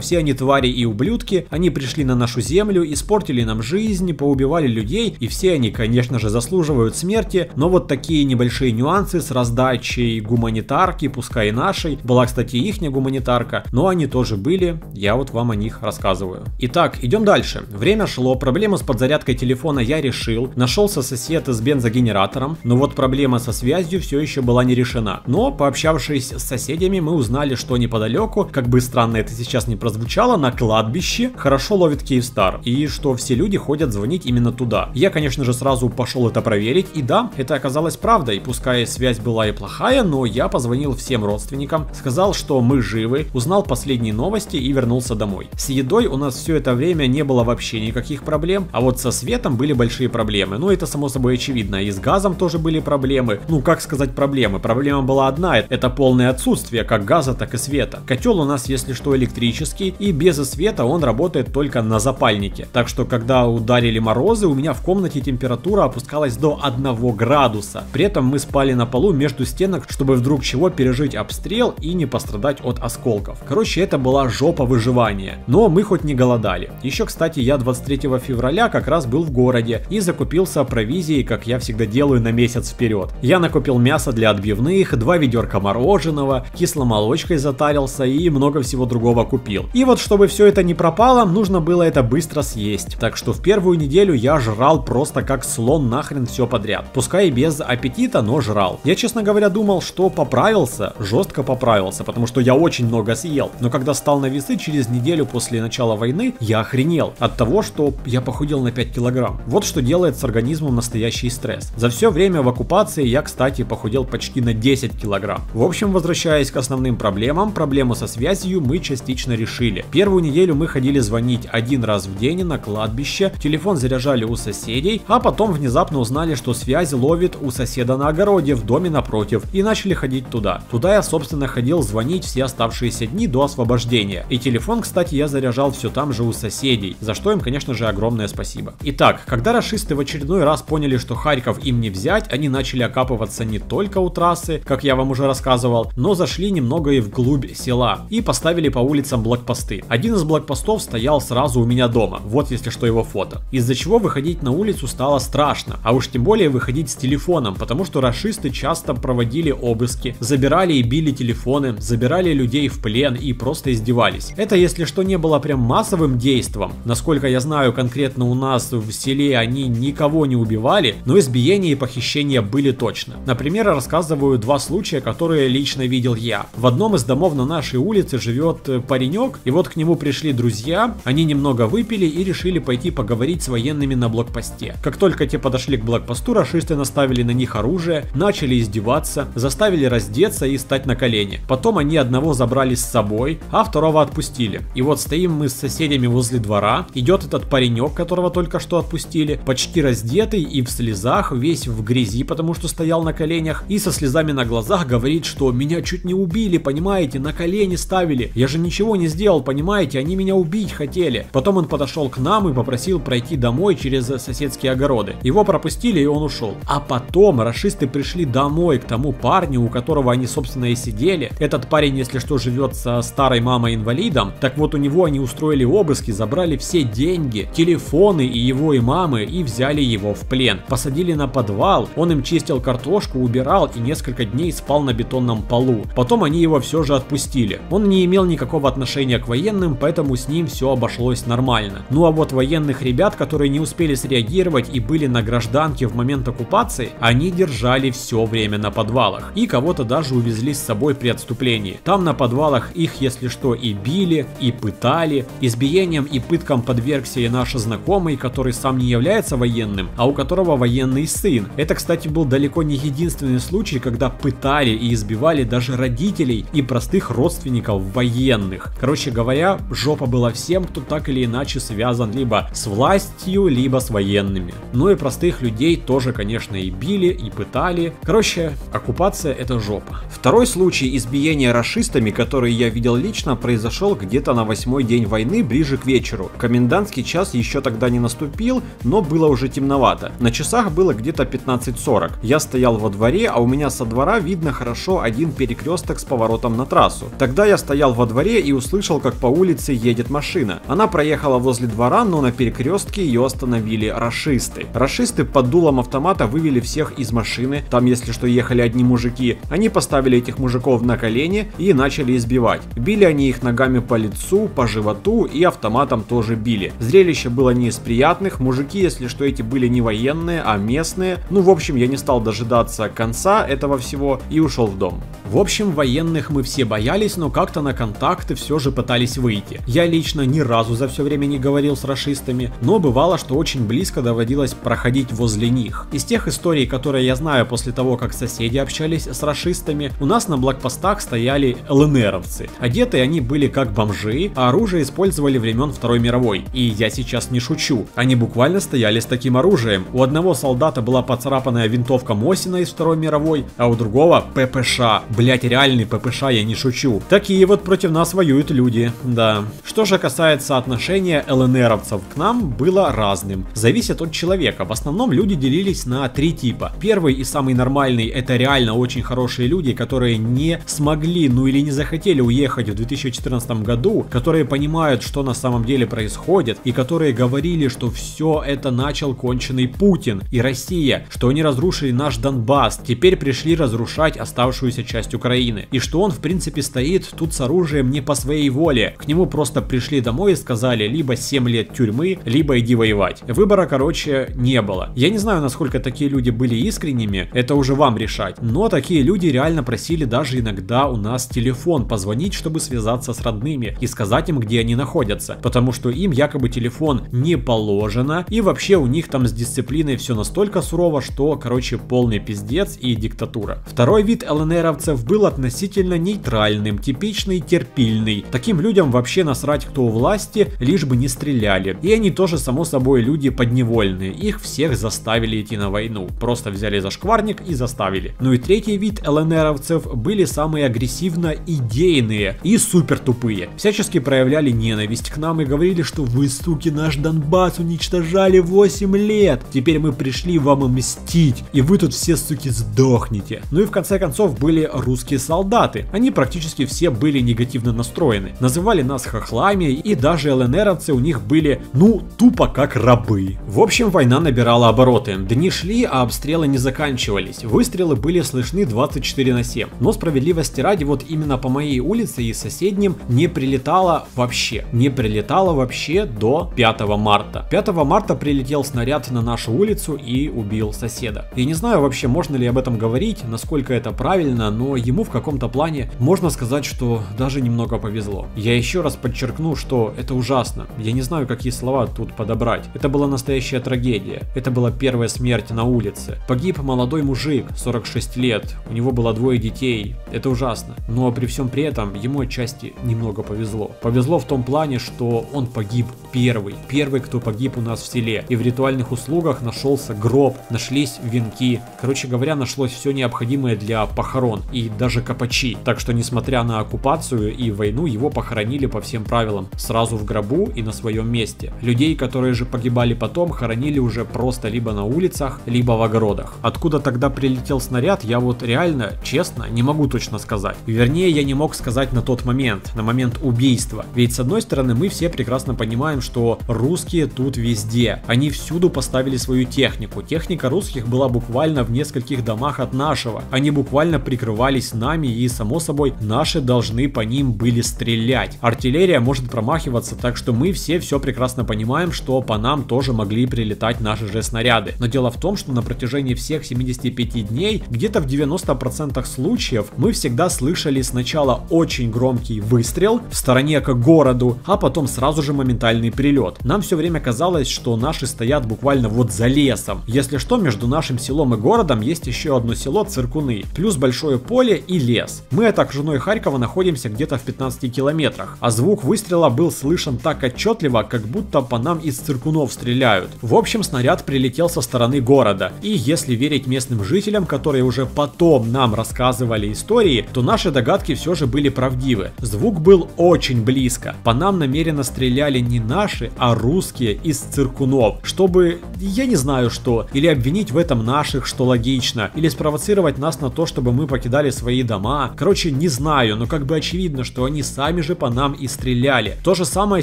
все они твари и ублюдки, они пришли на нашу землю, испортили нам жизнь, поубивали людей, и все они, конечно же, заслуживают смерти, но вот такие небольшие нюансы с раздачей гуманитарки, пускай и нашей, была, кстати, ихняя гуманитарка, но они тоже были, я вот вам о них рассказываю. Итак, идем дальше. Время шло, проблему с подзарядкой телефона я решил, нашелся сосед с бензогенератором, но вот проблема со связью все еще была не решена. Но, пообщавшись с соседями, мы узнали, что неподалеку, как бы странно это сейчас не прозвучало, на кладбище хорошо ловит Киевстар, и что все люди ходят звонить именно туда. Я, конечно же, сразу пошел это проверить, и да, это оказалось правдой. Пускай связь была и плохая, но я позвонил всем родственникам, сказал, что мы живы, узнал последние новости и вернулся домой. С едой у нас все это время не было вообще никаких проблем, а вот со светом были большие проблемы. Ну, это само собой очевидно, и с газом там тоже были проблемы. Ну, как сказать проблемы? Проблема была одна. Это полное отсутствие как газа, так и света. Котел у нас, если что, электрический. И без света он работает только на запальнике. Так что, когда ударили морозы, у меня в комнате температура опускалась до одного градуса. При этом мы спали на полу между стенок, чтобы вдруг чего пережить обстрел и не пострадать от осколков. Короче, это была жопа выживания. Но мы хоть не голодали. Еще, кстати, я двадцать третьего февраля как раз был в городе и закупился провизией, как я всегда делаю, на месяц вперед. Я накупил мясо для отбивных, два ведерка мороженого, кисломолочкой затарился и много всего другого купил. И вот, чтобы все это не пропало, нужно было это быстро съесть. Так что в первую неделю я жрал просто как слон нахрен все подряд. Пускай и без аппетита, но жрал. Я, честно говоря, думал, что поправился, жестко поправился, потому что я очень много съел. Но когда стал на весы через неделю после начала войны, я охренел от того, что я похудел на пять килограмм. Вот что делает с организмом настоящий стресс. За все время в оккупации я, кстати, похудел почти на десять килограмм. В общем, возвращаясь к основным проблемам, проблему со связью мы частично решили. Первую неделю мы ходили звонить один раз в день на кладбище, телефон заряжали у соседей, а потом внезапно узнали, что связь ловит у соседа на огороде в доме напротив, и начали ходить туда. Туда я, собственно, ходил звонить все оставшиеся дни до освобождения. И телефон, кстати, я заряжал все там же у соседей, за что им, конечно же, огромное спасибо. Итак, когда рашисты в очередной раз поняли, что Харьков им не взять, они начали окапываться не только у трассы, как я вам уже рассказывал, но зашли немного и вглубь села и поставили по улицам блокпосты. Один из блокпостов стоял сразу у меня дома, вот если что его фото, из-за чего выходить на улицу стало страшно, а уж тем более выходить с телефоном, потому что рашисты часто проводили обыски, забирали и били телефоны, забирали людей в плен и просто издевались. Это, если что, не было прям массовым действом, насколько я знаю, конкретно у нас в селе они никого не убивали, но избиения и похищения были точно. Например, рассказываю два случая, которые лично видел я. В одном из домов на нашей улице живет паренек, и вот к нему пришли друзья, они немного выпили и решили пойти поговорить с военными на блокпосте. Как только те подошли к блокпосту, рашисты наставили на них оружие, начали издеваться, заставили раздеться и стать на колени. Потом они одного забрали с собой, а второго отпустили. И вот стоим мы с соседями возле двора, идет этот паренек, которого только что отпустили, почти раздетый и в слезах, весь в грязи, потому что стоял на коленях, и со слезами на глазах говорит, что меня чуть не убили, понимаете, на колени ставили, я же ничего не сделал, понимаете, они меня убить хотели. Потом он подошел к нам и попросил пройти домой через соседские огороды. Его пропустили, и он ушел. А потом рашисты пришли домой к тому парню, у которого они, собственно, и сидели. Этот парень, если что, живет со старой мамой-инвалидом. Так вот, у него они устроили обыски, забрали все деньги, телефоны и его, и мамы, и взяли его в плен. Посадили на подвал, он им чистил картошку, убирал и несколько дней спал на бетонном полу. Потом они его все же отпустили. Он не имел никакого отношения к военным, поэтому с ним все обошлось нормально. Ну а вот военных ребят, которые не успели среагировать и были на гражданке в момент оккупации, они держали все время на подвалах. И кого-то даже увезли с собой при отступлении. Там на подвалах их, если что, и били, и пытали. Избиением и пыткам подвергся и наш знакомый, который сам не является военным, а у которого военный сын. Это, кстати, был далеко не единственный случай, когда пытали и избивали даже родителей и простых родственников военных. Короче говоря, жопа была всем, кто так или иначе связан либо с властью, либо с военными. Ну и простых людей тоже, конечно, и били, и пытали. Короче, оккупация — это жопа. Второй случай избиения рашистами, который я видел лично, произошел где-то на восьмой день войны, ближе к вечеру. Комендантский час еще тогда не наступил, но было уже темновато. На часах было где-то пятнадцать сорок. Я стоял во дворе, а у меня со двора видно хорошо один перекресток с поворотом на трассу. Тогда я стоял во дворе и услышал, как по улице едет машина. Она проехала возле двора, но на перекрестке ее остановили рашисты. Рашисты под дулом автомата вывели всех из машины, там, если что, ехали одни мужики. Они поставили этих мужиков на колени и начали избивать. Били они их ногами по лицу, по животу и автоматом тоже били. Зрелище было не из приятных, мужики, если что, эти были не военные, а местные. Ну, в общем, я не стал дожидаться конца этого всего и ушел в дом. В общем, военных мы все боялись, но как-то на контакты все же пытались выйти. Я лично ни разу за все время не говорил с рашистами, но бывало, что очень близко доводилось проходить возле них. Из тех историй, которые я знаю после того, как соседи общались с рашистами, у нас на блокпостах стояли ЛНРовцы. Одетые они были как бомжи, а оружие использовали времен Второй мировой. И я сейчас не шучу, они буквально стояли с таким оружием. У одного солдата была подсказка поцарапанная винтовка Мосина из Второй мировой, а у другого ППШ. Блять, реальный ППШ, я не шучу. Такие вот против нас воюют люди, да. Что же касается отношения ЛНРовцев к нам, было разным. Зависит от человека. В основном люди делились на три типа. Первый и самый нормальный — это реально очень хорошие люди, которые не смогли, ну или не захотели уехать в две тысячи четырнадцатом году, которые понимают, что на самом деле происходит, и которые говорили, что все это начал конченый Путин и Россия, что они разрушили наш Донбасс, теперь пришли разрушать оставшуюся часть Украины, и что он в принципе стоит тут с оружием не по своей воле, к нему просто пришли домой и сказали либо семь лет тюрьмы, либо иди воевать. Выбора, короче, не было. Я не знаю, насколько такие люди были искренними, это уже вам решать, но такие люди реально просили даже иногда у нас телефон позвонить, чтобы связаться с родными и сказать им, где они находятся, потому что им якобы телефон не положено, и вообще у них там с дисциплиной все настолько сурово, что, короче, полный пиздец и диктатура. Второй вид ЛНРовцев был относительно нейтральным, типичный, терпильный. Таким людям вообще насрать, кто у власти, лишь бы не стреляли. И они тоже, само собой, люди подневольные. Их всех заставили идти на войну. Просто взяли за шкварник и заставили. Ну и третий вид ЛНРовцев были самые агрессивно идейные и супер тупые. Всячески проявляли ненависть к нам и говорили, что вы, суки, наш Донбасс уничтожали восемь лет. Теперь мы пришли вам мстить. И вы тут все, суки, сдохнете. Ну и в конце концов были русские солдаты. Они практически все были негативно настроены. Называли нас хохлами, и даже ЛНРовцы у них были, ну, тупо как рабы. В общем, война набирала обороты. Дни шли, а обстрелы не заканчивались. Выстрелы были слышны двадцать четыре на семь. Но справедливости ради, вот именно по моей улице и соседним не прилетало вообще. Не прилетало вообще до пятого марта. пятого марта прилетел снаряд на нашу улицу и убил соседа. Я не знаю вообще, можно ли об этом говорить, насколько это правильно, но ему в каком-то плане можно сказать, что даже немного повезло. Я еще раз подчеркну, что это ужасно. Я не знаю, какие слова тут подобрать. Это была настоящая трагедия. Это была первая смерть на улице. Погиб молодой мужик, сорок шесть лет. У него было двое детей. Это ужасно. Но при всем при этом ему отчасти немного повезло. Повезло в том плане, что он погиб первый. Первый, кто погиб у нас в селе. И в ритуальных услугах нашелся гроб, нашлись венки. Короче говоря, нашлось все необходимое для похорон. И даже копачи. Так что, несмотря на оккупацию и войну, его похоронили по всем правилам. Сразу в гробу и на своем месте. Людей, которые же погибали потом, хоронили уже просто либо на улицах, либо в огородах. Откуда тогда прилетел снаряд, я вот реально, честно, не могу точно сказать. Вернее, я не мог сказать на тот момент, на момент убийства. Ведь, с одной стороны, мы все прекрасно понимаем, что русские тут везде. Они всюду поставили свою технику. Техника русских была буквально в нескольких домах от нашего. Они буквально прикрывались нами, и, само собой, наши должны по ним были стрелять. Артиллерия может промахиваться, так что мы все все прекрасно понимаем, что по нам тоже могли прилетать наши же снаряды. Но дело в том, что на протяжении всех семидесяти пяти дней, где-то в девяноста процентах случаев, мы всегда слышали сначала очень громкий выстрел в стороне к городу, а потом сразу же моментальный прилет. Нам все время казалось, что наши стоят буквально вот за лесом. Если что, между нашим селом и городом есть еще одно село — Циркуны, плюс большое поле и лес. Мы от окружной Харькова находимся где-то в пятнадцати километрах, а звук выстрела был слышен так отчетливо, как будто по нам из Циркунов стреляют. В общем, снаряд прилетел со стороны города, и если верить местным жителям, которые уже потом нам рассказывали истории, то наши догадки все же были правдивы. Звук был очень близко, по нам намеренно стреляли не наши, а русские из Циркунов, чтобы, я не знаю что, или обвинить в этом наших, что логично, или спровоцировать нас на то, чтобы мы покидали свои дома. Короче, не знаю, но как бы очевидно, что они сами же по нам и стреляли. То же самое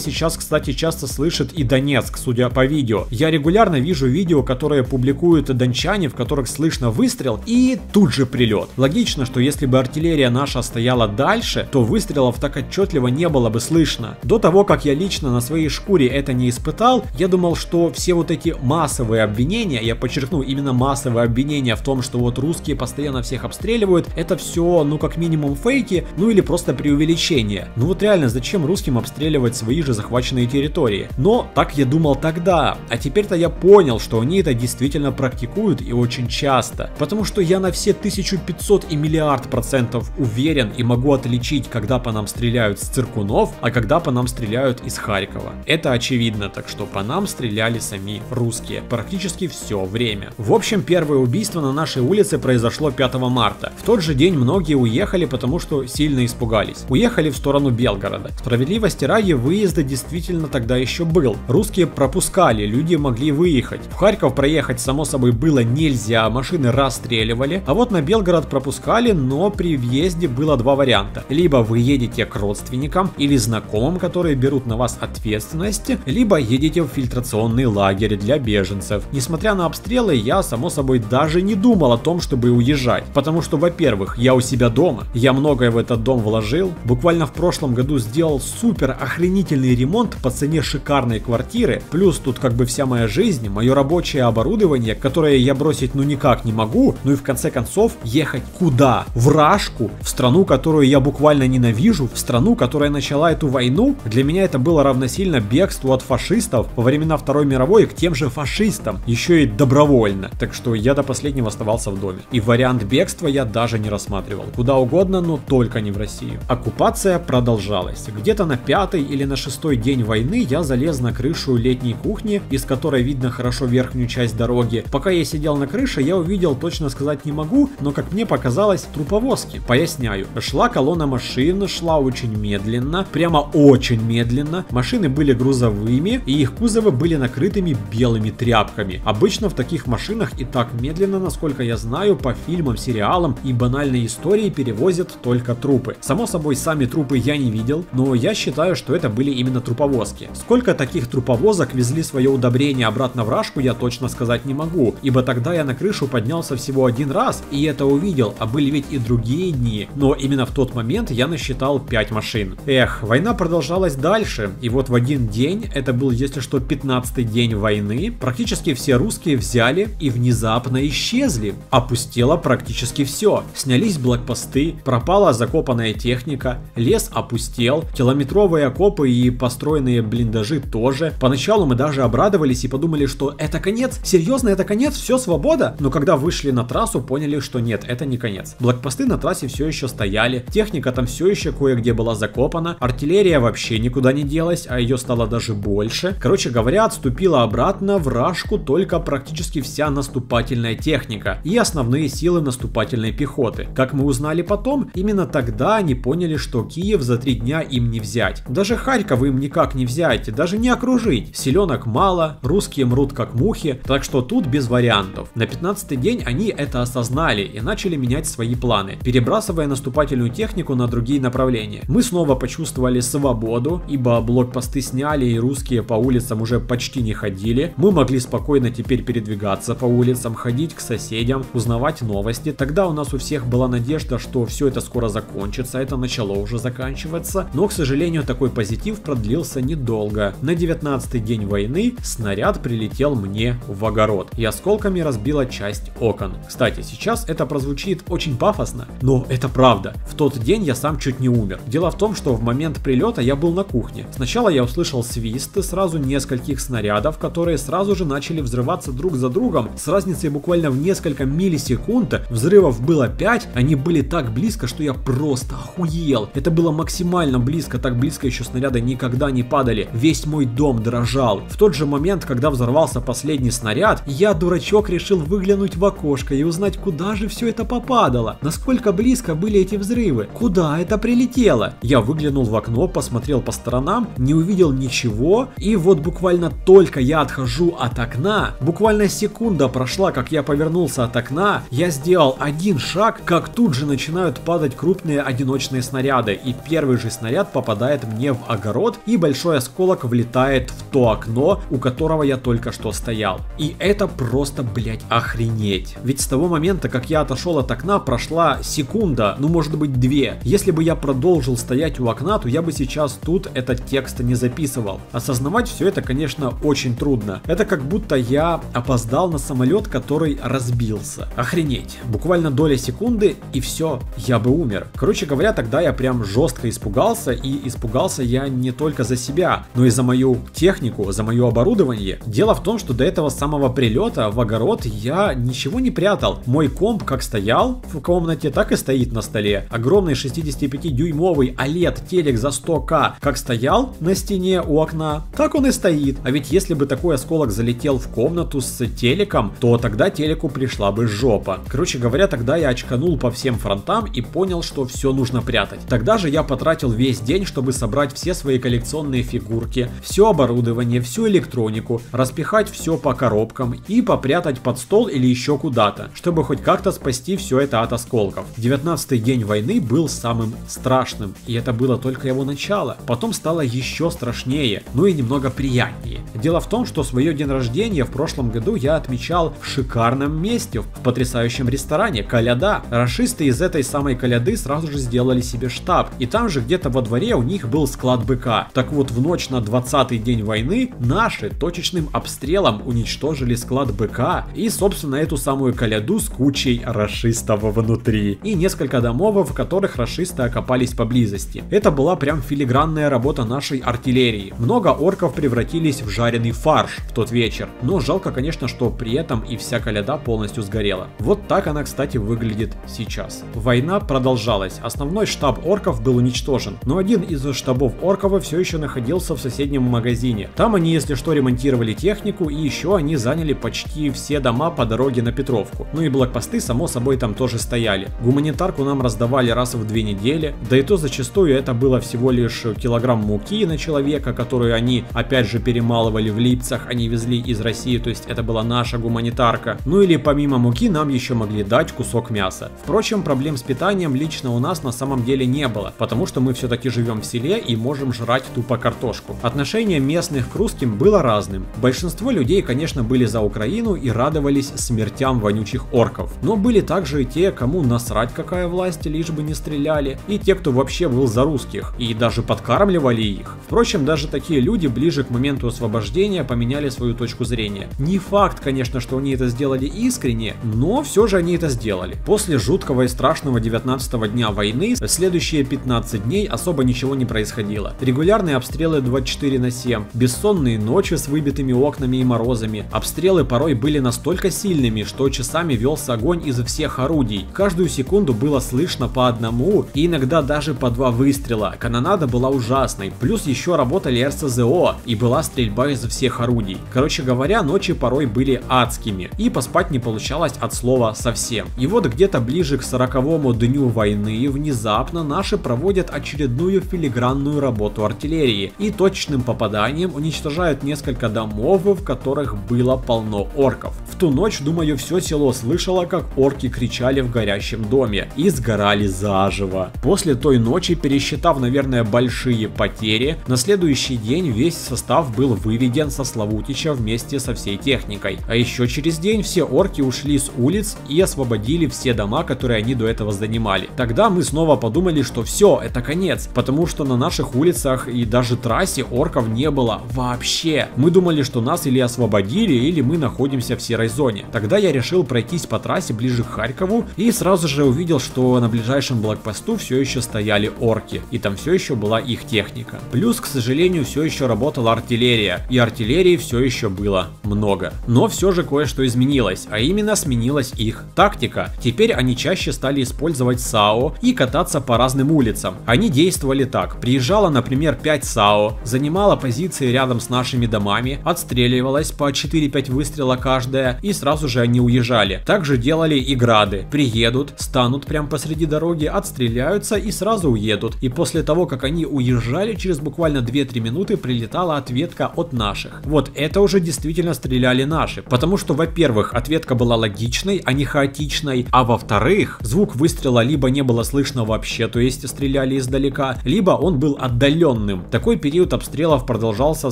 сейчас, кстати, часто слышит и Донецк, судя по видео. Я регулярно вижу видео, которые публикуют дончане, в которых слышно выстрел и тут же прилет. Логично, что если бы артиллерия наша стояла дальше, то выстрелов так отчетливо не было бы слышно. До того, как я лично на своей шкуре это не испытал, я думал, что все вот эти массовые обвинения, я подчеркну, именно массовые обвинения в том, что вот русские постоянно всех обстреливают, это все, ну, как минимум фейки, ну или просто преувеличение. Ну вот реально, зачем русским обстреливать свои же захваченные территории? Но так я думал тогда, а теперь-то я понял, что они это действительно практикуют и очень часто, потому что я на все тысячу пятьсот и миллиард процентов уверен и могу отличить, когда по нам стреляют с Циркунов, а когда по нам стреляют из Харькова. Это очевидно, так что по нам стреляли сами русские практически все время. время. В общем, первое убийство на нашей улице произошло пятого марта. В тот же день многие уехали, потому что сильно испугались. Уехали в сторону Белгорода. Справедливости ради, выезда действительно тогда еще был. Русские пропускали, люди могли выехать. В Харьков проехать, само собой, было нельзя, машины расстреливали. А вот на Белгород пропускали, но при въезде было два варианта. Либо вы едете к родственникам или знакомым, которые берут на вас ответственность, либо едете в фильтрационный лагерь для беженцев. Несмотря на обстрелы, я, само собой, даже не думал о том, чтобы уезжать. Потому что, во-первых, я у себя дома. Я многое в этот дом вложил. Буквально в прошлом году сделал супер охренительный ремонт по цене шикарной квартиры. Плюс тут как бы вся моя жизнь, мое рабочее оборудование, которое я бросить ну никак не могу. Ну и в конце концов, ехать куда? В Рашку? В страну, которую я буквально ненавижу? В страну, которая начала эту войну? Для меня это было равносильно бегству от фашистов во времена Второй мировой к тем же фашистам. Еще и добровольно. Так что я до последнего оставался в доме. И вариант бегства я даже не рассматривал. Куда угодно, но только не в Россию. Оккупация продолжалась. Где-то на пятый или на шестой день войны я залез на крышу летней кухни, из которой видно хорошо верхнюю часть дороги. Пока я сидел на крыше, я увидел, точно сказать не могу, но как мне показалось, труповозки. Поясняю. Шла колонна машин, шла очень медленно, прямо очень медленно. Машины были грузовыми, и их кузовы были накрытыми белыми тряпками. Обычно в таких машинах и так медленно, насколько я знаю, по фильмам, сериалам и банальной истории перевозят только трупы. Само собой, сами трупы я не видел, но я считаю, что это были именно труповозки. Сколько таких труповозок везли свое удобрение обратно в Рашку, я точно сказать не могу, ибо тогда я на крышу поднялся всего один раз и это увидел, а были ведь и другие дни. Но именно в тот момент я насчитал пять машин. Эх, война продолжалась дальше, и вот в один день, это был, если что, пятнадцатый день войны, практически все русские взяли и внезапно исчезли. Опустело практически все. Снялись блокпосты, пропала закопанная техника, лес опустел, километровые окопы и построенные блиндажи тоже. Поначалу мы даже обрадовались и подумали, что это конец, серьезно, это конец, все, свобода? Но когда вышли на трассу, поняли, что нет, это не конец. Блокпосты на трассе все еще стояли, техника там все еще кое-где была закопана, артиллерия вообще никуда не делась, а ее стало даже больше. Короче говоря, отступила обратно в Рашку только практически вся наступательная техника и основные силы наступательной пехоты. Как мы узнали потом, именно тогда они поняли, что Киев за три дня им не взять. Даже Харьков им никак не взять, даже не окружить. Селенок мало, русские мрут как мухи, так что тут без вариантов. На пятнадцатый день они это осознали и начали менять свои планы, перебрасывая наступательную технику на другие направления. Мы снова почувствовали свободу, ибо блокпосты сняли и русские по улицам уже почти не ходили. Мы могли спокойно теперь передвигаться по улицам, ходить к соседям, узнавать новости. Тогда у нас у всех была надежда, что все это скоро закончится, это начало уже заканчиваться, но, к сожалению, такой позитив продлился недолго. На девятнадцатый день войны снаряд прилетел мне в огород и осколками разбила часть окон. Кстати, сейчас это прозвучит очень пафосно, но это правда. В тот день я сам чуть не умер. Дело в том, что в момент прилета я был на кухне. Сначала я услышал свист сразу нескольких снарядов, которые сразу же начали взрываться друг за другом с разницей буквально в несколько миллисекунд. Взрывов было пять, они были так близко, что я просто охуел. Это было максимально близко, так близко еще снаряды никогда не падали. Весь мой дом дрожал. В тот же момент, когда взорвался последний снаряд, я, дурачок, решил выглянуть в окошко и узнать, куда же все это попадало, насколько близко были эти взрывы, куда это прилетело. Я выглянул в окно, посмотрел по сторонам, не увидел ничего, и вот буквально только я отхожу от окна, буквально секунда прошла, как я повернулся от окна, я сделал один шаг, как тут же начинают падать крупные одиночные снаряды, и первый же снаряд попадает мне в огород, и большой осколок влетает в то окно, у которого я только что стоял. И это просто, блять, охренеть. Ведь с того момента, как я отошел от окна, прошла секунда, ну может быть две. Если бы я продолжил стоять у окна, то я бы сейчас тут этот текст не записывал. Осознавать все это, конечно, очень трудно. Это как будто я опоздал на самолет, который разбился. Охренеть. Буквально доля секунды и все, я бы умер. Короче говоря, тогда я прям жестко испугался, и испугался я не только за себя, но и за мою технику, за мое оборудование. Дело в том, что до этого самого прилета в огород я ничего не прятал. Мой комп как стоял в комнате, так и стоит на столе. Огромный шестидесятипятидюймовый о лед телек за сто ка как стоял на стене у окна, так он и стоит. А ведь если бы такой осколок залетел в комнату с телеком, телеком, то тогда телеку пришла бы жопа. Короче говоря, тогда я очканул по всем фронтам и понял, что все нужно прятать. Тогда же я потратил весь день, чтобы собрать все свои коллекционные фигурки, все оборудование, всю электронику, распихать все по коробкам и попрятать под стол или еще куда-то, чтобы хоть как-то спасти все это от осколков. девятнадцатый день войны был самым страшным, и это было только его начало. Потом стало еще страшнее, ну и немного приятнее. Дело в том, что свое день рождения в прошлом году я отмечал в шикарном месте, в потрясающем ресторане «Коляда». Рашисты из этой самой «Коляды» сразу же сделали себе штаб, и там же где-то во дворе у них был склад быка. Так вот, в ночь на двадцатый день войны наши точечным обстрелом уничтожили склад быка и, собственно, эту самую «Коляду» с кучей рашистов внутри и несколько домов, в которых рашисты окопались поблизости. Это была прям филигранная работа нашей артиллерии. Много орков превратились в жареный фарш в тот вечер, но жалко, конечно, что при этом и вся «Коляда» полностью сгорела. Вот так она, кстати, выглядит сейчас. Война продолжалась, основной штаб орков был уничтожен, но один из штабов орков все еще находился в соседнем магазине. Там они, если что, ремонтировали технику, и еще они заняли почти все дома по дороге на Петровку. Ну и блокпосты, само собой, там тоже стояли. Гуманитарку нам раздавали раз в две недели, да и то зачастую это было всего лишь килограмм муки на человека, которую они, опять же, перемалывали в Липцах, они везли из России, то есть это была наша гуманитарка. Ну или помимо муки нам еще могли дать кусок мяса. Впрочем, проблем с питанием лично у нас на самом деле не было, потому что мы все-таки живем в селе и можем жрать тупо картошку. Отношение местных к русским было разным. Большинство людей, конечно, были за Украину и радовались смертям вонючих орков. Но были также и те, кому насрать какая власть, лишь бы не стреляли, и те, кто вообще был за русских, и даже подкармливали их. Впрочем, даже такие люди ближе к моменту освобождения поменяли свою точку зрения. Не факт, конечно, что они это сделали искренне, но все же они это сделали. После жуткого и страшного девятнадцатого дня войны в следующие пятнадцать дней особо ничего не происходило. Регулярные обстрелы двадцать четыре на семь, бессонные ночи с выбитыми окнами и морозами. Обстрелы порой были настолько сильными, что часами велся огонь из всех орудий. Каждую секунду было слышно по одному и иногда даже по два выстрела. Канонада была ужасной, плюс еще работали эр эс зэ о и была стрельба из всех орудий. Короче говоря, ночи порой были адскими и поспать не получалось от слова совсем. И вот где-то ближе к сороковому дню войны внезапно наши проводят очередную филигранную работу артиллерии и точечным попаданием уничтожают несколько домов, в которых было полно орков. В ту ночь, думаю, все село слышало, как орки кричали в горящем доме и сгорали заживо. После той ночи, пересчитав, наверное, большие потери, на следующий день весь состав был выведен со Славутича вместе со всей техникой. А еще через день все орки ушли с улиц и освободили все дома, которые они до этого занимали. Тогда мы снова подумали, что все, это конец, потому что на наших улицах и даже трассе орков не было вообще. Мы думали, что нас или освободили, или мы находимся в серой зоне. Тогда я решил пройтись по трассе ближе к Харькову и сразу же увидел, что на ближайшем блокпосту все еще стояли орки, и там все еще была их техника. Плюс, к сожалению, все еще работала артиллерия, и артиллерии все еще было много. Но все же кое-что изменилось, а именно сменилась их тактика. Теперь они чаще стали использовать САО и кататься по разным улицам. Они действовали так: приезжало, например, пять САО, занимало позиции рядом с нашими домами, отстреливалось по четыре-пять выстрела каждая, и сразу же они уезжали. Также делали и грады: приедут, станут прям посреди дороги, отстреляются и сразу уедут. И после того, как они уезжали, через буквально две-три минуты прилетала ответка от наших. Вот это уже действительно стреляли наши, потому что, во-первых, ответка была логичной, а не хаотичной, а во-вторых, звук выстрела либо не было слышно вообще, то есть стреляли издалека, либо он был отдаленным. Такой период обстрелов продолжался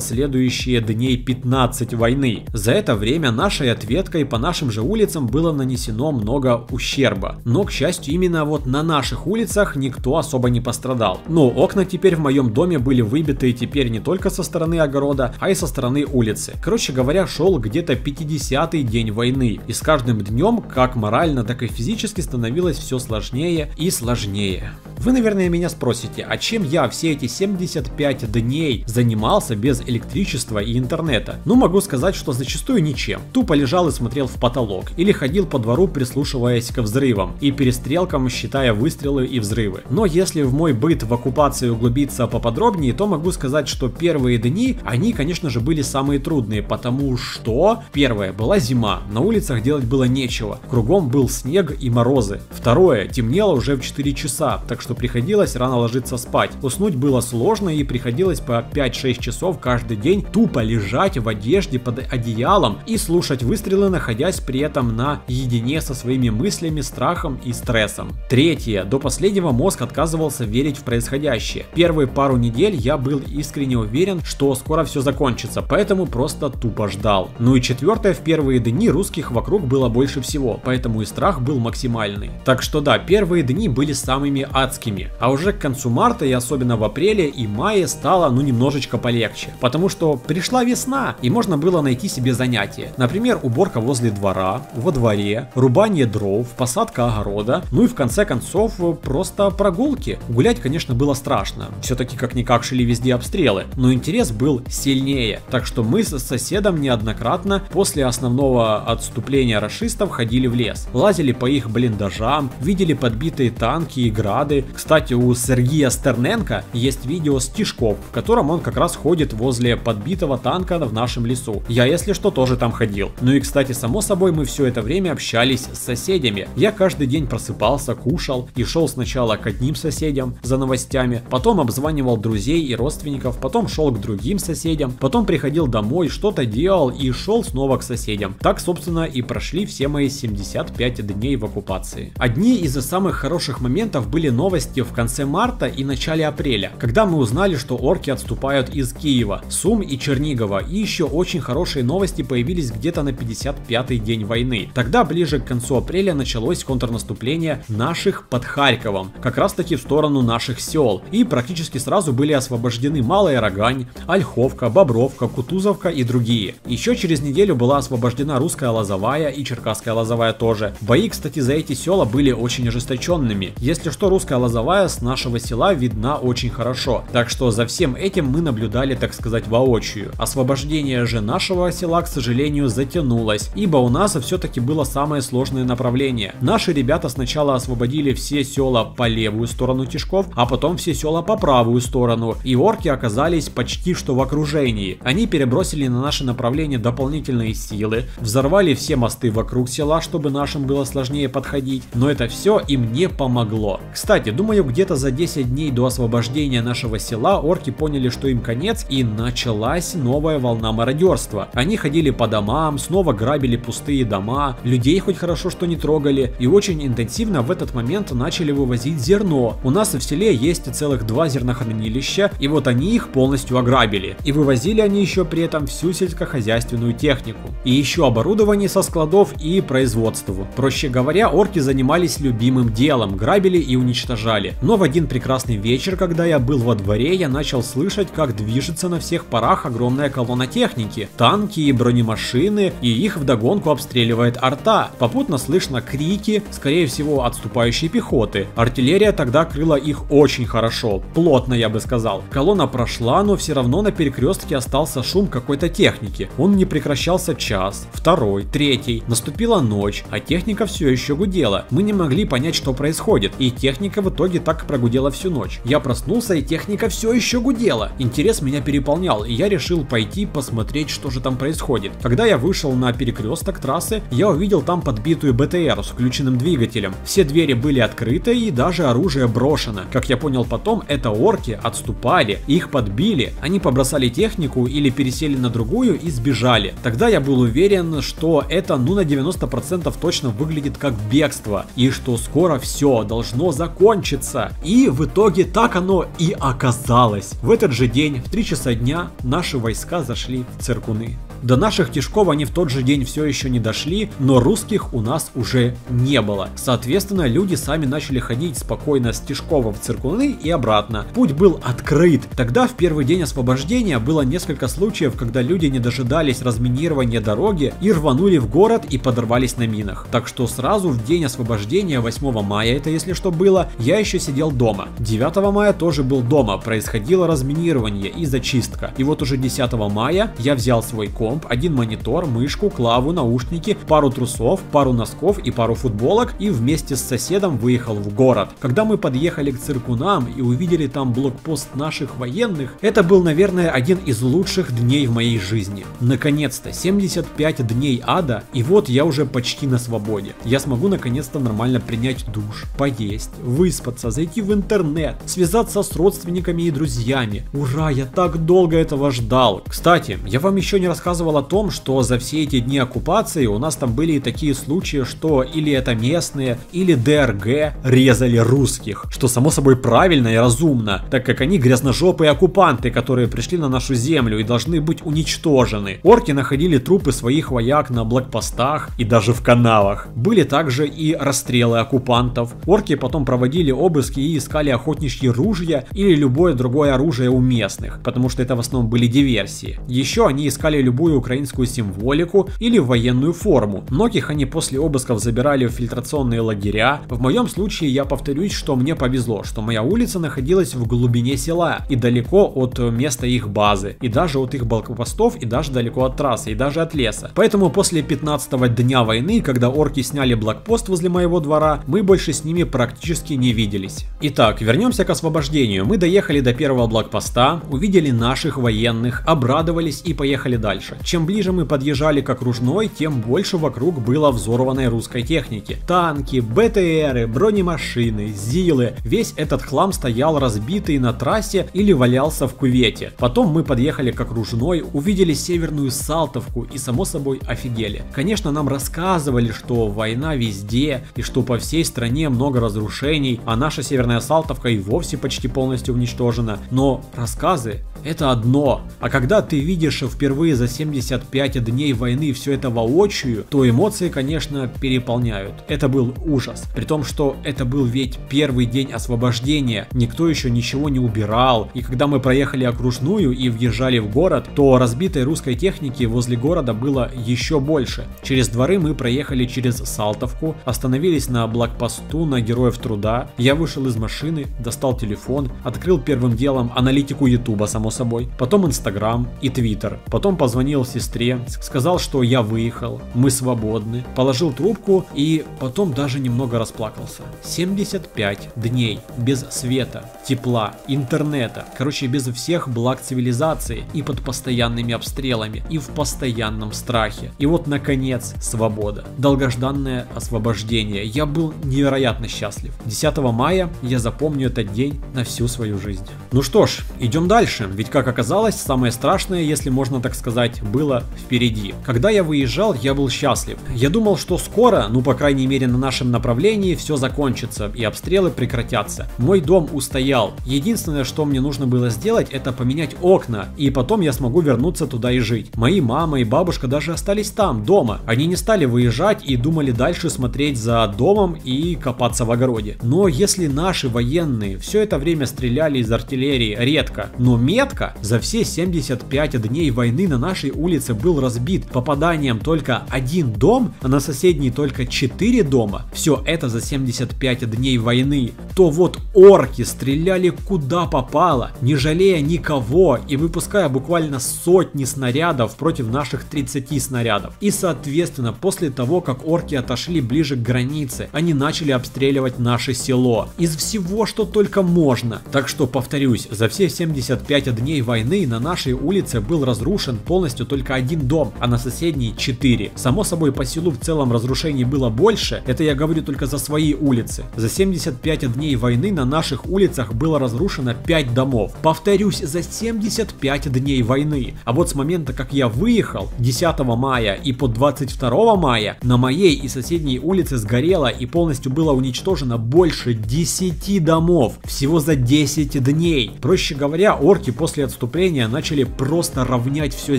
следующие дней пятнадцать войны. За это время нашей ответкой по нашим же улицам было нанесено много ущерба, но, к счастью, именно вот на наших улицах никто особо не пострадал. Но окна теперь в моем доме были выбиты теперь не только со стороны огорода, а и со стороны улицы. Короче говоря, шел где-то пятидесятый день войны, и с каждым днем как морально, так и физически становилось все сложнее и сложнее. Вы, наверное, меня спросите, а чем я все эти семьдесят пять дней занимался без электричества и интернета? Ну, могу сказать, что зачастую ничем. Тупо лежал и смотрел в потолок, или ходил по двору, прислушиваясь к взрывам и перестрелкам, считая выстрелы и взрывы. Но если в мой быт в оккупации углубиться поподробнее, то могу сказать, что первые дни, они, конечно же, были самые трудные, потому что... Первое, была зима, на улицах делать было нечего, кругом был снег и морозы. Второе, темнело уже в четыре часа, так что приходилось рано ложиться спать. Уснуть было сложно и приходилось по пять-шесть часов каждый день тупо лежать в одежде под одеялом и слушать выстрелы, находясь при этом наедине со своими мыслями, страхом и стрессом. Третье, до последнего мозг отказывался верить в происходящее. Первые пару недель я был искренне уверен, что скоро все закончится, поэтому просто тупо ждал. Ну и четвертое, в первые дни русских вокруг было больше всего, поэтому и страх был максимальный. Так что да, первые дни были самыми адскими, а уже к концу марта и особенно в апреле и мае стало ну немножечко полегче, потому что пришла весна и можно было найти себе занятие, например, уборка возле двора, во дворе, рубание дров, посадка огорода, ну и в конце концов просто прогулки. Гулять, конечно, было страшно, все-таки как-никак шли везде обстрелы, но интерес был сильнее, так что мы с соседом неоднократно после основного отступления рашистов ходили в лес, лазили по их блиндажам, видели подбитые танки и грады. Кстати, у Сергея Стерненко есть видео с Тишков, в котором он как раз ходит возле подбитого танка в нашем лесу. Я, если что, тоже там ходил. Ну и, кстати, само собой, мы все это время общались с соседями. Я каждый день просыпался, кушал и шел сначала к одним соседям за новостями, потом обзванивал друзей и родственников, потом шел к другим соседям, потом приходил домой, что-то делал и шел снова к соседям. Так, собственно, и прошли все мои семьдесят пять дней в оккупации. Одни из самых хороших моментов были новости в конце марта и начале апреля, когда мы узнали, что орки отступают из Киева, Сум и Чернигова, и еще очень хорошие новости появились где-то на пятьдесят пятый день войны. Тогда ближе к концу апреля началось контрнаступление наших под Харьковом, как раз таки в сторону наших сел, и практически сразу были освобождены Малая Рогань, Ольховка, Бобровка, Кутузовка и другие. Еще через неделю была освобождена Русская Лозовая и Черкасская Лозовая тоже. Бои, кстати, за эти села были очень ожесточенными. Если что, Русская Лозовая с нашего села видна очень хорошо, так что за всем этим мы наблюдали, так сказать, воочию. Освобождение же нашего села, к сожалению, затянулось, ибо у нас все-таки было самое сложное направление. Наши ребята сначала освободили все села по левую сторону Тишков, а потом все села по правую сторону, и орки оказались почти что в окружении. Они перебросили на наше направление дополнительные силы, взорвали все мосты вокруг села, чтобы нашим было сложнее подходить, но это все им не помогло. Кстати, думаю, где-то за десять дней до освобождения нашего села орки поняли, что им конец, и началась новая волна мародерства. Они ходили по домам, снова грабили пустые дома, людей хоть хорошо что не трогали, и очень интенсивно в этот момент начали вывозить зерно. У нас в селе есть целых два зернохранилища, и вот они их полностью ограбили. И вывозили они еще при этом всю сельскохозяйственную технику. И еще оборудование со складов и производству. Проще говоря, орки занимались любимым делом, грабили и уничтожали. Но в один прекрасный вечер, когда я был во дворе, я начал слышать, как движется на всех парах огромная колонна техники, танки и бронемашины, и их вдогонку обстреливает арта. Попутно слышно крики, скорее всего, отступающей пехоты. Артиллерия тогда крыла их очень хорошо, плотно, я бы сказал. Колонна прошла, но все равно на перекрестке остался шум какой-то техники. Он не прекращался час, второй, третий. Наступила ночь, а техника все еще гудела. Мы не могли понять, что происходит, и техника в итоге так прогудела всю ночь. Я проснулся, и техника все еще гудела. Интерес меня переполнял, и я решил пойти посмотреть, что же там происходит. Когда я вышел на перекресток трассы, я увидел там подбитую БТР с включенным двигателем. Все двери были открыты, и даже оружие брошено. Как я понял потом, это орки отступали, их подбили, они побросали технику или пересели на другую и сбежали. Тогда я был уверен, что это ну на девяносто процентов точно выглядит как бегство, и что скоро все должно закончиться. И в итоге так оно и оказалось. В этот же день, в три часа дня, наши войска зашли в Циркуны. До наших Тишков они в тот же день все еще не дошли, но русских у нас уже не было. Соответственно, люди сами начали ходить спокойно с Тишкова в Циркуны и обратно. Путь был открыт. Тогда, в первый день освобождения, было несколько случаев, когда люди не дожидались разминирования дороги и рванули в город и подорвались на минах. Так что сразу в день освобождения, восьмого мая, это если что было, я еще сидел дома. девятого мая тоже был дома, происходило разминирование и зачистка. И вот уже десятого мая я взял свой комп, один монитор, мышку, клаву, наушники, пару трусов, пару носков и пару футболок и вместе с соседом выехал в город. Когда мы подъехали к Циркунам и увидели там блокпост наших военных, это был, наверное, один из лучших дней в моей жизни. Наконец-то, семьдесят пять дней ада, и вот я уже почти на свободе. Я смогу наконец-то нормально принять душ, поесть, выспаться, зайти в интернет, связаться с родственниками и друзьями. Ура, я так долго этого ждал. Кстати, я вам еще не рассказывал о том, что за все эти дни оккупации у нас там были и такие случаи, что или это местные, или ДРГ резали русских, что само собой правильно и разумно, так как они грязножопые оккупанты, которые пришли на нашу землю и должны быть уничтожены. Орки находили трупы своих вояк на блокпостах и даже в канавах. Были также и расстрелы оккупантов. Орки потом проводили обыски и искали охотничьи ружья или любое другое оружие у местных, потому что это в основном были диверсии. Еще они искали любую украинскую символику или военную форму. Многих они после обысков забирали в фильтрационные лагеря. В моем случае я повторюсь, что мне повезло, что моя улица находилась в глубине села и далеко от места их базы, и даже от их блокпостов, и даже далеко от трассы, и даже от леса. Поэтому после пятнадцатого дня войны, когда орки сняли блокпост возле моего двора, мы больше с ними практически не виделись. Итак, вернемся к освобождению. Мы доехали до первого блокпоста, увидели наших военных, обрадовались и поехали дальше. Чем ближе мы подъезжали к окружной, тем больше вокруг было взорванной русской техники. Танки, БТРы, бронемашины, ЗИЛы. Весь этот хлам стоял разбитый на трассе или валялся в кювете. Потом мы подъехали к окружной, увидели северную Салтовку и само собой офигели. Конечно, нам рассказывали, что война везде и что по всей стране много разрушений, а наша северная Салтовка и вовсе почти полностью уничтожена. Но рассказы — это одно. А когда ты видишь впервые за семьдесят пять дней войны все это воочию, то эмоции, конечно, переполняют. Это был ужас. При том, что это был ведь первый день освобождения, никто еще ничего не убирал. И когда мы проехали окружную и въезжали в город, то разбитой русской техники возле города было еще больше. Через дворы мы проехали через Салтовку, остановились на блокпосту на Героев Труда. Я вышел из машины, достал телефон, открыл первым делом аналитику Ютуба, само собой, потом Инстаграм и Твиттер, потом позвонил сестре, сказал, что я выехал, мы свободны, положил трубку и потом даже немного расплакался. семьдесят пять дней без света, тепла, интернета, короче, без всех благ цивилизации и под постоянными обстрелами и в постоянном страхе. И вот, наконец, свобода. Долгожданное освобождение. Я был невероятно счастлив. десятого мая я запомню этот день на всю свою жизнь. Ну что ж, идем дальше. Ведь, как оказалось, самое страшное, если можно так сказать, было впереди. Когда я выезжал, я был счастлив. Я думал, что скоро, ну по крайней мере на нашем направлении, все закончится и обстрелы прекратятся. Мой дом устоял. Единственное, что мне нужно было сделать, это поменять окна, и потом я смогу вернуться туда и жить. Мои мама и бабушка даже остались там, дома. Они не стали выезжать и думали дальше смотреть за домом и копаться в огороде. Но если наши военные все это время стреляли из артиллерии редко, но метко, за все семьдесят пять дней войны на нашей улице был разбит попаданием только один дом, а на соседний только четыре дома, все это за семьдесят пять дней войны, то вот орки стреляли куда попало, не жалея никого и выпуская буквально сотни снарядов против наших тридцати снарядов. И соответственно, после того, как орки отошли ближе к границе, они начали обстреливать наше село из всего, что только можно. Так что, повторюсь, за все семьдесят пять дней войны на нашей улице был разрушен полностью только один дом, а на соседней четыре. Само собой, по селу в целом разрушений было больше, это я говорю только за свои улицы. За семьдесят пять дней войны на наших улицах было разрушено пять домов. Повторюсь, за семьдесят пять дней войны. А вот с момента, как я выехал, десятого мая и по двадцать второго мая, на моей и соседней улице сгорело и полностью было уничтожено больше десяти домов. Всего за десять дней. Проще говоря, орки после отступления начали просто равнять все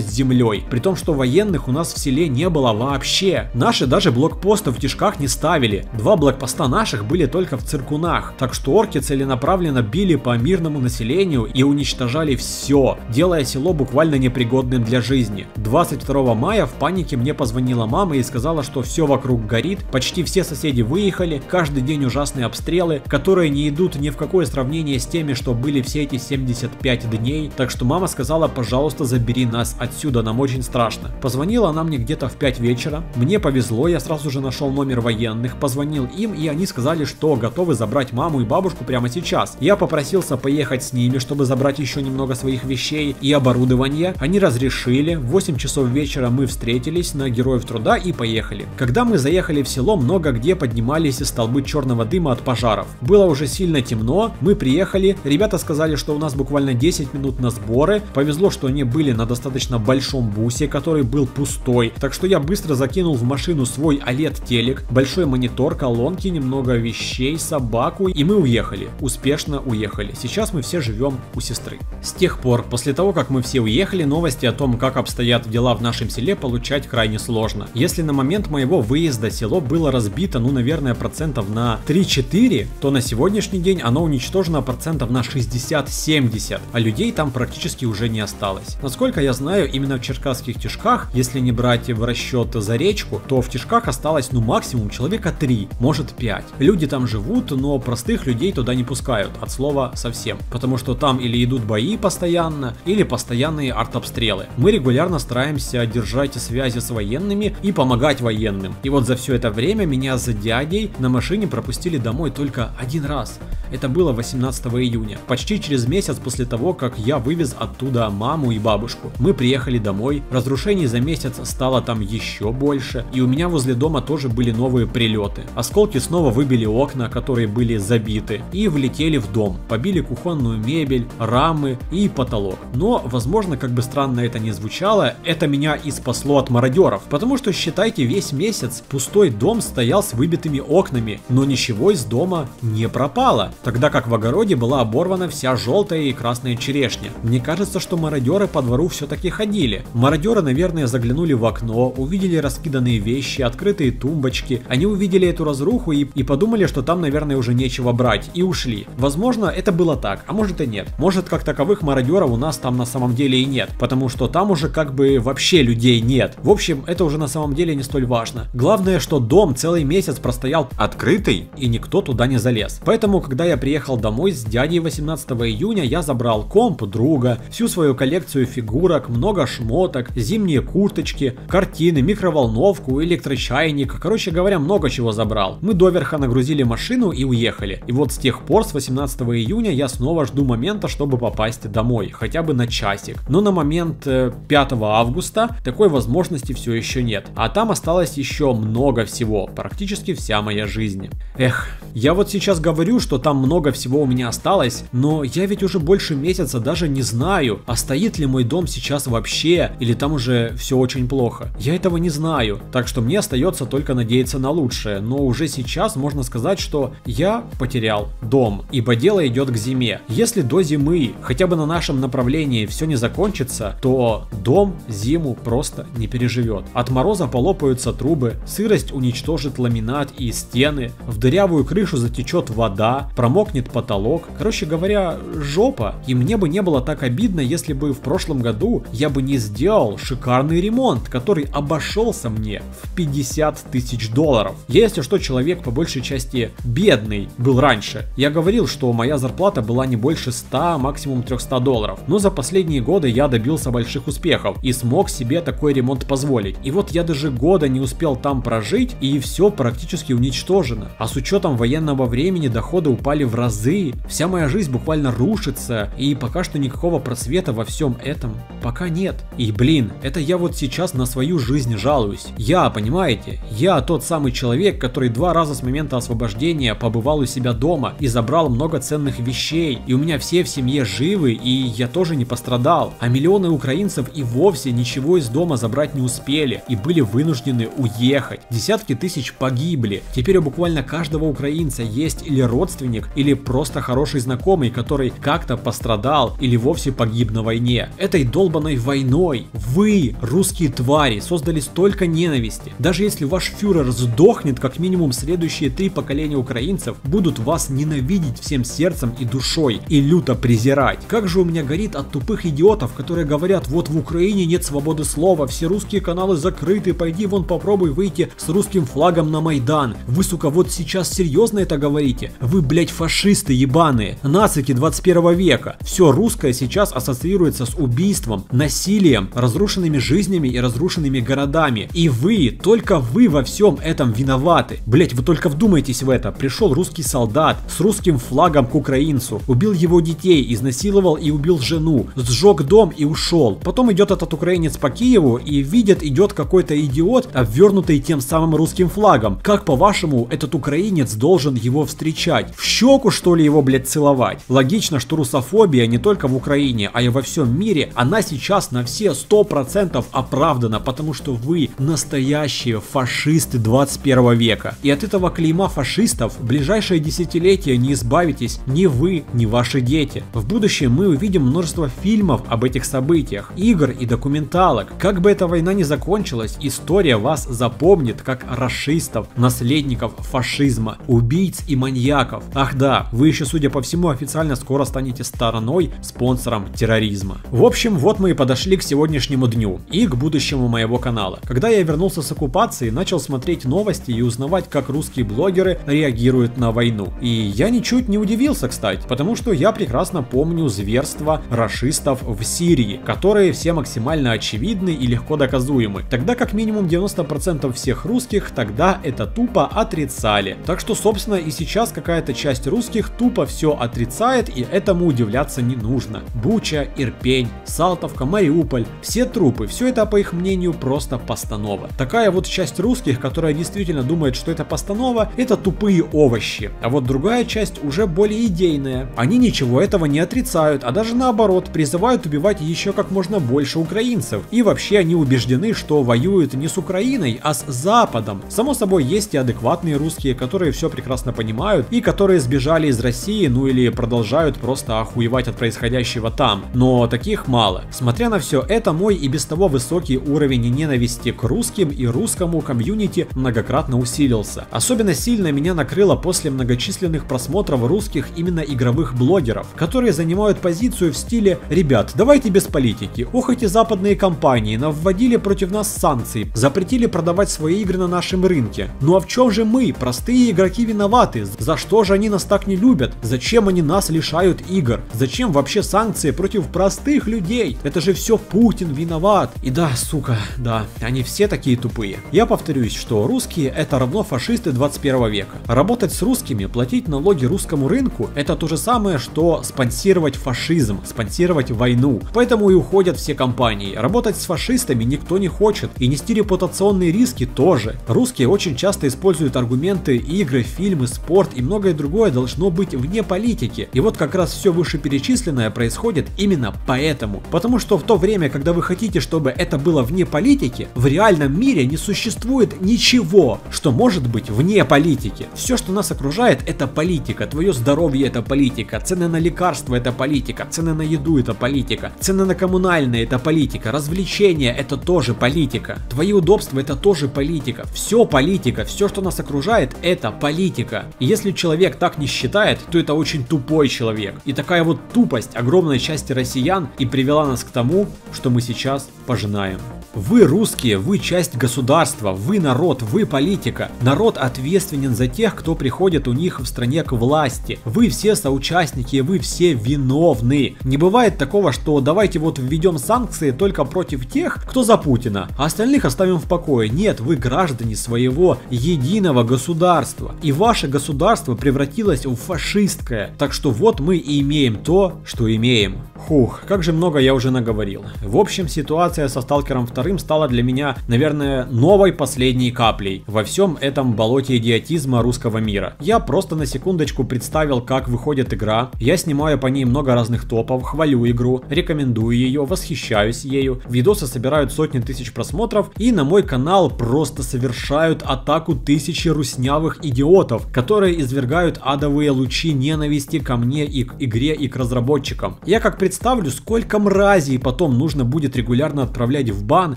с землей. землей, при том, что военных у нас в селе не было вообще. Наши даже блокпостов в Тишках не ставили, два блокпоста наших были только в Циркунах, так что орки целенаправленно били по мирному населению и уничтожали все, делая село буквально непригодным для жизни. двадцать второго мая в панике мне позвонила мама и сказала, что все вокруг горит, почти все соседи выехали, каждый день ужасные обстрелы, которые не идут ни в какое сравнение с теми, что были все эти семьдесят пять дней, так что мама сказала, пожалуйста, забери нас отсюда, нам очень страшно. Позвонила она мне где-то в пять вечера, мне повезло, я сразу же нашел номер военных, позвонил им, и они сказали, что готовы забрать маму и бабушку прямо сейчас. Я попросился поехать с ними, чтобы забрать еще немного своих вещей и оборудования, они разрешили, в восемь часов вечера мы встретились на Героев Труда и поехали. Когда мы заехали в село, много где поднимались столбы черного дыма от пожаров. Было уже сильно темно, мы приехали, ребята сказали, что у нас буквально десять минут на сборы, повезло, что они были на достаточно большом бусе, который был пустой, так что я быстро закинул в машину свой о лед телек, большой монитор, колонки, немного вещей, собаку, и мы уехали. Успешно уехали. Сейчас мы все живем у сестры. С тех пор, после того, как мы все уехали, новости о том, как обстоят дела в нашем селе, получать крайне сложно. Если на момент моего выезда село было разбито, ну, наверное, процентов на три-четыре, то на сегодняшний день оно уничтожено процентов на шестьдесят-семьдесят, а людей там практически уже не осталось. Насколько я знаю, именно в Черкасских Тишках, если не брать в расчет за речку, то в Тишках осталось ну максимум человека три, может пять. Люди там живут, но простых людей туда не пускают, от слова совсем, потому что там или идут бои постоянно, или постоянные артобстрелы. Мы регулярно стараемся держать связи с военными и помогать военным. И вот за все это время меня за дядей на машине пропустили домой только один раз. Это было восемнадцатого июня, почти через месяц после того, как я вывез оттуда маму и бабушку. Мы приехали домой, разрушений за месяц стало там еще больше, и у меня возле дома тоже были новые прилеты. Осколки снова выбили окна, которые были забиты, и влетели в дом, побили кухонную мебель, рамы и потолок. Но, возможно, как бы странно это ни звучало, это меня и спасло от мародеров, потому что, считайте, весь месяц пустой дом стоял с выбитыми окнами, но ничего из дома не пропало. Тогда как в огороде была оборвана вся желтая и красная черешня. Мне кажется, что мародеры по двору все-таки ходили. Мародеры, наверное, заглянули в окно, увидели раскиданные вещи, открытые тумбочки. Они увидели эту разруху и, и подумали, что там, наверное, уже нечего брать, и ушли. Возможно, это было так, а может и нет. Может, как таковых мародеров у нас там на самом деле и нет, потому что там уже как бы вообще людей нет. В общем, это уже на самом деле не столь важно. Главное, что дом целый месяц простоял открытый, и никто туда не залез. Поэтому, когда я Я приехал домой с дядей восемнадцатого июня, я забрал комп друга, всю свою коллекцию фигурок, много шмоток, зимние курточки, картины, микроволновку, электрочайник, короче говоря, много чего забрал. Мы доверха нагрузили машину и уехали. И вот с тех пор, с восемнадцатого июня, я снова жду момента, чтобы попасть домой, хотя бы на часик. Но на момент пятого августа такой возможности все еще нет. А там осталось еще много всего, практически вся моя жизнь. Эх, я вот сейчас говорю, что там много всего у меня осталось, но я ведь уже больше месяца даже не знаю, а стоит ли мой дом сейчас вообще, или там уже все очень плохо. Я этого не знаю, так что мне остается только надеяться на лучшее, но уже сейчас можно сказать, что я потерял дом, ибо дело идет к зиме. Если до зимы хотя бы на нашем направлении все не закончится, то дом зиму просто не переживет. От мороза полопаются трубы, сырость уничтожит ламинат и стены, в дырявую крышу затечет вода, промокнет потолок, короче говоря, жопа. И мне бы не было так обидно, если бы в прошлом году я бы не сделал шикарный ремонт, который обошелся мне в пятьдесят тысяч долларов. Я, если что, человек по большей части бедный был раньше. Я говорил, что моя зарплата была не больше ста, максимум трёхсот долларов. Но за последние годы я добился больших успехов и смог себе такой ремонт позволить. И вот я даже года не успел там прожить, и все практически уничтожено. А с учетом военного времени доходы упали в разы, вся моя жизнь буквально рушится, и пока что никакого просвета во всем этом пока нет. И блин, это я вот сейчас на свою жизнь жалуюсь. Я, понимаете, я тот самый человек, который два раза с момента освобождения побывал у себя дома и забрал много ценных вещей, и у меня все в семье живы, и я тоже не пострадал, а миллионы украинцев и вовсе ничего из дома забрать не успели и были вынуждены уехать. Десятки тысяч погибли. Теперь у буквально каждого украинца есть или родственник, родственник или просто хороший знакомый, который как-то пострадал или вовсе погиб на войне. Этой долбанной войной вы, русские твари, создали столько ненависти. Даже если ваш фюрер сдохнет, как минимум следующие три поколения украинцев будут вас ненавидеть всем сердцем и душой и люто презирать. Как же у меня горит от тупых идиотов, которые говорят: вот в Украине нет свободы слова, все русские каналы закрыты, пойди вон попробуй выйти с русским флагом на Майдан. Вы, сука, вот сейчас серьезно это говорите? Вы, блять, фашисты ебаные, нацики двадцать первого века. Все русское сейчас ассоциируется с убийством, насилием, разрушенными жизнями и разрушенными городами. И вы, только вы во всем этом виноваты. Блять, вы только вдумайтесь в это. Пришел русский солдат с русским флагом к украинцу, убил его детей, изнасиловал и убил жену, сжег дом и ушел. Потом идет этот украинец по Киеву и видит, идет какой-то идиот, обвернутый тем самым русским флагом. Как, по-вашему, этот украинец должен его встречать? В щеку, что ли, его, блядь, целовать? Логично, что русофобия не только в Украине, а и во всем мире, она сейчас на все сто процентов оправдана, потому что вы настоящие фашисты двадцать первого века. И от этого клейма фашистов в ближайшие десятилетия не избавитесь ни вы, ни ваши дети. В будущем мы увидим множество фильмов об этих событиях, игр и документалок. Как бы эта война ни закончилась, история вас запомнит как рашистов, наследников фашизма, убийц и маньяков. Ах да, вы еще, судя по всему, официально скоро станете стороной, спонсором терроризма. В общем, вот мы и подошли к сегодняшнему дню и к будущему моего канала. Когда я вернулся с оккупации, начал смотреть новости и узнавать, как русские блогеры реагируют на войну. И я ничуть не удивился, кстати, потому что я прекрасно помню зверства рашистов в Сирии, которые все максимально очевидны и легко доказуемы. Тогда как минимум девяносто процентов всех русских тогда это тупо отрицали. Так что, собственно, и сейчас какая-то часть русских тупо все отрицает, и этому удивляться не нужно. Буча, Ирпень, Салтовка, Мариуполь, все трупы, все это, по их мнению, просто постанова. Такая вот часть русских, которая действительно думает, что это постанова, это тупые овощи. А вот другая часть уже более идейная. Они ничего этого не отрицают, а даже наоборот, призывают убивать еще как можно больше украинцев. И вообще они убеждены, что воюют не с Украиной, а с Западом. Само собой, есть и адекватные русские, которые все прекрасно понимают и которые сбежали из России, ну или продолжают просто охуевать от происходящего там. Но таких мало. Смотря на все это, мой и без того высокий уровень ненависти к русским и русскому комьюнити многократно усилился. Особенно сильно меня накрыло после многочисленных просмотров русских именно игровых блогеров, которые занимают позицию в стиле: ребят, давайте без политики, ох эти западные компании навводили против нас санкции, запретили продавать свои игры на нашем рынке. Ну а в чем же мы, простые игроки, виноваты? За что же они нас так не любят? Зачем они нас лишают игр? Зачем вообще санкции против простых людей? Это же все Путин виноват. И да, сука, да, они все такие тупые. Я повторюсь, что русские это равно фашисты двадцать первого века. Работать с русскими, платить налоги русскому рынку — это то же самое, что спонсировать фашизм, спонсировать войну. Поэтому и уходят все компании. Работать с фашистами никто не хочет, и нести репутационные риски тоже. Русские очень часто используют аргументы: игры, фильмы, спорт и многое другое должно быть вне политики. И вот как раз все вышеперечисленное происходит именно поэтому. Потому что в то время, когда вы хотите, чтобы это было вне политики, в реальном мире не существует ничего, что может быть вне политики. Все, что нас окружает, это политика. Твое здоровье — это политика, цены на лекарства — это политика, цены на еду — это политика, цены на коммунальные — это политика, развлечения — это тоже политика, твои удобства — это тоже политика. Все политика, все, что нас окружает, это политика. И если человек так не считает, то это очень тупой человек. И такая вот тупость огромной части россиян и привела нас к тому, что мы сейчас пожинаем. Вы русские, вы часть государства, вы народ, вы политика. Народ ответственен за тех, кто приходит у них в стране к власти. Вы все соучастники, вы все виновны. Не бывает такого, что давайте вот введем санкции только против тех, кто за Путина, а остальных оставим в покое. Нет, вы граждане своего единого государства. И ваше государство превратилось в фашистское. Так что вот мы и имеем то, что имеем. Хух, как же много я уже наговорил. В общем, ситуация со сталкером вторым вторым стало для меня, наверное, новой последней каплей во всем этом болоте идиотизма русского мира. Я просто на секундочку представил, как выходит игра, я снимаю по ней много разных топов, хвалю игру, рекомендую ее, восхищаюсь ею, видосы собирают сотни тысяч просмотров, и на мой канал просто совершают атаку тысячи руснявых идиотов, которые извергают адовые лучи ненависти ко мне и к игре, и к разработчикам. Я как представлю, сколько мразей потом нужно будет регулярно отправлять в бан,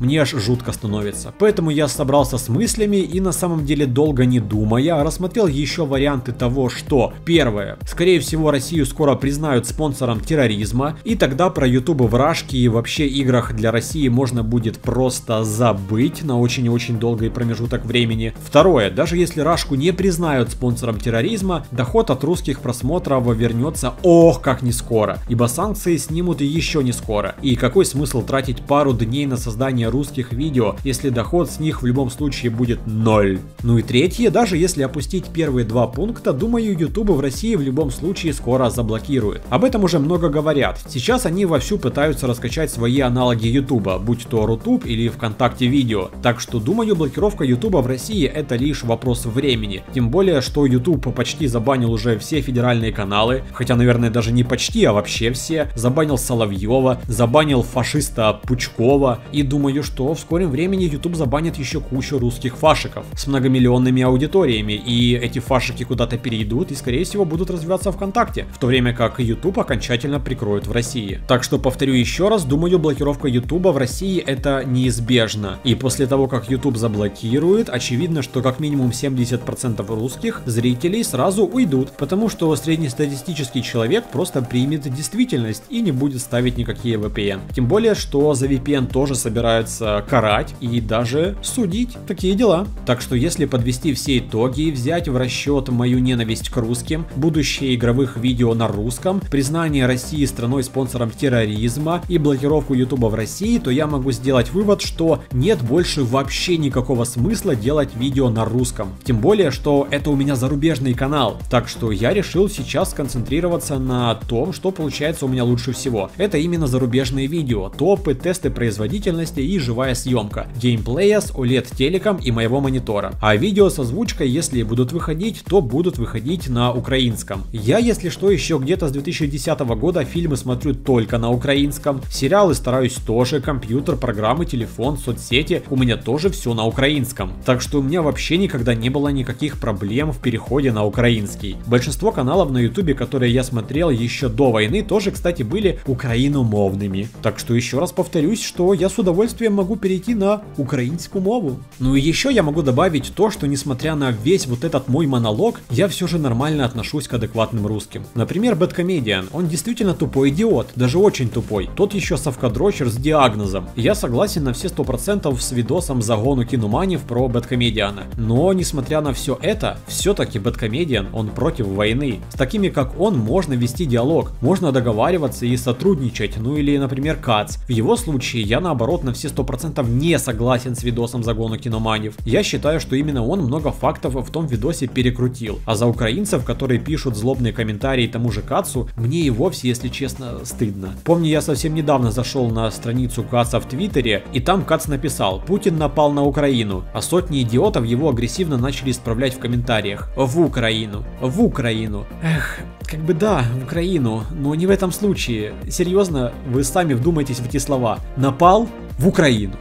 мне аж жутко становится. Поэтому я собрался с мыслями и, на самом деле, долго не думая, рассмотрел еще варианты того, что: первое, скорее всего, Россию скоро признают спонсором терроризма, и тогда про ютуб вражки и вообще играх для России можно будет просто забыть на очень и очень долгий промежуток времени. Второе, даже если рашку не признают спонсором терроризма, доход от русских просмотров вернется ох как не скоро, ибо санкции снимут еще не скоро. И какой смысл тратить пару дней на создание русских видео, если доход с них в любом случае будет ноль. Ну и третье, даже если опустить первые два пункта, думаю, ютуб в России в любом случае скоро заблокируют. Об этом уже много говорят. Сейчас они вовсю пытаются раскачать свои аналоги ютуба, будь то рутуб или ВКонтакте видео. Так что думаю, блокировка ютуба в России — это лишь вопрос времени. Тем более, что ютуб почти забанил уже все федеральные каналы, хотя, наверное, даже не почти, а вообще все. Забанил Соловьева, забанил фашиста Пучкова, и думаю, что в скором времени ютуб забанит еще кучу русских фашиков с многомиллионными аудиториями, и эти фашики куда-то перейдут и, скорее всего, будут развиваться ВКонтакте, в то время как ютуб окончательно прикроют в России. Так что, повторю еще раз, думаю, блокировка ютуба в России — это неизбежно, и после того, как ютуб заблокирует, очевидно, что как минимум семьдесят процентов русских зрителей сразу уйдут, потому что среднестатистический человек просто примет действительность и не будет ставить никакие вэ пэ эн. Тем более, что за вэ пэ эн тоже собираются карать и даже судить. Такие дела. Так что если подвести все итоги и взять в расчет мою ненависть к русским, будущее игровых видео на русском, признание России страной-спонсором терроризма и блокировку ютуба в России, то я могу сделать вывод, что нет больше вообще никакого смысла делать видео на русском. Тем более, что это у меня зарубежный канал. Так что я решил сейчас сконцентрироваться на том, что получается у меня лучше всего. Это именно зарубежные видео, топы, тесты производительности и живая съемка геймплея с о лед-телеком и моего монитора. А видео со озвучкой, если будут выходить, то будут выходить на украинском. Я, если что, еще где-то с две тысячи десятого года фильмы смотрю только на украинском, сериалы стараюсь тоже, компьютер, программы, телефон, соцсети — у меня тоже все на украинском. Так что у меня вообще никогда не было никаких проблем в переходе на украинский. Большинство каналов на ютубе, которые я смотрел еще до войны, тоже, кстати, были украиномовными. Так что еще раз повторюсь, что я с удовольствием могу перейти на украинскую мову. Ну и еще я могу добавить то, что несмотря на весь вот этот мой монолог, я все же нормально отношусь к адекватным русским. Например, BadComedian, он действительно тупой идиот, даже очень тупой. Тот еще совкадрочер с диагнозом. Я согласен на все сто процентов с видосом «Загону киноманев» про BadComedian. Но несмотря на все это, все-таки BadComedian, он против войны. С такими как он можно вести диалог, можно договариваться и сотрудничать. Ну или, например, Кац. В его случае я, наоборот, на все сто процентов не согласен с видосом «Загону киноманев». Я считаю, что именно он много фактов в том видосе перекрутил. А за украинцев, которые пишут злобные комментарии тому же Кацу, мне и вовсе, если честно, стыдно. Помню, я совсем недавно зашел на страницу Каца в Твиттере, и там Кац написал: «Путин напал на Украину», а сотни идиотов его агрессивно начали исправлять в комментариях: «В Украину! В Украину!» Эх, как бы да, в Украину, но не в этом случае. Серьезно, вы сами вдумайтесь в эти слова. Напал в Украину.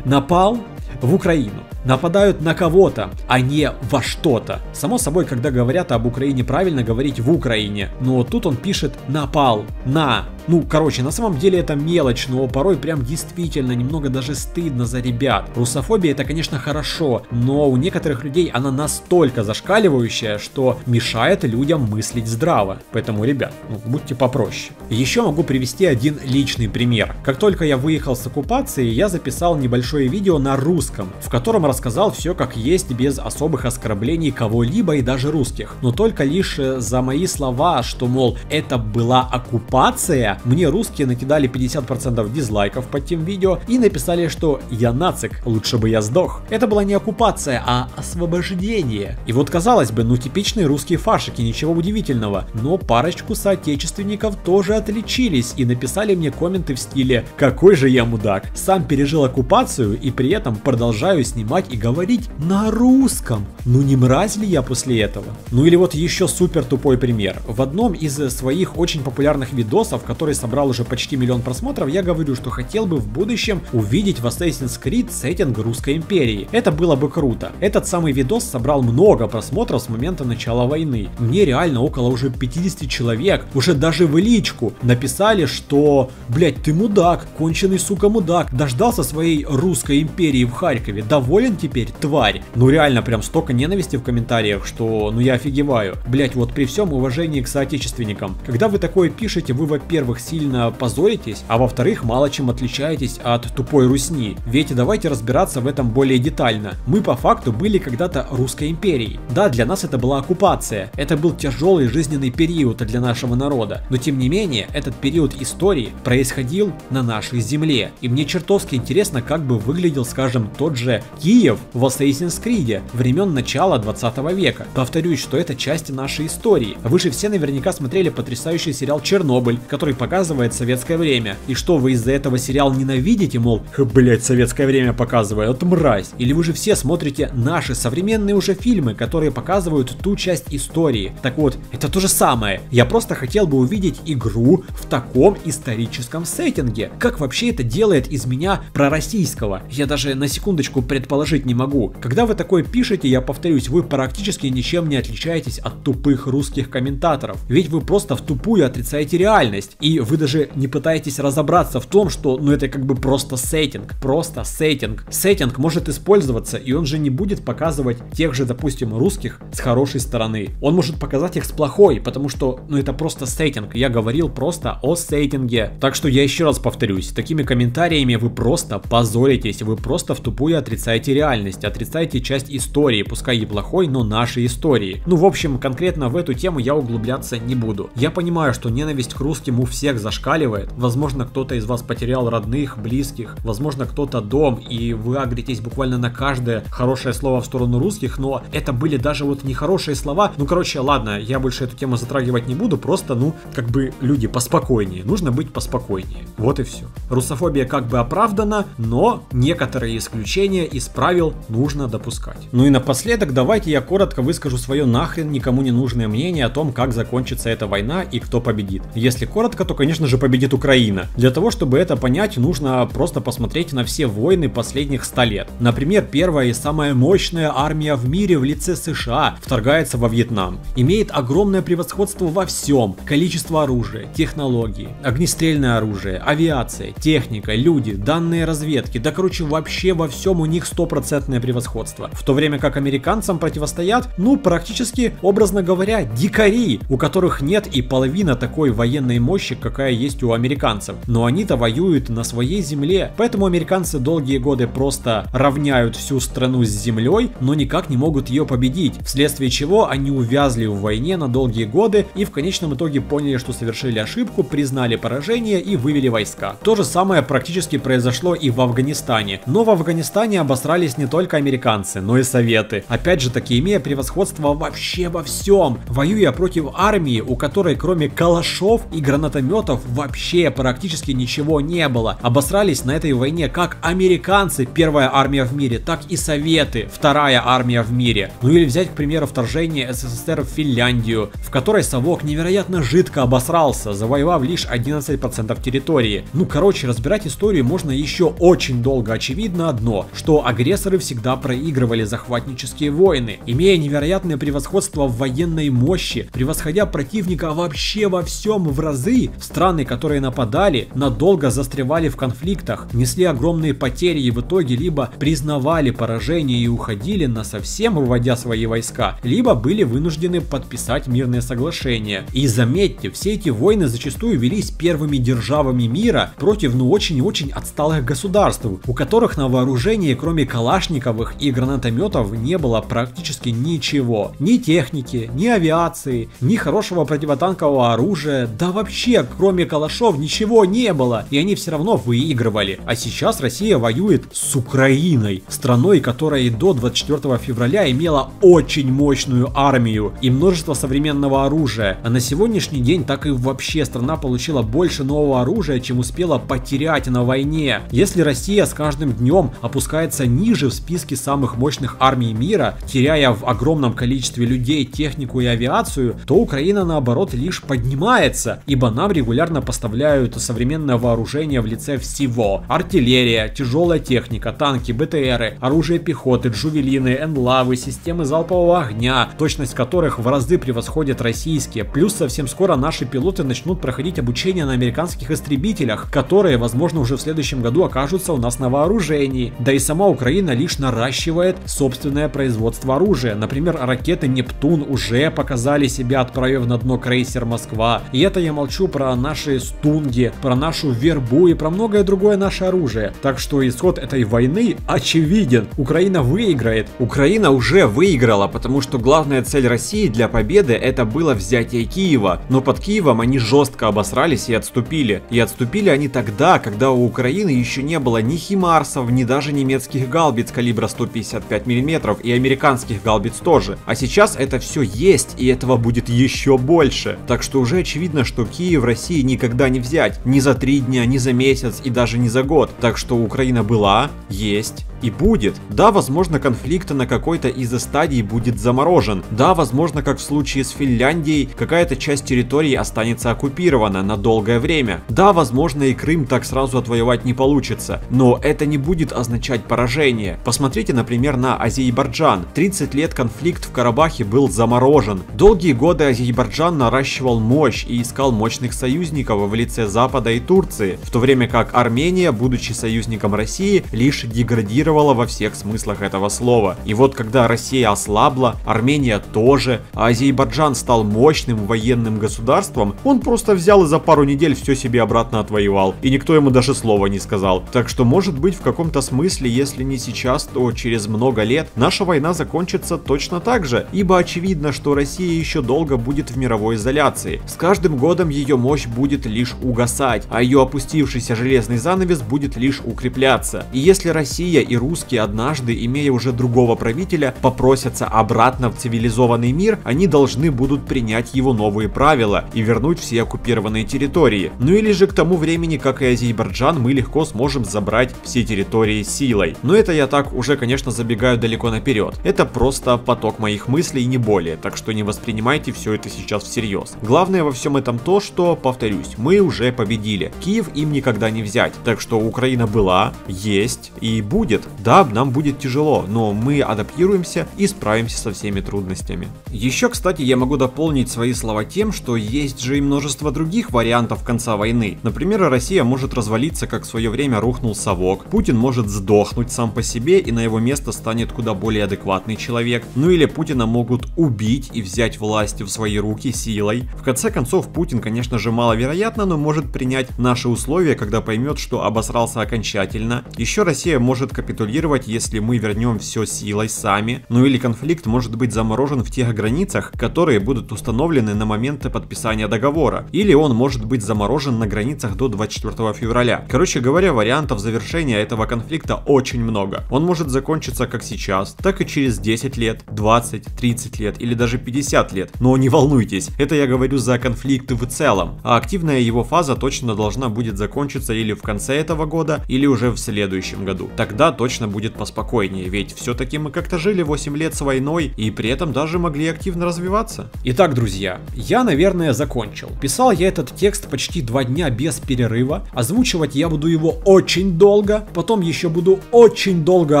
Напал в Украину. Нападают на кого-то, а не во что-то. Само собой, когда говорят об Украине, правильно говорить «в Украине». Но тут он пишет «напал», «на». Ну, короче, на самом деле это мелочь, но порой прям действительно немного даже стыдно за ребят. Русофобия — это, конечно, хорошо, но у некоторых людей она настолько зашкаливающая, что мешает людям мыслить здраво. Поэтому, ребят, ну, будьте попроще. Еще могу привести один личный пример. Как только я выехал с оккупации, я записал небольшое видео на русском, в котором рассказывал рассказал все как есть, без особых оскорблений кого-либо и даже русских. Но только лишь за мои слова, что, мол, это была оккупация, мне русские накидали пятьдесят процентов дизлайков под тем видео и написали, что я нацик, лучше бы я сдох. Это была не оккупация, а освобождение. И вот, казалось бы, ну типичные русские фаршики, ничего удивительного. Но парочку соотечественников тоже отличились и написали мне комменты в стиле «Какой же я мудак, сам пережил оккупацию и при этом продолжаю снимать и говорить на русском. Ну не мразь ли я после этого?» Ну или вот еще супер тупой пример. В одном из своих очень популярных видосов, который собрал уже почти миллион просмотров, я говорю, что хотел бы в будущем увидеть в Assassin's Creed сеттинг Русской империи. Это было бы круто. Этот самый видос собрал много просмотров с момента начала войны. Мне реально около уже пятидесяти человек, уже даже в личку написали, что блять, ты мудак, конченый сука мудак, дождался своей Русской империи в Харькове, доволен теперь, тварь. Ну реально прям столько ненависти в комментариях, что ну я офигеваю. Блять, вот при всем уважении к соотечественникам, когда вы такое пишете, вы, во-первых, сильно позоритесь, а во-вторых, мало чем отличаетесь от тупой русни. Ведь давайте разбираться в этом более детально. Мы по факту были когда-то Русской империей. Да, для нас это была оккупация, это был тяжелый жизненный период для нашего народа, но тем не менее, этот период истории происходил на нашей земле. И мне чертовски интересно, как бы выглядел, скажем, тот же Киев в Assassin's Creed времен начала двадцатого века. Повторюсь, что это часть нашей истории. Вы же все наверняка смотрели потрясающий сериал «Чернобыль», который показывает советское время. И что, вы из-за этого сериал ненавидите, мол, блять, советское время показывает, мразь? Или вы же все смотрите наши современные уже фильмы, которые показывают ту часть истории? Так вот, это то же самое. Я просто хотел бы увидеть игру в таком историческом сеттинге. Как вообще это делает из меня пророссийского? Я даже на секундочку предположить не могу. Когда вы такое пишете, я повторюсь, вы практически ничем не отличаетесь от тупых русских комментаторов. Ведь вы просто втупую отрицаете реальность. И вы даже не пытаетесь разобраться в том, что ну это как бы просто сеттинг. Просто сеттинг. Сеттинг может использоваться, и он же не будет показывать тех же, допустим, русских с хорошей стороны. Он может показать их с плохой, потому что ну это просто сеттинг. Я говорил просто о сеттинге. Так что я еще раз повторюсь, такими комментариями вы просто позоритесь. Вы просто втупую отрицаете реальность. Отрицаете часть истории, пускай и плохой, но нашей истории. Ну в общем, конкретно в эту тему я углубляться не буду. Я понимаю, что ненависть к русским у всех зашкаливает. Возможно, кто-то из вас потерял родных, близких. Возможно, кто-то дом, и вы агритесь буквально на каждое хорошее слово в сторону русских. Но это были даже вот нехорошие слова. Ну короче, ладно, я больше эту тему затрагивать не буду. Просто, ну, как бы, люди, поспокойнее. Нужно быть поспокойнее. Вот и все. Русофобия как бы оправдана, но некоторые исключения из правил нужно допускать. Ну и напоследок, давайте я коротко выскажу свое нахрен никому не нужное мнение о том, как закончится эта война и кто победит. Если коротко, то, конечно же, победит Украина. Для того, чтобы это понять, нужно просто посмотреть на все войны последних ста лет. Например, первая и самая мощная армия в мире в лице США вторгается во Вьетнам. Имеет огромное превосходство во всем. Количество оружия, технологии, огнестрельное оружие, авиация, техника, люди, данные разведки. Да короче, вообще во всем у них стопроцентное превосходство. В то время как американцам противостоят, ну, практически, образно говоря, дикари, у которых нет и половина такой военной мощи, какая есть у американцев. Но они-то воюют на своей земле. Поэтому американцы долгие годы просто равняют всю страну с землей, но никак не могут ее победить. Вследствие чего они увязли в войне на долгие годы и в конечном итоге поняли, что совершили ошибку, признали поражение и вывели войска. То же самое практически произошло и в Афганистане. Но в Афганистане обосрались не только американцы, но и советы. Опять же таки, имея превосходство вообще во всем, воюя против армии, у которой кроме калашов и гранатометов вообще практически ничего не было. Обосрались на этой войне как американцы, первая армия в мире, так и советы, вторая армия в мире. Ну или взять, к примеру, вторжение СССР в Финляндию, в которой совок невероятно жидко обосрался, завоевав лишь одиннадцать процентов территории. Ну короче, разбирать историю можно еще очень долго. Очевидно одно, что агрессоры всегда проигрывали захватнические войны, имея невероятное превосходство в военной мощи, превосходя противника вообще во всем в разы. Страны, которые нападали, надолго застревали в конфликтах, несли огромные потери и в итоге либо признавали поражение и уходили насовсем, выводя свои войска, либо были вынуждены подписать мирные соглашения. И заметьте, все эти войны зачастую велись первыми державами мира против ну очень-очень отсталых государств, у которых на вооружении кроме калашниковых и гранатометов не было практически ничего. Ни техники, ни авиации, ни хорошего противотанкового оружия, да вообще кроме калашов ничего не было, и они все равно выигрывали. А сейчас Россия воюет с Украиной, страной, которая и до двадцать четвёртого февраля имела очень мощную армию и множество современного оружия, а на сегодняшний день так и вообще страна получила больше нового оружия, чем успела потерять на войне. Если Россия с каждым днем опускается ниже в списке самых мощных армий мира, теряя в огромном количестве людей, технику и авиацию, то Украина наоборот лишь поднимается, ибо нам регулярно поставляют современное вооружение в лице всего: артиллерия, тяжелая техника, танки, БТРы, оружие пехоты, джувелины, энлавы, системы залпового огня, точность которых в разы превосходит российские. Плюс совсем скоро наши пилоты начнут проходить обучение на американских истребителях, которые, возможно, уже в следующем году окажутся у нас на вооружении. Да и сама Украина лишь наращивает собственное производство оружия. Например, ракеты «Нептун» уже показали себя, отправив на дно крейсер «Москва». И это я молчу про наши «Стунги», про нашу «Вербу» и про многое другое наше оружие. Так что исход этой войны очевиден. Украина выиграет. Украина уже выиграла, потому что главная цель России для победы — это было взятие Киева. Но под Киевом они жестко обосрались и отступили. И отступили они тогда, когда у Украины еще не было ни химарсов, ни даже немецких гаубиц калибра сто пятьдесят пять миллиметров и американских гаубиц тоже. А сейчас это все есть, и этого будет еще больше. Так что уже очевидно, что Киев России никогда не взять. Ни за три дня, ни за месяц и даже не за год. Так что Украина была, есть и будет. Да, возможно, конфликт на какой-то из стадий будет заморожен. Да, возможно, как в случае с Финляндией, какая-то часть территории останется оккупирована на долгое время. Да, возможно, и Крым так сразу отвоевать не получится. Но это не будет означать поражение. Посмотрите, например, на Азербайджан. тридцать лет конфликт в Карабахе был заморожен. Долгие годы Азербайджан наращивал мощь и искал мощных союзников в лице Запада и Турции, в то время как Армения, будучи союзником России, лишь деградировала во всех смыслах этого слова. И вот когда Россия ослабла, Армения тоже, а Азербайджан стал мощным военным государством, он просто взял и за пару недель все себе обратно отвоевал. И никто ему даже слова не сказал. Так что, может быть, в каком-то смысле, если не сейчас, то через много лет наша война закончится точно так же, ибо очевидно, что Россия еще долго будет в мировой изоляции. С каждым годом ее мощь будет лишь угасать, а ее опустившийся железный занавес будет лишь укрепляться. И если Россия и русские однажды, имея уже другого правителя, попросятся обратно в цивилизованный мир, они должны будут принять его новые правила и вернуть все оккупированные территории. Ну или же к тому времени, как и Азербайджан, мы легко сможем забрать все территории силой. Но это я так уже, конечно, забегаю далеко наперед. Это просто поток моих мыслей, не более, так что не воспринимайте все это сейчас всерьез. Главное во всем этом то, что, повторюсь, мы уже победили. Киев им никогда не взять, так что Украина была, есть и будет. Да, нам будет тяжело, но мы адаптируемся и справимся со всеми трудностями. Еще, кстати, я могу дополнить свои слова тем, что есть же и множество других вариантов конца войны. Например, Россия может развалиться, как в свое время рухнул совок. Путин может сдохнуть сам по себе, и на его место станет куда более адекватный человек. Ну или Путина могут убить и взять власть в свои руки силой. В конце концов, Путин, конечно же, маловероятно, но может принять наши условия, когда поймет, что обосрался окончательно. Еще Россия может капитулировать, если мы вернем все силой сами. Ну или конфликт может быть заморожен в тех границах, которые будут установлены на момент подписания договора. Или он может быть заморожен на границах до двадцать четвёртого февраля. Короче говоря, вариантов завершения этого конфликта очень много. Он может закончиться как сейчас, так и через десять лет, двадцать, тридцать лет или даже пятьдесят лет. Но не волнуйтесь, это я говорю за конфликты в целом. А активная его фаза точно должна будет закончиться или в конце этого года, или уже в следующем году. Тогда точно будет поспокойнее, ведь все-таки мы как-то жили восемь лет с войной и при этом даже могли активно развиваться. Итак, друзья, я, наверное, закончил. Писал я этот текст почти два дня без перерыва. Озвучивать я буду его очень долго, потом еще буду очень долго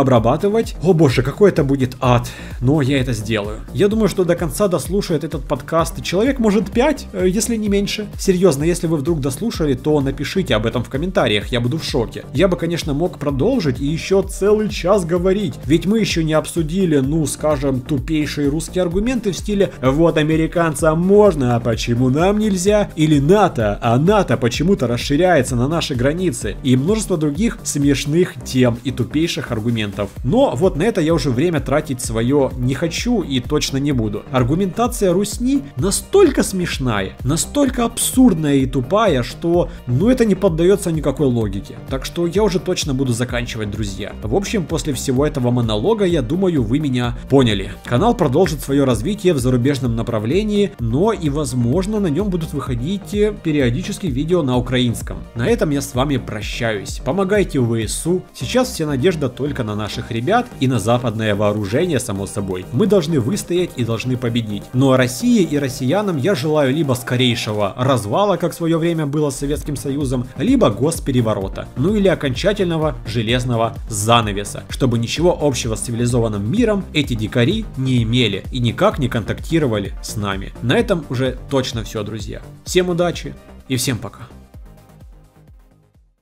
обрабатывать. О боже, какой это будет ад, но я это сделаю. Я думаю, что до конца дослушает этот подкаст человек, может, пять, если не меньше. Серьезно, если вы вдруг дослушали, то напишите об этом в комментариях, я буду в шоке. Я бы, конечно, мог продолжить и еще может целый час говорить. Ведь мы еще не обсудили, ну, скажем, тупейшие русские аргументы в стиле «вот американцам можно, а почему нам нельзя?» или «НАТО, а НАТО почему-то расширяется на наши границы» и множество других смешных тем и тупейших аргументов. Но вот на это я уже время тратить свое не хочу и точно не буду. Аргументация русни настолько смешная, настолько абсурдная и тупая, что ну это не поддается никакой логике. Так что я уже точно буду заканчивать, друзья. В общем, после всего этого монолога, я думаю, вы меня поняли. Канал продолжит свое развитие в зарубежном направлении, но и возможно на нем будут выходить периодически видео на украинском. На этом я с вами прощаюсь. Помогайте ВСУ. Сейчас вся надежда только на наших ребят и на западное вооружение, само собой. Мы должны выстоять и должны победить. Но России и россиянам я желаю либо скорейшего развала, как в свое время было с Советским Союзом, либо госпереворота. Ну или окончательного железного занавеса, чтобы ничего общего с цивилизованным миром эти дикари не имели и никак не контактировали с нами. На этом уже точно все, друзья. Всем удачи и всем пока.